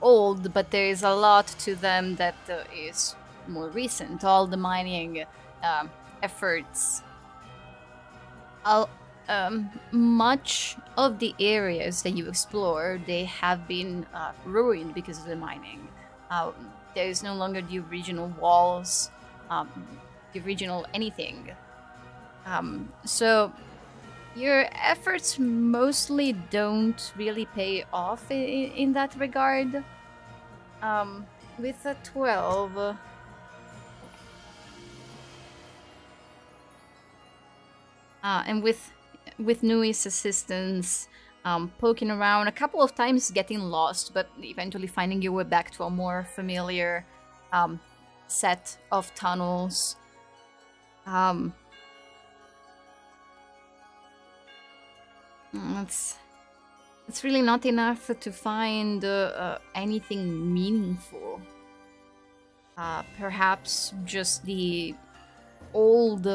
old, but there is a lot to them that uh, is more recent. All the mining uh, efforts... I'll, Um, much of the areas that you explore, they have been uh, ruined because of the mining. Uh, there is no longer the original walls, um, the original anything. Um, so your efforts mostly don't really pay off in, in that regard. Um, with a twelve... Uh, and with... with Nui's assistance, um, poking around a couple of times, getting lost, but eventually finding your way back to a more familiar um, set of tunnels. Um, it's, it's really not enough to find uh, uh, anything meaningful. Uh, perhaps just the old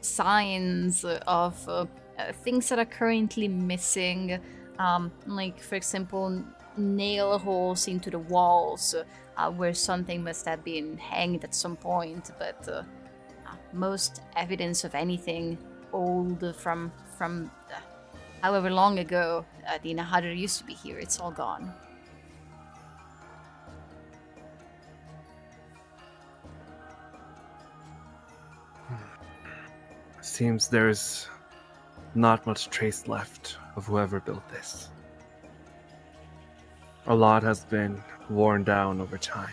signs of... Uh, Uh, things that are currently missing, um, like, for example, nail holes into the walls uh, where something must have been hanged at some point, but uh, most evidence of anything old from, from uh, however long ago uh, the Nahadra used to be here, it's all gone. Seems there's Not much trace left of whoever built this. A lot has been worn down over time.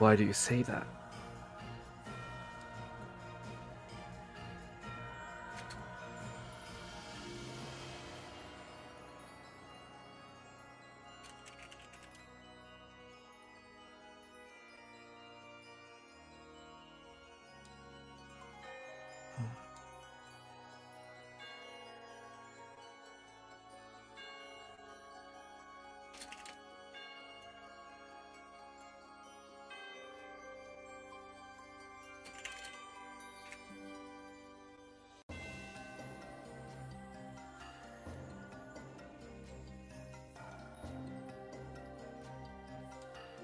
Why do you say that?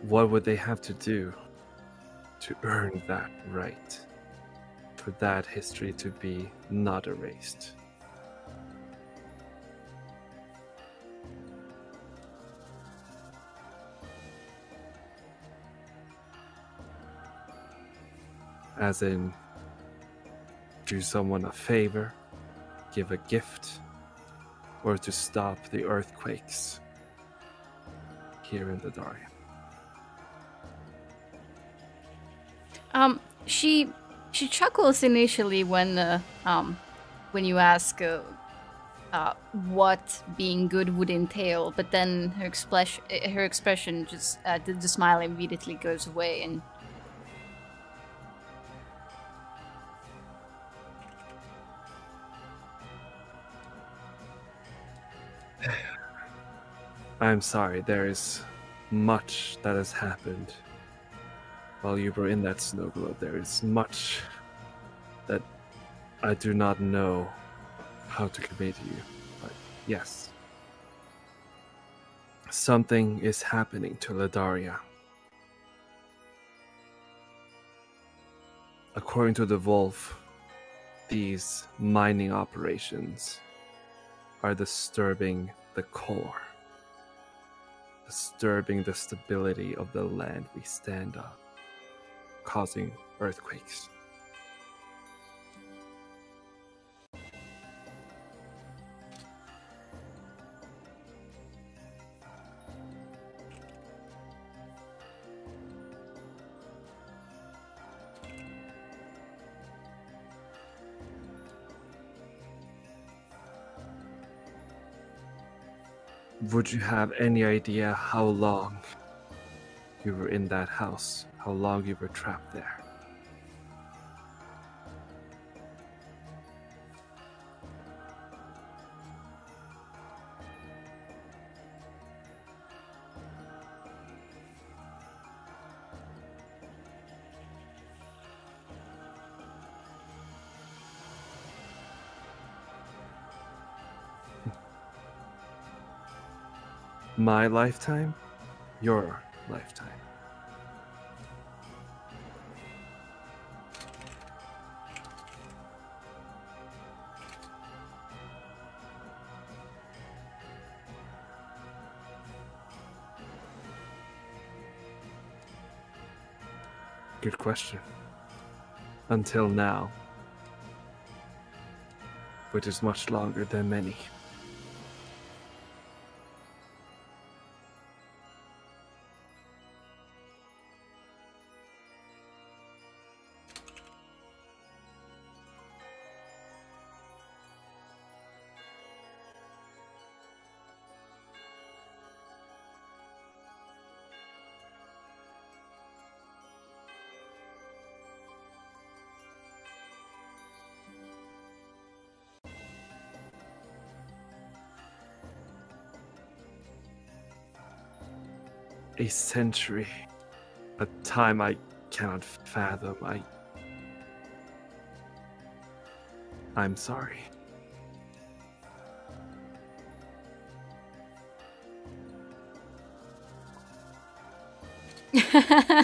What would they have to do to earn that right, for that history to be not erased? As in, do someone a favor, give a gift, or to stop the earthquakes here in Ledaria? Um, she she chuckles initially when uh, um when you ask uh, uh, what being good would entail, but then her expression her expression just uh, the, the smile immediately goes away, and I'm sorry. There is much that has happened. While you were in that snow globe, there is much that I do not know how to convey to you. But yes, something is happening to Ledaria. According to the Wolf, these mining operations are disturbing the core, disturbing the stability of the land we stand on, causing earthquakes. Would you have any idea how long you were in that house? How long you were trapped there? My lifetime? Your lifetime. Good question. Until now, which is much longer than many. A century, a time I cannot fathom. I, I'm sorry. I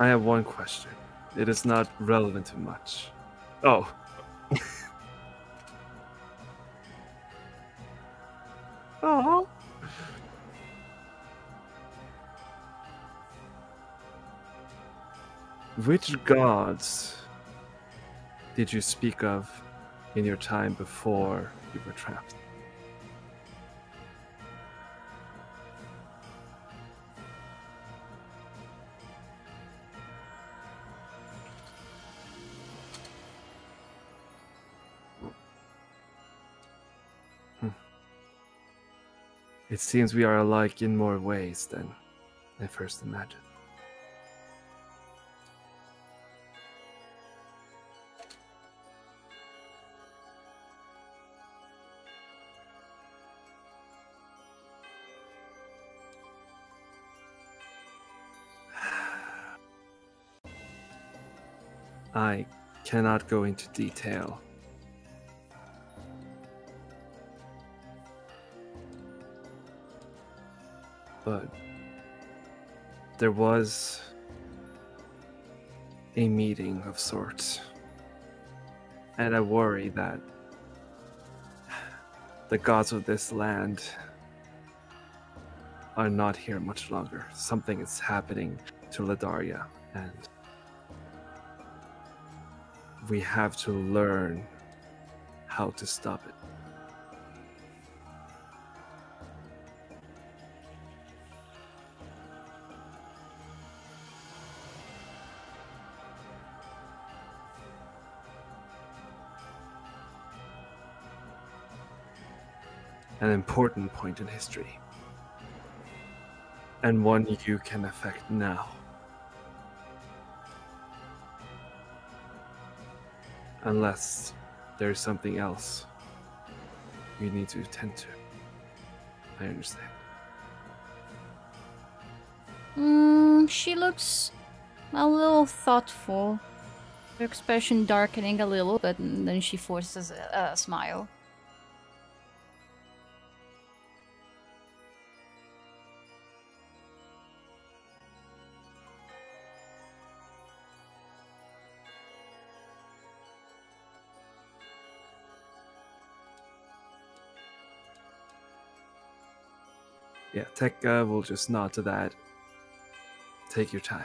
have one question. It is not relevant to much. Oh. Oh. Which gods did you speak of in your time before you were trapped? It seems we are alike in more ways than I first imagined. I cannot go into detail. But there was a meeting of sorts, and I worry that the gods of this land are not here much longer. Something is happening to Ledaria, and we have to learn how to stop it. An important point in history, and one you can affect now. Unless there is something else you need to attend to. I understand. Mm, she looks a little thoughtful, her expression darkening a little, but then she forces a, a smile. Yeah, Tekka will just nod to that. Take your time.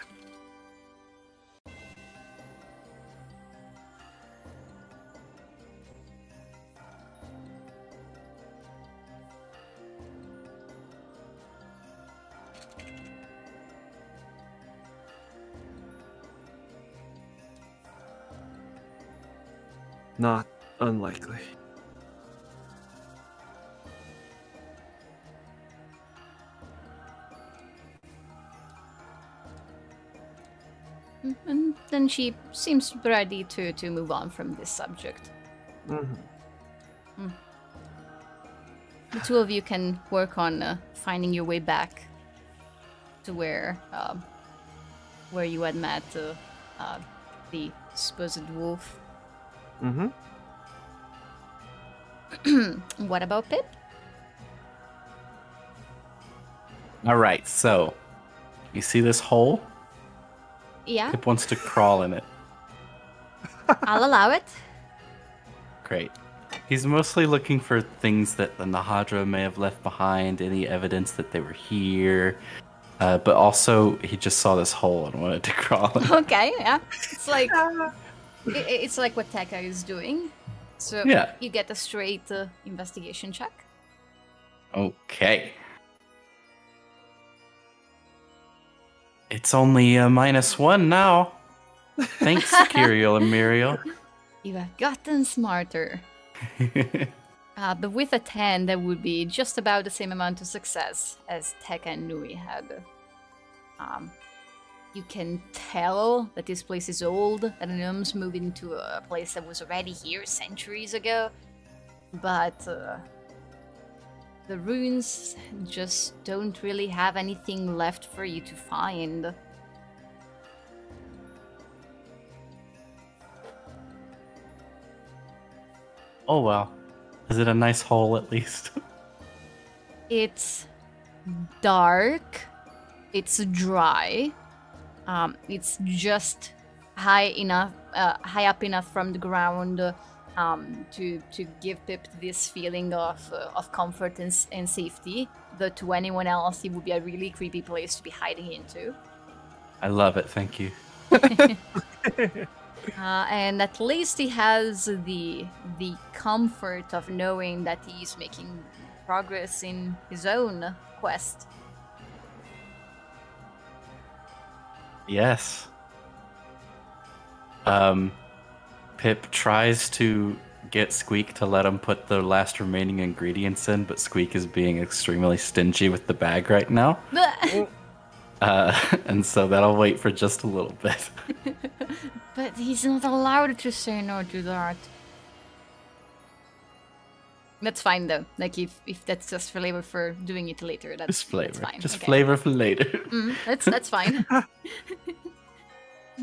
Not unlikely. And then she seems ready to, to move on from this subject. Mm-hmm. Mm. The two of you can work on uh, finding your way back to where uh, where you had met uh, uh, the supposed wolf. Mm-hmm. What about Pip? All right, so you see this hole? Yeah. Pip wants to crawl in it. I'll allow it. Great. He's mostly looking for things that the Nahadra may have left behind, any evidence that they were here. Uh, but also, he just saw this hole and wanted to crawl in. Okay, yeah. It's like it, it's like what Tekka is doing. So yeah. You get a straight uh, investigation check. Okay. It's only a minus one now. Thanks, Kyriel and Muriel. You have gotten smarter. uh, but with a ten, that would be just about the same amount of success as Tekka and Nui had. Um, you can tell that this place is old, that the gnomes moved into a place that was already here centuries ago. But uh, the runes just don't really have anything left for you to find. Oh well. Is it a nice hole at least? It's dark. It's dry. Um, it's just high enough, uh, high up enough from the ground uh, um, to to give Pip this feeling of uh, of comfort and and safety. That to anyone else, it would be a really creepy place to be hiding into. I love it. Thank you. Uh, and at least he has the the comfort of knowing that he's making progress in his own quest. Yes. Um, Pip tries to get Squeak to let him put the last remaining ingredients in, but Squeak is being extremely stingy with the bag right now. uh, and so that'll wait for just a little bit. But he's not allowed to say no to that. That's fine though. Like if, if that's just flavor for doing it later, that's, just flavor. That's fine. Just okay. Flavor for later. Mm, that's that's fine.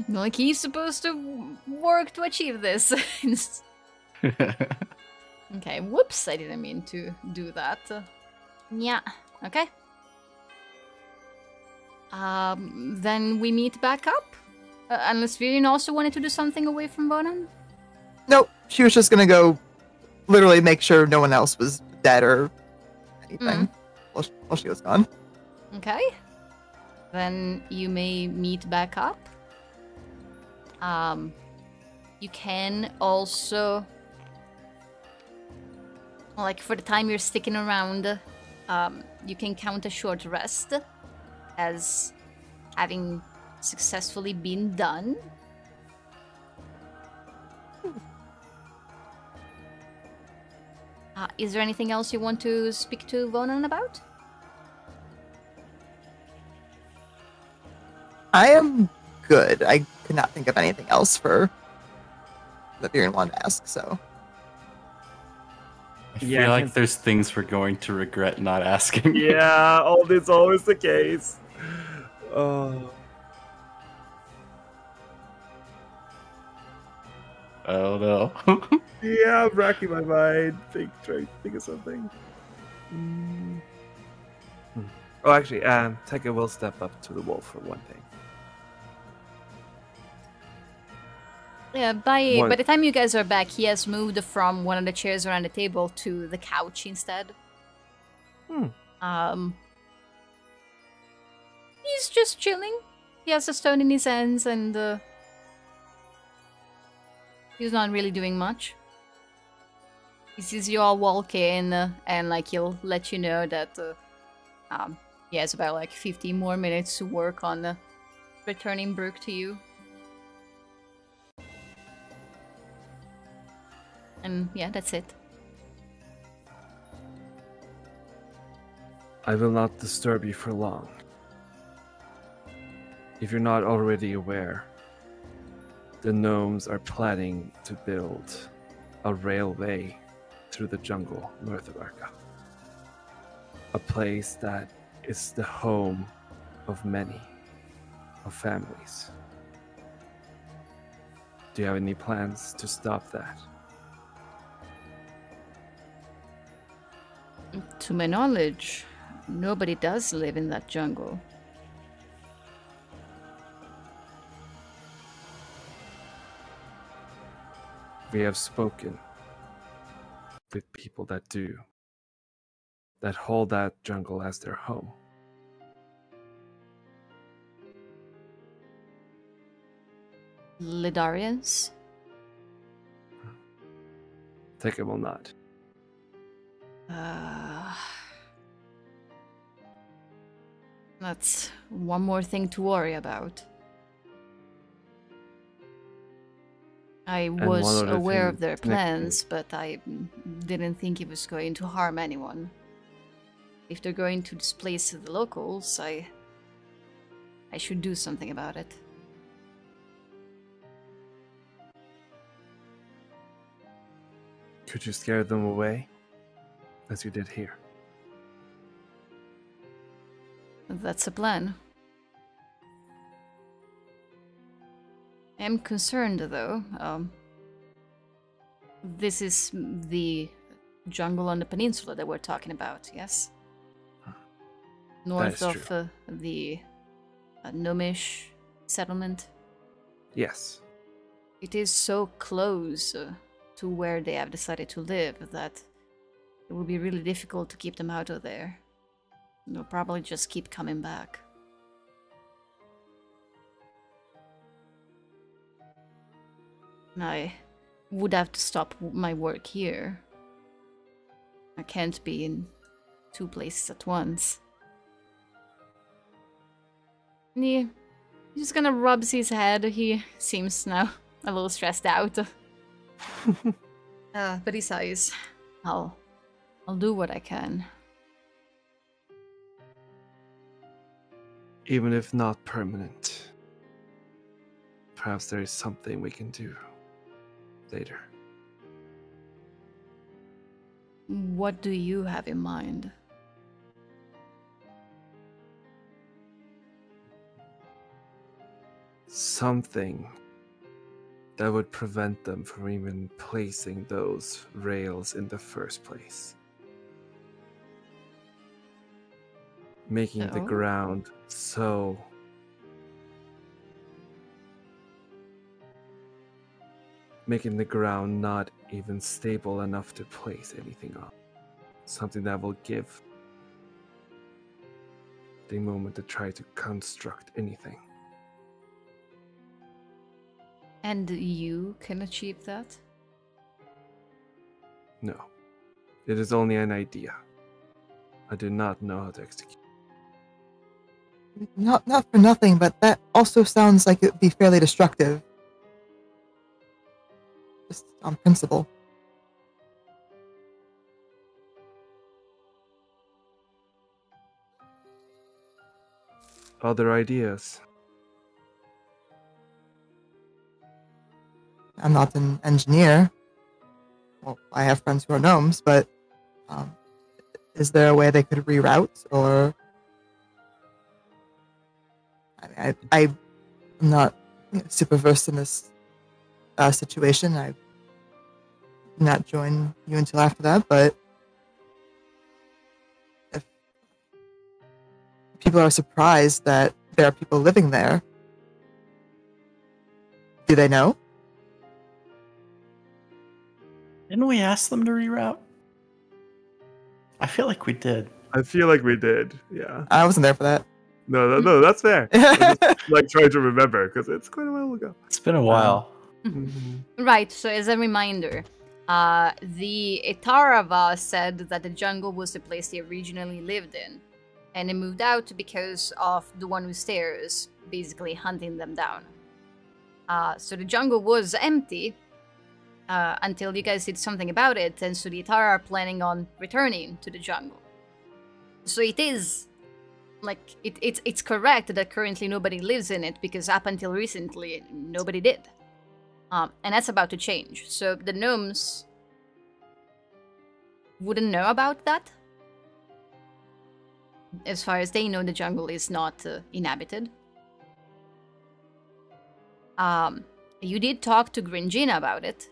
Like he's supposed to work to achieve this. Okay. Whoops! I didn't mean to do that. Yeah. Okay. Um. Then we meet back up. Uh, unless Vivian also wanted to do something away from Vonan? Nope. She was just going to go literally make sure no one else was dead or anything mm. while, she, while she was gone. Okay. Then you may meet back up. Um, you can also... Like, for the time you're sticking around, um, you can count a short rest as having... successfully been done. Uh, is there anything else you want to speak to Vonan about? I am good. I could not think of anything else for that Viren wanted to ask, so. I feel yeah, like there's things we're going to regret not asking. Yeah, all this always the case. Oh. I don't know. Yeah, I'm racking my mind. Think, try to think of something. Mm. Hmm. Oh, actually, um, Tekka will step up to the wolf for one thing. Yeah, by one. by the time you guys are back, he has moved from one of the chairs around the table to the couch instead. Hmm. Um, he's just chilling. He has a stone in his hands and. Uh, He's not really doing much. He sees you all walk in, uh, and like he'll let you know that uh, um, he has about like fifty more minutes to work on uh, returning Brook to you. And yeah, that's it. I will not disturb you for long. If you're not already aware, the gnomes are planning to build a railway through the jungle north of Urka. A place that is the home of many, of families. Do you have any plans to stop that? To my knowledge, nobody does live in that jungle. We have spoken with people that do, that hold that jungle as their home. Ledarians? Tekka will not. Uh, that's one more thing to worry about. I was aware of their plans, but I didn't think it was going to harm anyone. If they're going to displace the locals, I... I should do something about it. Could you scare them away, as you did here? That's the plan. I'm concerned, though. Um, this is the jungle on the peninsula that we're talking about, yes? North of uh, the uh, Gnomish settlement? Yes. It is so close uh, to where they have decided to live that it will be really difficult to keep them out of there. They'll probably just keep coming back. I would have to stop my work here. I can't be in two places at once. And he, he just kind of rubs his head. He seems now a little stressed out. uh, but he sighs. I'll, I'll do what I can. Even if not permanent, perhaps there is something we can do later. What do you have in mind? Something that would prevent them from even placing those rails in the first place. Making Uh-oh. the ground so making the ground not even stable enough to place anything on. Something that will give the moment to try to construct anything. And you can achieve that? No. It is only an idea. I do not know how to execute. Not not for nothing, but that also sounds like it would be fairly destructive. Just on principle. Other ideas? I'm not an engineer. Well, I have friends who are gnomes, but um, is there a way they could reroute, or... I, I, I'm not super versed in this uh, situation. I did not join you until after that, but if people are surprised that there are people living there, do they know? Didn't we ask them to reroute? I feel like we did. I feel like we did, yeah. I wasn't there for that. No, no, no, that's fair. I'm just, like, trying to remember, because it's quite a while ago. It's been a while. Mm-hmm. Right, so as a reminder, uh, the Itarava said that the jungle was the place they originally lived in, and it moved out because of the one with stairs basically hunting them down. Uh, so the jungle was empty uh, until you guys did something about it, and so the Itara are planning on returning to the jungle. So it is... Like, it, it's it's correct that currently nobody lives in it, because up until recently, nobody did. Um, and that's about to change. So the gnomes wouldn't know about that. As far as they know, the jungle is not uh, inhabited. Um, you did talk to Gringina about it.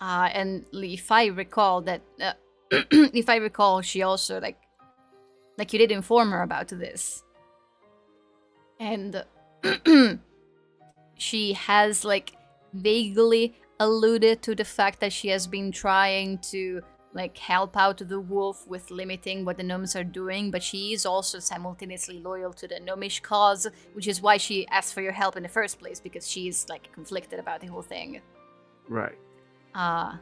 Uh, and if I recall that... Uh, if I recall, she also, like, Like, you did inform her about this. And she has, like, vaguely alluded to the fact that she has been trying to, like, help out the wolf with limiting what the gnomes are doing, but she is also simultaneously loyal to the gnomish cause, which is why she asked for your help in the first place, because she's, like, conflicted about the whole thing. Right. Uh,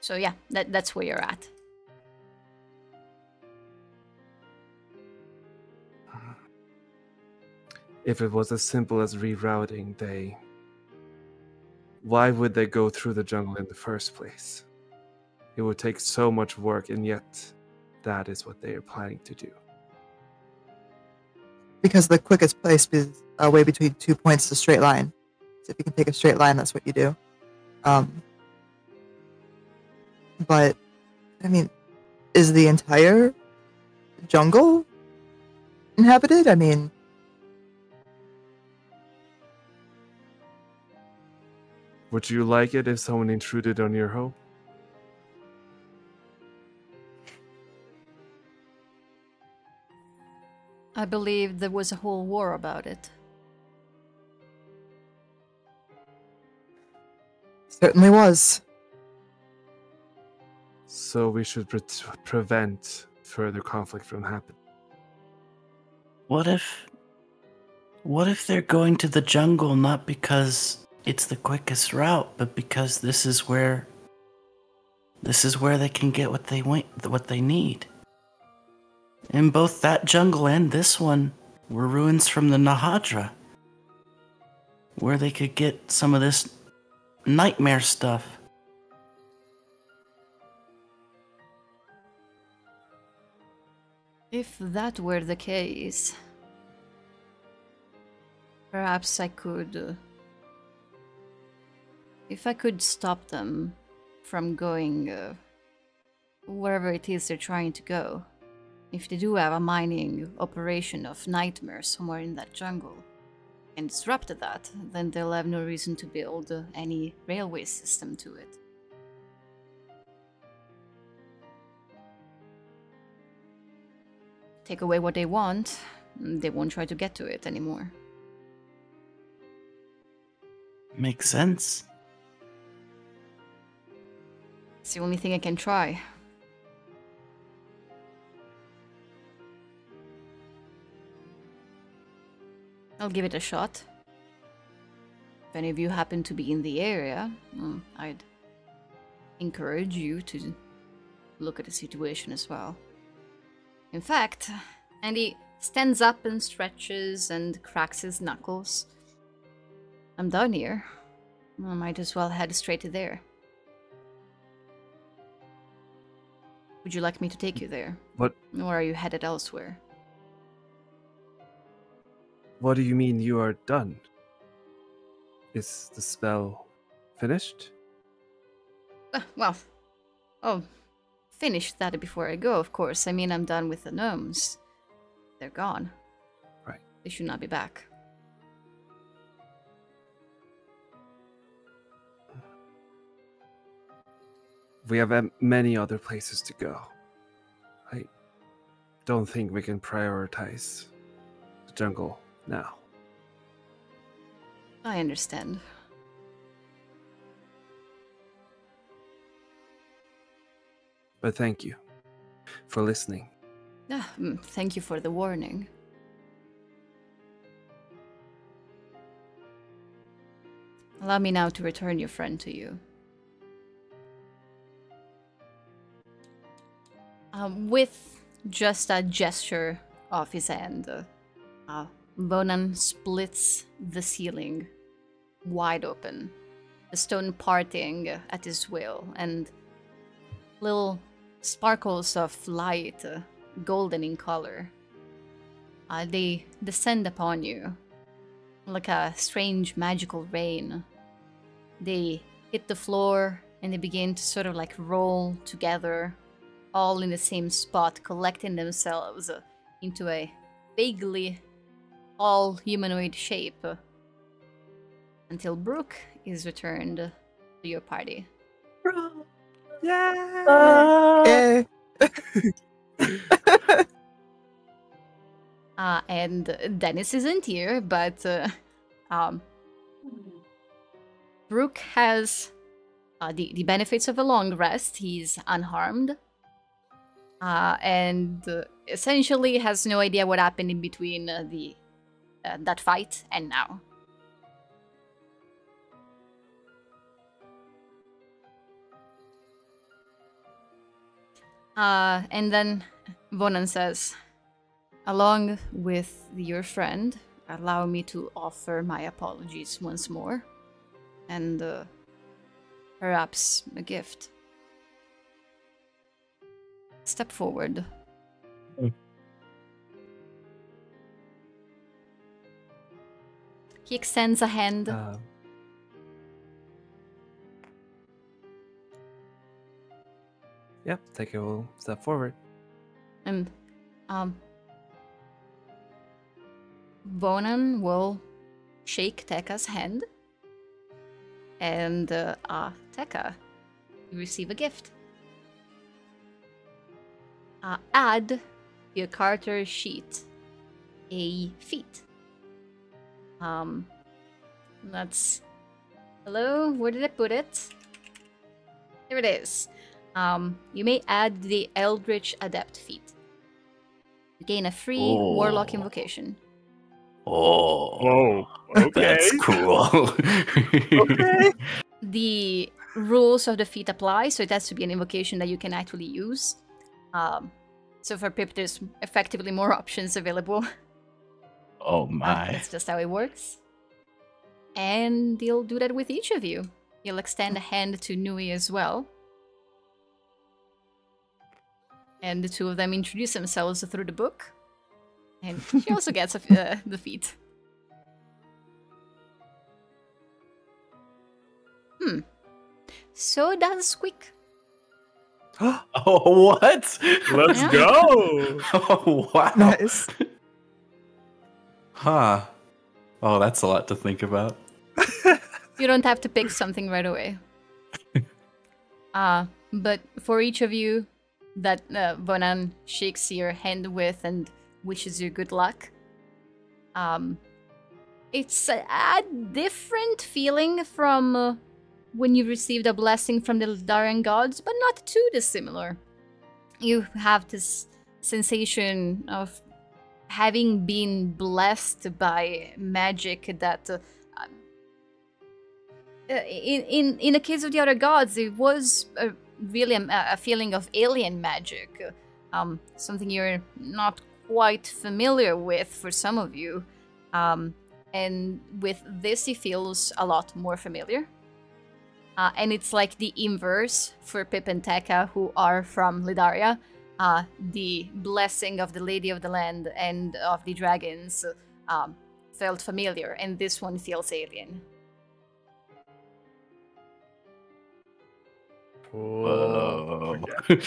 so, yeah, that, that's where you're at. If it was as simple as rerouting, they... Why would they go through the jungle in the first place? It would take so much work, and yet that is what they are planning to do. Because the quickest place is a way between two points is a straight line. So if you can take a straight line, that's what you do. Um, but, I mean, is the entire jungle inhabited? I mean... Would you like it if someone intruded on your home? I believe there was a whole war about it. Certainly was. So we should pre prevent further conflict from happening. What if... What if they're going to the jungle not because... it's the quickest route, but because this is where this is where they can get what they want, what they need. In both that jungle and this one were ruins from the Nahadra, where they could get some of this nightmare stuff. If that were the case, perhaps I could... Uh... If I could stop them from going uh, wherever it is they're trying to go, if they do have a mining operation of nightmares somewhere in that jungle, and disrupt that, then they'll have no reason to build uh, any railway system to it. Take away what they want, they won't try to get to it anymore. Makes sense. It's the only thing I can try. I'll give it a shot. If any of you happen to be in the area, I'd encourage you to look at the situation as well. In fact, Andy stands up and stretches and cracks his knuckles. I'm done here. I might as well head straight to there. Would you like me to take you there? What? Or are you headed elsewhere? What do you mean you are done? Is the spell finished? Uh, well, oh, finish that before I go, of course. I mean, I'm done with the gnomes. They're gone. Right. They should not be back. We have many other places to go. I don't think we can prioritize the jungle now. I understand. But thank you for listening. Ah, thank you for the warning. Allow me now to return your friend to you. Um, with just a gesture of his hand, uh, Vonan splits the ceiling wide open, the stone parting at his will, and little sparkles of light, uh, golden in color, uh, they descend upon you like a strange magical rain. They hit the floor and they begin to sort of like roll together, all in the same spot, collecting themselves into a vaguely all humanoid shape until Brooke is returned to your party. Brooke! Yeah! Uh, yeah. uh, and Dennis isn't here, but uh, um, Brooke has uh, the, the benefits of a long rest. He's unharmed. Uh, and uh, essentially has no idea what happened in between uh, the uh, that fight and now. Uh, and then Vonan says, along with your friend, allow me to offer my apologies once more, and uh, perhaps a gift. Step forward. Mm. He extends a hand. Uh, Yep, take a little step forward. And um Vonan will shake Tekka's hand. And uh, uh Tekka, you receive a gift. Uh, add your character sheet a feat. Um that's hello, where did I put it? There it is. Um, you may add the Eldritch Adept feat. You gain a free oh. Warlock Invocation. Oh, oh okay. That's cool. Okay. The rules of the feat apply, so it has to be an invocation that you can actually use. Um, so for Pip, there's effectively more options available. Oh my. Uh, that's just how it works. And he'll do that with each of you. He'll extend a hand to Nui as well. And the two of them introduce themselves through the book. And she also gets a, uh, the feat. Hmm. So does Squeak. Oh, what? Let's yeah. go! Oh, wow. Nice. Huh. Oh, that's a lot to think about. You don't have to pick something right away. Uh, but for each of you that uh, Vonan shakes your hand with and wishes you good luck. Um, it's a, a different feeling from uh, when you received a blessing from the Ledarian gods, but not too dissimilar. You have this sensation of having been blessed by magic that, uh, uh, in, in, in the case of the other gods, it was a, really a, a feeling of alien magic, um, something you're not quite familiar with for some of you, um, and with this it feels a lot more familiar. Uh, and it's like the inverse for Pip and Tekka, who are from Ledaria. Uh, the blessing of the Lady of the Land and of the dragons um, felt familiar, and this one feels alien. Cool. Oh. Okay.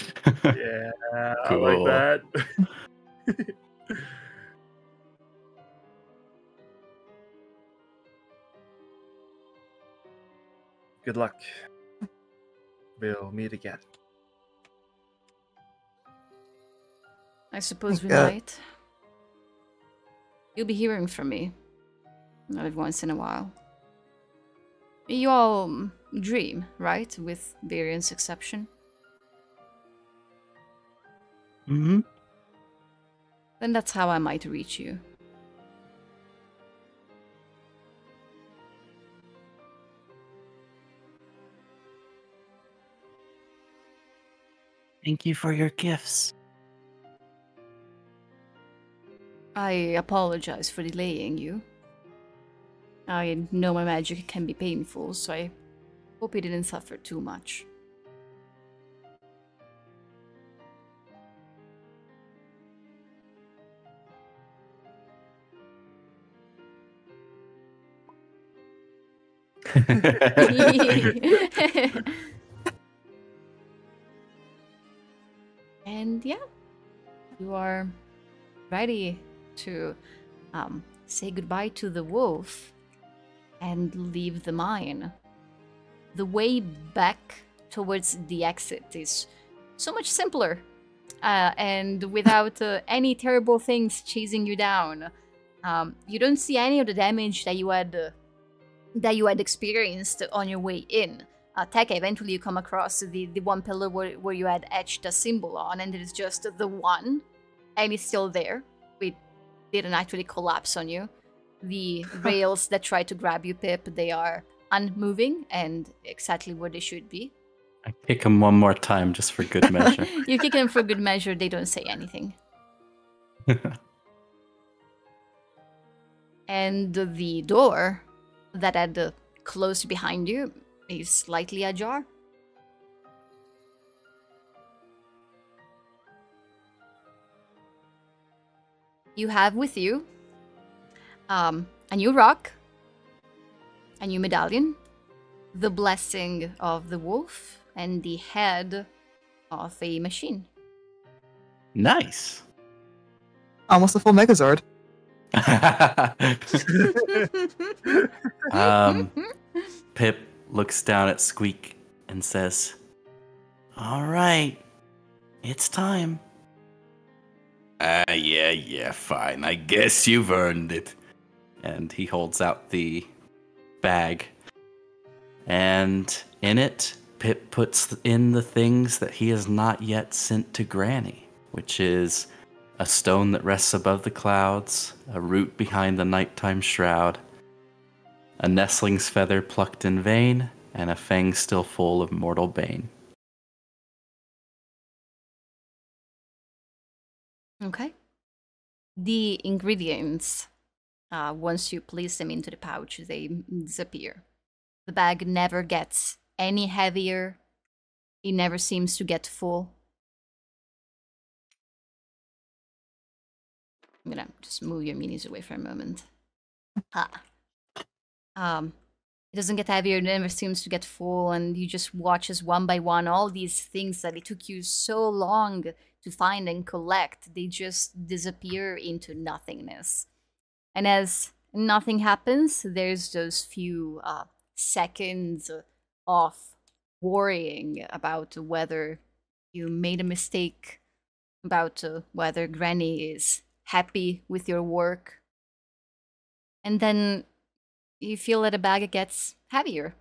Yeah, cool. I like that. Good luck. We'll meet again. I suppose we uh, might. You'll be hearing from me. Not every once in a while. You all dream, right? With Varian's exception. Mm-hmm. Then that's how I might reach you. Thank you for your gifts. I apologize for delaying you. I know my magic can be painful, so I hope you didn't suffer too much. And yeah, you are ready to um, say goodbye to the wolf and leave the mine. The way back towards the exit is so much simpler, uh, and without uh, any terrible things chasing you down. Um, you don't see any of the damage that you had uh, that you had experienced on your way in. Uh, Tekka, eventually you come across the, the one pillar where, where you had etched a symbol on, and it's just the one, and it's still there. Didn't actually collapse on you. The rails that try to grab you, Pip, they are unmoving and exactly where they should be. I kick them one more time just for good measure. You kick them for good measure, they don't say anything. And the door that had closed behind you is slightly ajar. You have with you um, a new rock, a new medallion, the blessing of the wolf, and the head of a machine. Nice. Almost a full Megazord. um, Pip looks down at Squeak and says, "All right, it's time." Ah, uh, yeah, yeah, fine. I guess you've earned it. And he holds out the bag. And in it, Pip puts in the things that he has not yet sent to Granny, which is a stone that rests above the clouds, a root behind the nighttime shroud, a nestling's feather plucked in vain, and a fang still full of mortal bane. Okay. The ingredients, uh, once you place them into the pouch, they disappear. The bag never gets any heavier. It never seems to get full. I'm gonna just move your minis away for a moment. Ha. Um, it doesn't get heavier, it never seems to get full, and you just watch as one by one all these things that it took you so long to find and collect, they just disappear into nothingness. And as nothing happens, there's those few uh, seconds of worrying about whether you made a mistake, about uh, whether Granny is happy with your work. And then you feel that the bag gets heavier.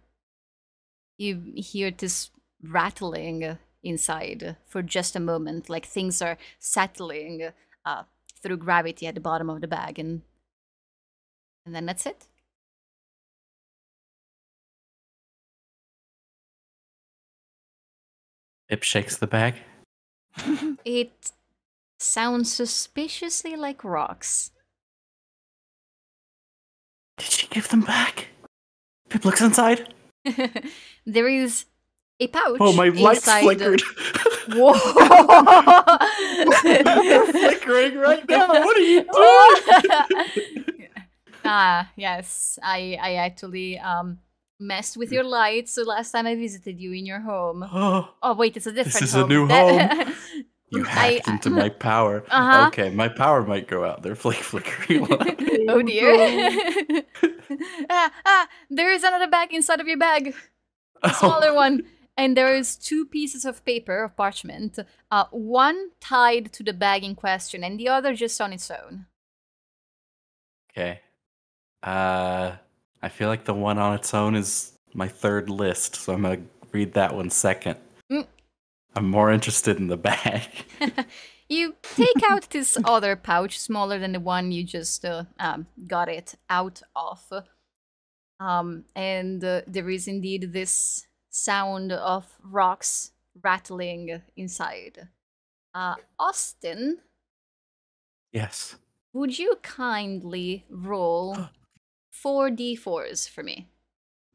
You hear this rattling inside for just a moment, like things are settling uh, through gravity at the bottom of the bag, and and then that's it. Pip shakes the bag. It sounds suspiciously like rocks. Did she give them back? Pip looks inside. There is a pouch. Oh, my lights flickered. Whoa! They're flickering right now. What are you doing? Ah, yes. I I actually um messed with your lights. So last time I visited you in your home. Oh wait, it's a different. This is home. a new that home. You hacked I, into my power. Uh-huh. Okay, my power might go out. They're flick flickering. Oh dear. ah, ah, there is another bag inside of your bag. A smaller oh. one. And there is two pieces of paper, of parchment. Uh, one tied to the bag in question, and the other just on its own. Okay. Uh, I feel like the one on its own is my third list, so I'm going to read that one second. Mm. I'm more interested in the bag. You take out this other pouch, smaller than the one you just uh, um, got it out of. Um, and uh, there is indeed this sound of rocks rattling inside. Uh, Austin? Yes? Would you kindly roll four d fours for me?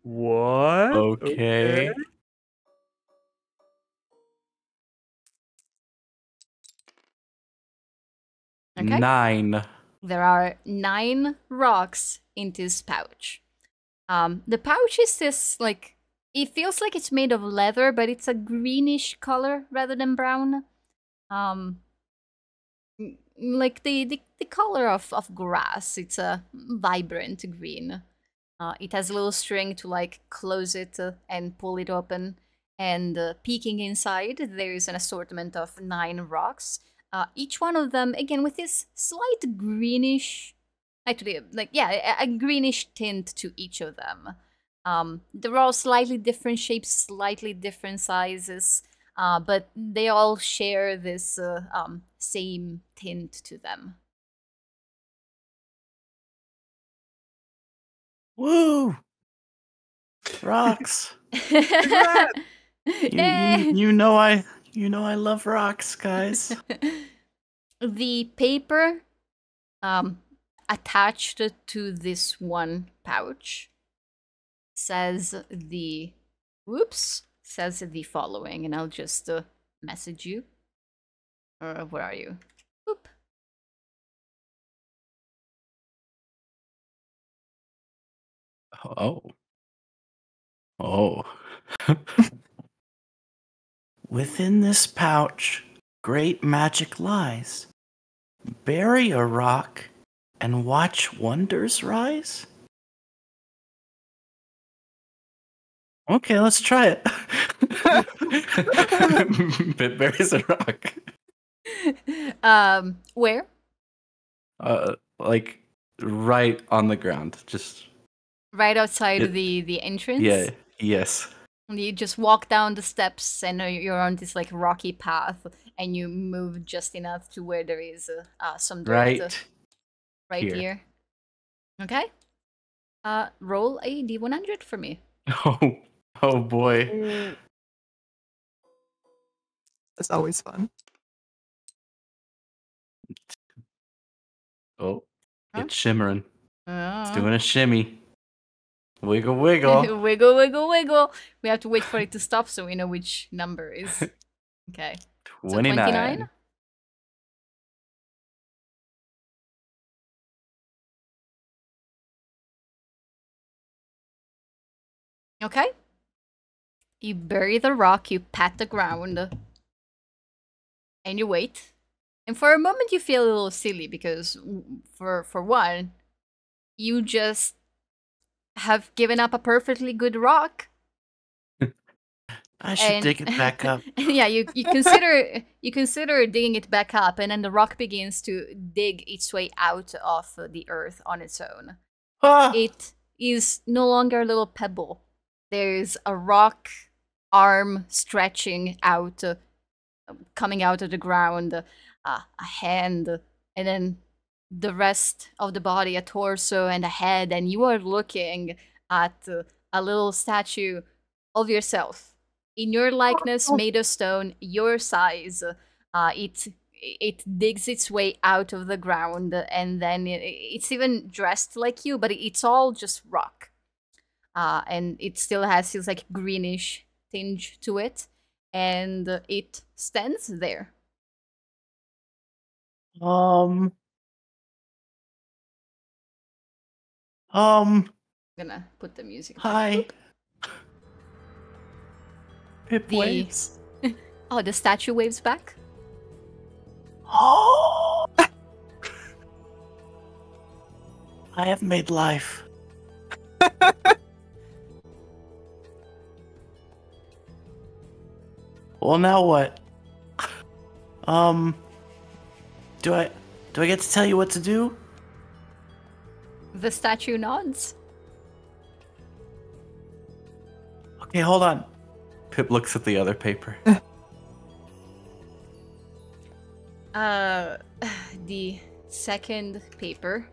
What? Okay. okay. Okay. Nine. There are nine rocks in this pouch. Um, the pouch is this, like, it feels like it's made of leather, but it's a greenish color rather than brown. Um, like the, the, the color of, of grass, it's a vibrant green. Uh, it has a little string to, like, close it uh, and pull it open. And uh, peeking inside, there is an assortment of nine rocks. Uh, each one of them, again, with this slight greenish... Actually, like, yeah, a greenish tint to each of them. Um, they're all slightly different shapes, slightly different sizes, uh, but they all share this uh, um, same tint to them. Woo! Rocks! you, you, you know I, you know I love rocks, guys. The paper. Um, Attached to this one pouch says the whoops says the following, and I'll just uh, message you. Or where are you? Oop. Oh. Oh. Within this pouch, great magic lies. Bury a rock and watch wonders rise? Okay, let's try it. Bit buries a rock. Um, where? Uh, like right on the ground, just right outside it, the the entrance. Yeah. Yes. You just walk down the steps, and you're on this like rocky path, and you move just enough to where there is uh, some dirt. Right. Right here. here. Okay. Uh, roll a D one hundred for me. Oh. Oh boy. That's always fun. Oh, huh? It's shimmering. Oh. It's doing a shimmy. Wiggle, wiggle. Wiggle, wiggle, wiggle. We have to wait for it to stop so we know which number is. Okay. twenty-nine. So twenty-nine? Okay. You bury the rock, you pat the ground, and you wait. And for a moment you feel a little silly because, for for one, you just have given up a perfectly good rock. I should and, dig it back up. Yeah, you, you consider you consider digging it back up, and then the rock begins to dig its way out of the earth on its own. Ah! It is no longer a little pebble. There's a rock arm stretching out, uh, coming out of the ground, uh, a hand, and then the rest of the body, a torso and a head, and you are looking at uh, a little statue of yourself. In your likeness, made of stone, your size, uh, it, it digs its way out of the ground, and then it, it's even dressed like you, but it's all just rock. Uh, and it still has this like greenish tinge to it, and uh, it stands there. Um. Um. I'm gonna put the music. Hi. It the... waves. Oh, the statue waves back. Oh. I have made life. Well, now what? Um, do I do I get to tell you what to do? The statue nods. Okay, hold on. Pip looks at the other paper. uh, the second paper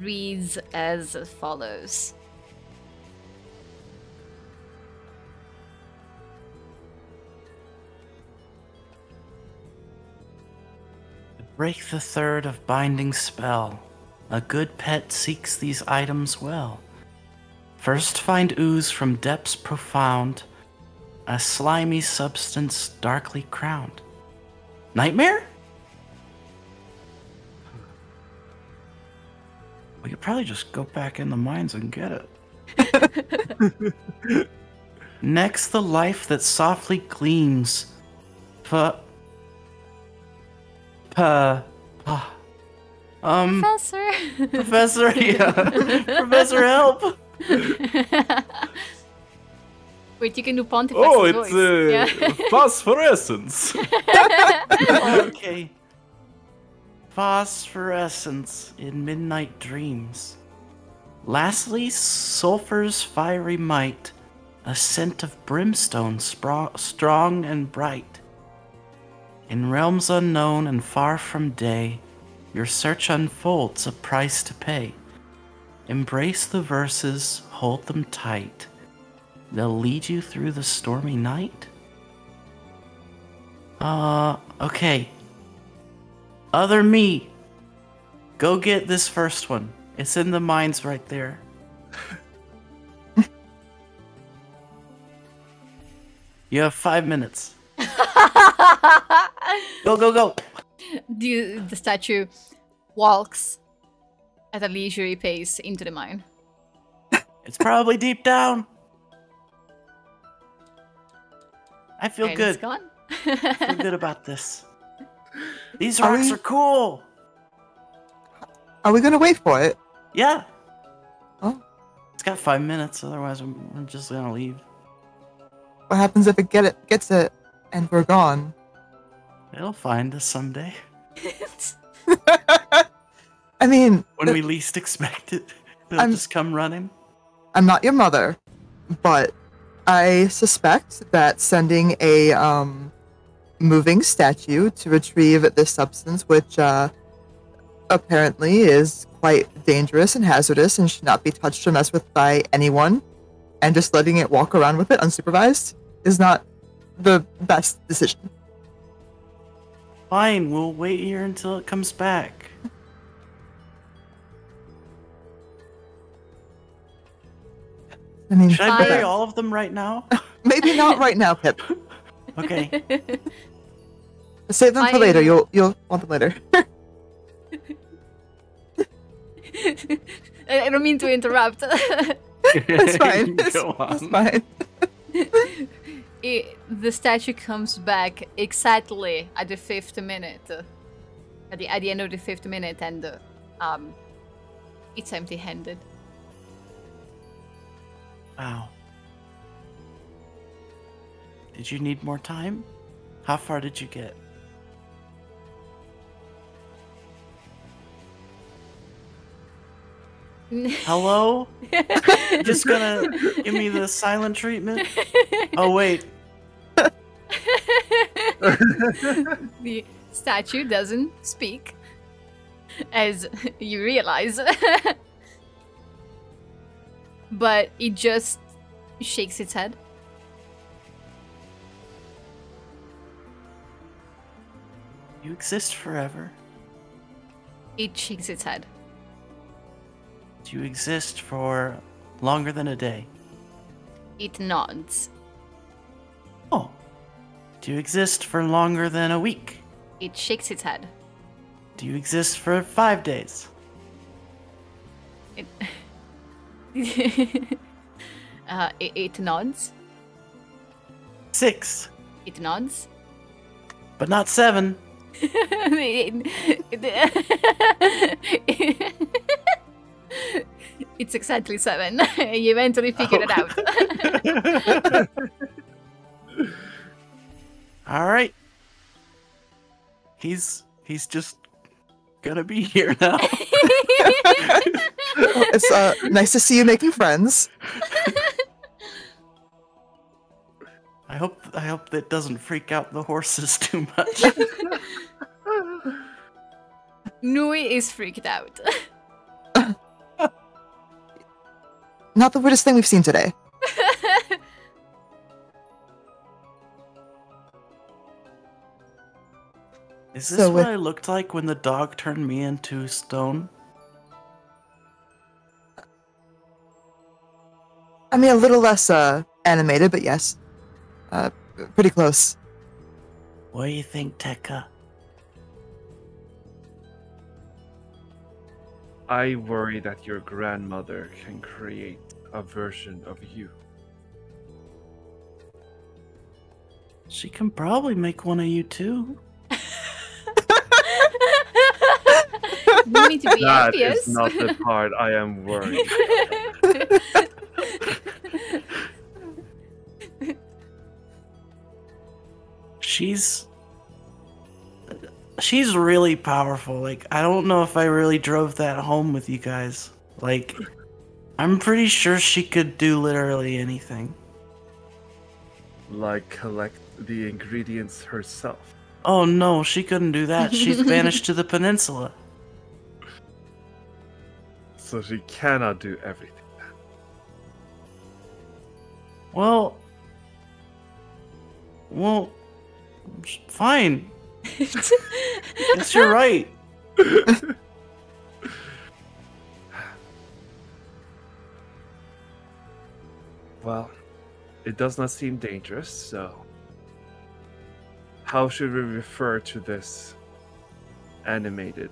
reads as follows. Break the third of binding spell. A good pet seeks these items well. First find ooze from depths profound, a slimy substance darkly crowned. Nightmare? We could probably just go back in the mines and get it. Next, the life that softly gleams. For... Uh, uh, um, Professor. Professor, yeah. Professor, help! Wait, you can do Pontifex. Oh, it's uh, yeah. Phosphorescence. Okay. Phosphorescence in midnight dreams. Lastly, sulfur's fiery might, a scent of brimstone strong and bright. In realms unknown and far from day, your search unfolds a price to pay. Embrace the verses, hold them tight. They'll lead you through the stormy night? Uh, okay. Other me! Go get this first one. It's in the mines right there. You have five minutes. Go, go, go! The, the statue walks at a leisurely pace into the mine. It's probably deep down. I feel right, good. Gone. I feel good about this. These are rocks we... are cool. Are we gonna wait for it? Yeah. Oh. It's got five minutes. Otherwise, I'm, I'm just gonna leave. What happens if it get it gets it and we're gone? It'll find us someday. I mean, when we least expect it, they'll just come running. I'm not your mother, but I suspect that sending a um, moving statue to retrieve this substance, which uh, apparently is quite dangerous and hazardous and should not be touched or messed with by anyone, and just letting it walk around with it unsupervised is not the best decision. Fine, we'll wait here until it comes back. I mean, should I bury all of them right now? Maybe not right now, Pip. Okay. Save them I... for later. You'll you'll want them later. I don't mean to interrupt. It's fine. It's, Go on. It's fine. It, the statue comes back exactly at the fifth minute, at the at the end of the fifth minute, and uh, um, it's empty-handed. Wow. Did you need more time? How far did you get? Hello? You're just gonna give me the silent treatment? Oh, wait. The statue doesn't speak, as you realize. But it just shakes its head. You exist forever. It shakes its head. You exist for longer than a day. It nods. Oh. Do you exist for longer than a week? It shakes its head. Do you exist for five days? It... uh, it, it nods. Six. It nods. But not seven. It's exactly seven. You eventually figured oh. it out. All right. He's he's just gonna be here now. It's uh, nice to see you making friends. I hope I hope that doesn't freak out the horses too much. Nui is freaked out. Not the weirdest thing we've seen today. Is this so what with... I looked like when the dog turned me into stone? I mean, a little less uh, animated, but yes. Uh, pretty close. What do you think, Tekka? I worry that your grandmother can create a version of you. She can probably make one of you too. You need to be that obvious. Is not the part I am worried about. She's she's really powerful. Like, I don't know if I really drove that home with you guys. Like, I'm pretty sure she could do literally anything. Like collect the ingredients herself. Oh no, she couldn't do that. She's banished to the peninsula. So she cannot do everything. Well, well, fine. Yes, you're right. Well, it does not seem dangerous, so how should we refer to this animated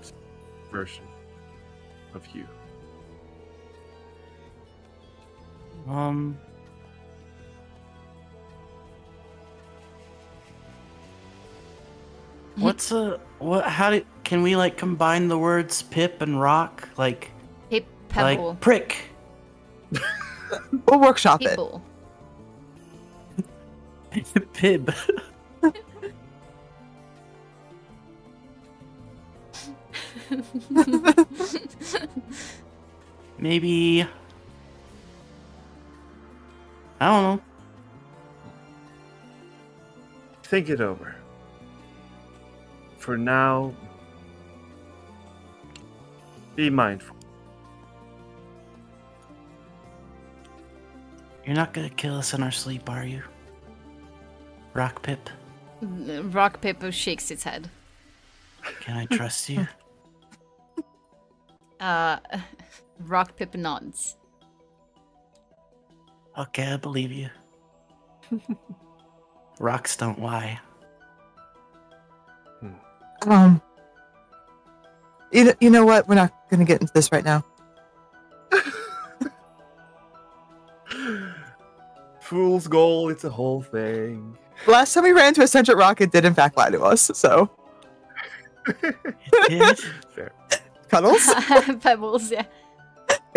version of you? Um... What's a what? How do can we like combine the words pip and rock? Like pip, pebble, like prick. We'll workshop People. it. Pib. Maybe I don't know. Think it over. For now, be mindful. You're not gonna kill us in our sleep, are you? Rock Pip. Rock Pip shakes its head. Can I trust you? Uh, Rock Pip nods. Okay, I believe you. Rocks don't lie. Um, you, you know what? We're not going to get into this right now. Fool's goal, it's a whole thing. Last time we ran into a sentient rock, it did in fact lie to us, so. It did? Fair. Cuddles? Pebbles, yeah.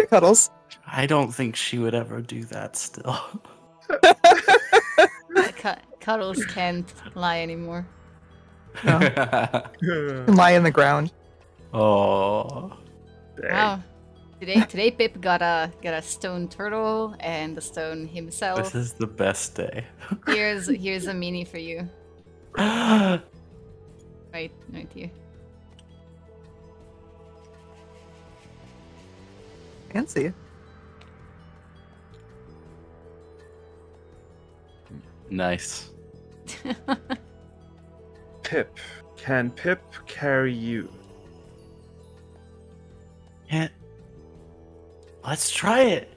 Cuddles. I don't think she would ever do that still. Cut Cuddles can't lie anymore. No. Lie in the ground. Oh. Dang. Wow. Today, today, Pip got a got a stone turtle and a stone himself. This is the best day. here's here's a meanie for you. right, right here. Fancy. Nice. Pip, can Pip carry you? Can't. Let's try it.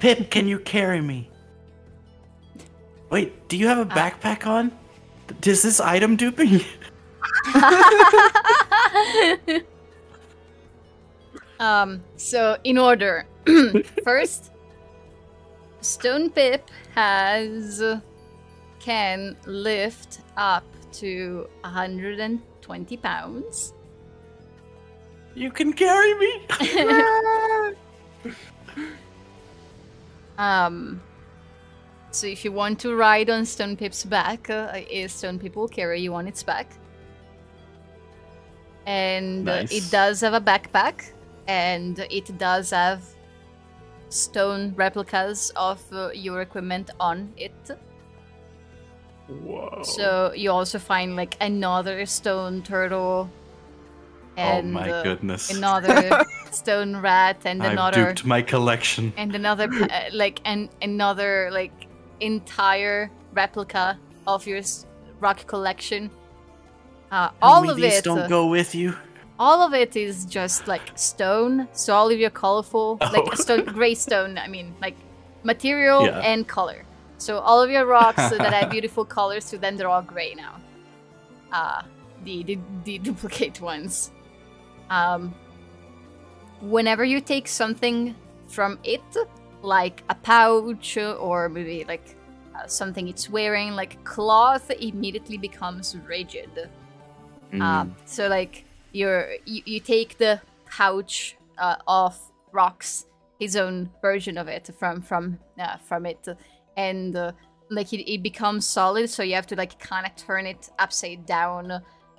Pip, can you carry me? Wait, do you have a uh, backpack on? Does this item dupe me? um. So in order, first, Stone Pip has can lift up to one hundred twenty pounds. You can carry me! um, so if you want to ride on Stone Pip's back, uh, Stone Pip will carry you on its back. And nice. uh, it does have a backpack, and it does have stone replicas of uh, your equipment on it. Whoa. So you also find like another stone turtle and oh my uh, goodness. another stone rat and I've another duped my collection and another uh, like and another like entire replica of your rock collection. Uh, all of these it don't go with you. All of it is just like stone. So all of your colorful oh. like stone, gray stone. I mean, like material yeah. and color. So all of your rocks that have beautiful colors to them, they're all gray now. Uh, the, the, the duplicate ones. Um, whenever you take something from it, like a pouch or maybe like uh, something it's wearing, like cloth immediately becomes rigid. Mm. Uh, so like you're, you, you take the pouch uh, of rocks, his own version of it from, from, uh, from it. And uh, like it, it becomes solid, so you have to like kind of turn it upside down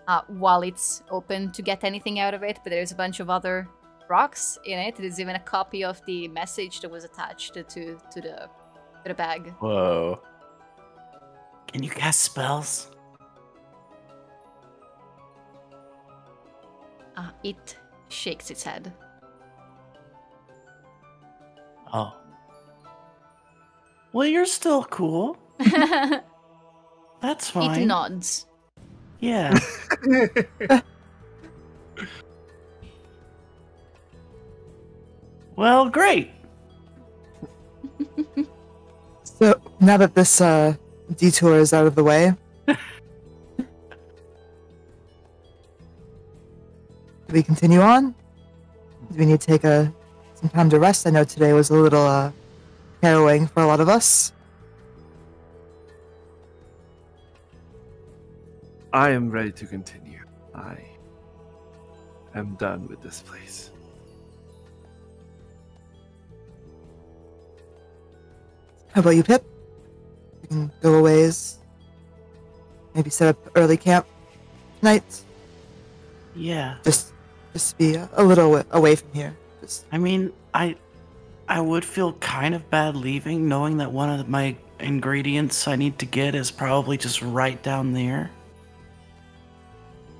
uh, while it's open to get anything out of it. But there's a bunch of other rocks in it. There's even a copy of the message that was attached to to, to the to the bag. Whoa! Can you cast spells? Uh, it shakes its head. Oh. Well, you're still cool. That's fine. It nods. Yeah. Well, great. So, now that this uh, detour is out of the way, do we continue on? Do we need to take a, some time to rest? I know today was a little... Uh, harrowing for a lot of us. I am ready to continue. I am done with this place. How about you, Pip? You can go a ways. Maybe set up early camp tonight. Yeah. Just, just be a, a little away from here. Just. I mean, I, I would feel kind of bad leaving, knowing that one of my ingredients I need to get is probably just right down there.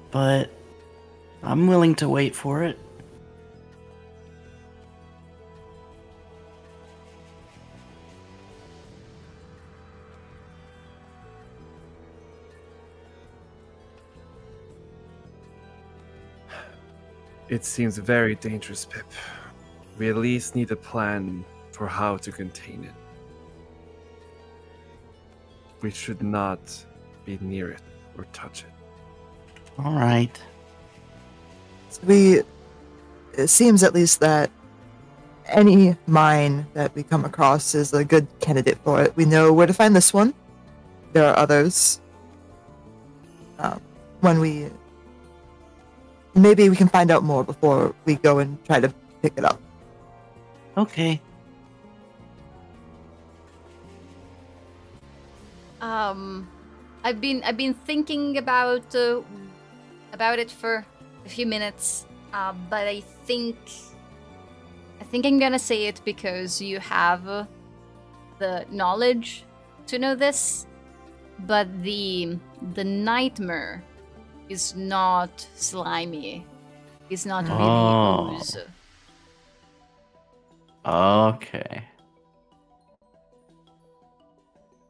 But I'm willing to wait for it. It seems very dangerous, Pip. We at least need a plan for how to contain it. We should not be near it or touch it. All right. So we, it seems at least that any mine that we come across is a good candidate for it. We know where to find this one. There are others. Um, when we... Maybe we can find out more before we go and try to pick it up. Okay. Um, I've been I've been thinking about uh, about it for a few minutes, uh, but I think I think I'm gonna say it because you have the knowledge to know this, but the the nightmare is not slimy. It's not oh. really ooze. Okay.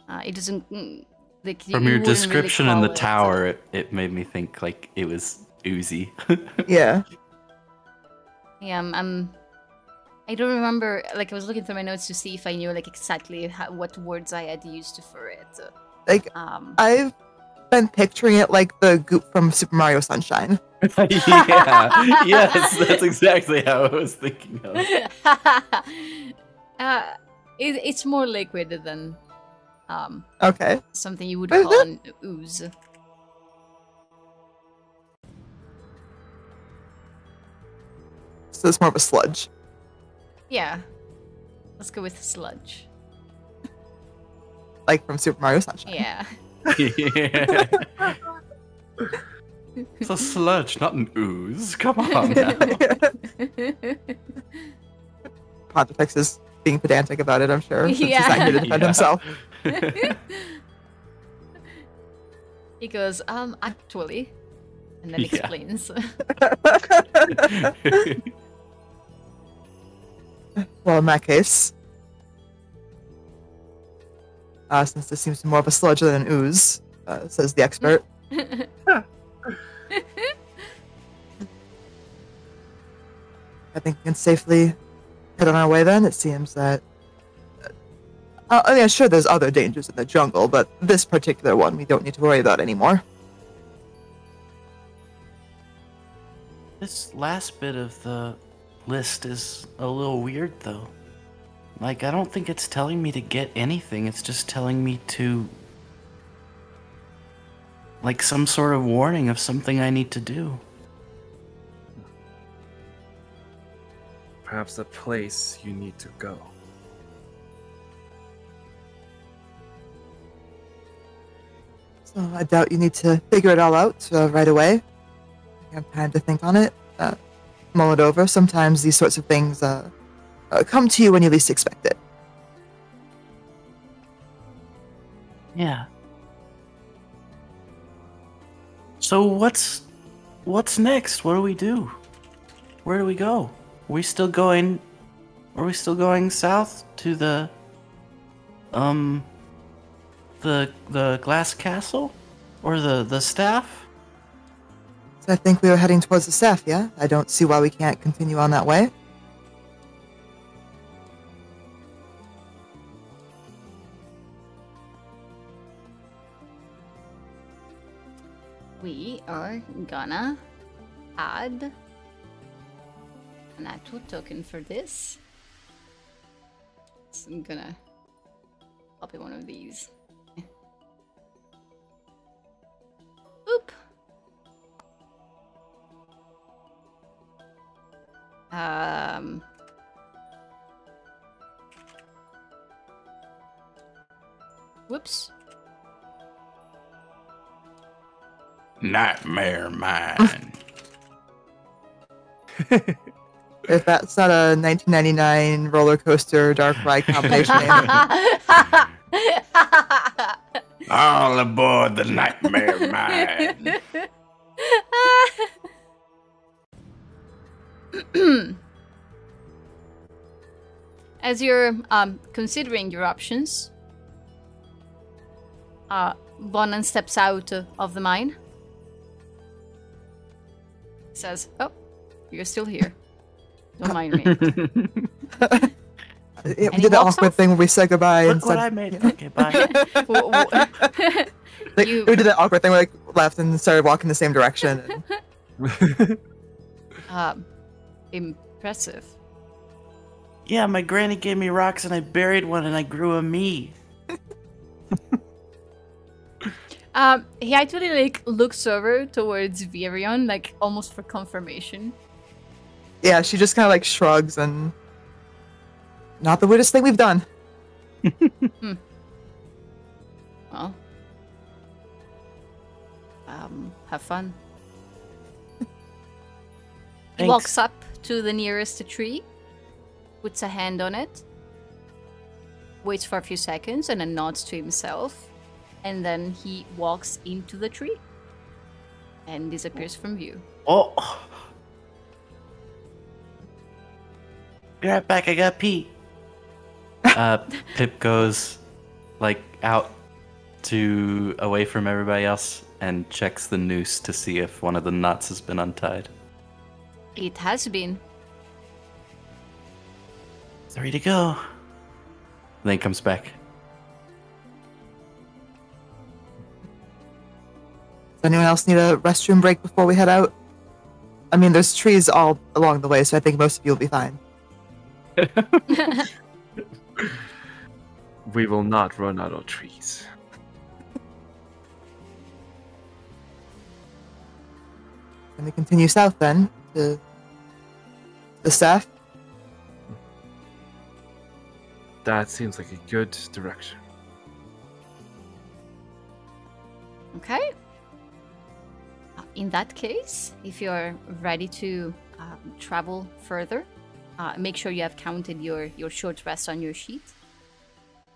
Uh, it doesn't like, from you your description really in the it tower. It, it made me think like it was oozy. Yeah. Yeah. I'm, I'm. I don't remember. Like I was looking through my notes to see if I knew like exactly how, what words I had used for it. Like um, I've. I'm picturing it like the goop from Super Mario Sunshine. Yeah, yes, that's exactly how I was thinking of. uh, it, it's more liquid than um, okay. something you would what call an ooze. So it's more of a sludge. Yeah, let's go with sludge. Like from Super Mario Sunshine. Yeah. Yeah. It's a sludge, not an ooze. Come on now. Pontifex is being pedantic about it, I'm sure. Since yeah. he's not here to defend yeah. himself. He goes, um, actually. And then yeah. explains. Well, in that case... Uh, since this seems more of a sludge than an ooze, uh, says the expert. I think we can safely head on our way then. It seems that... Uh, I mean, sure, there's other dangers in the jungle, but this particular one we don't need to worry about anymore. This last bit of the list is a little weird, though. Like, I don't think it's telling me to get anything, it's just telling me to... Like, some sort of warning of something I need to do. Perhaps a place you need to go. So, I doubt you need to figure it all out uh, right away. You have time to think on it, uh, mull it over. Sometimes these sorts of things, uh... Uh, come to you when you least expect it. Yeah. So what's what's next? What do we do? Where do we go? Are we still going? Are we still going south to the um the the glass castle or the the staff? So I think we were heading towards the staff. Yeah, I don't see why we can't continue on that way. We are gonna add an actual token for this. So I'm gonna copy one of these. Oop! Um... Whoops. Nightmare mine. If that's not a nineteen ninety-nine roller coaster dark ride combination. All aboard the nightmare mine. As you're um, considering your options, uh, Vonan steps out of the mine. Says, "Oh, you're still here. Don't mind me." Yeah, we did that awkward off? thing where we said goodbye. Look and what said, I made. Yeah. Okay, bye. Like, you... We did that awkward thing where we like, left and started walking the same direction. And... um, impressive. Yeah, my granny gave me rocks and I buried one and I grew a me. Um, he actually like looks over towards Virion, like almost for confirmation. Yeah, she just kind of like shrugs and not the weirdest thing we've done. Hmm. Well, um, have fun. He walks up to the nearest tree, puts a hand on it, waits for a few seconds, and then nods to himself. And then he walks into the tree and disappears from view. Oh! Be right back, I got pee. Uh, Pip goes, like, out to away from everybody else and checks the noose to see if one of the knots has been untied. It has been. Three to go. And then he comes back. Anyone else need a restroom break before we head out? I mean, there's trees all along the way, so I think most of you will be fine. We will not run out of trees. And we continue south then to the south. That seems like a good direction. Okay. In that case, if you're ready to uh, travel further, uh, make sure you have counted your, your short rest on your sheet.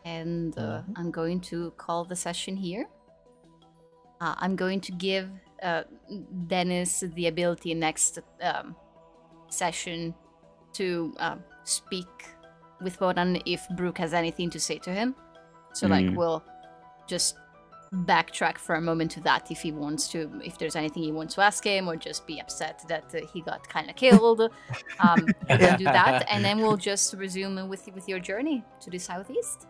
And uh, I'm going to call the session here. Uh, I'm going to give uh, Dennis the ability next um, session to uh, speak with Vonan if Brooke has anything to say to him. So, mm. like, we'll just... backtrack for a moment to that if he wants to, if there's anything he wants to ask him, or just be upset that uh, he got kind of killed. Um, we'll do that, and then we'll just resume with with your journey to the southeast.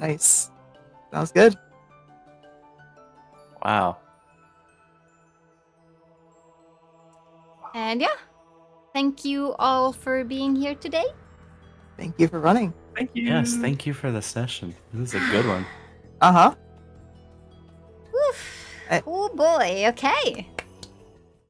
Nice, sounds good. Wow. And yeah, thank you all for being here today. Thank you for running. Thank you. Yes, thank you for the session. This is a good one. Uh huh. Oof. I, oh boy, okay.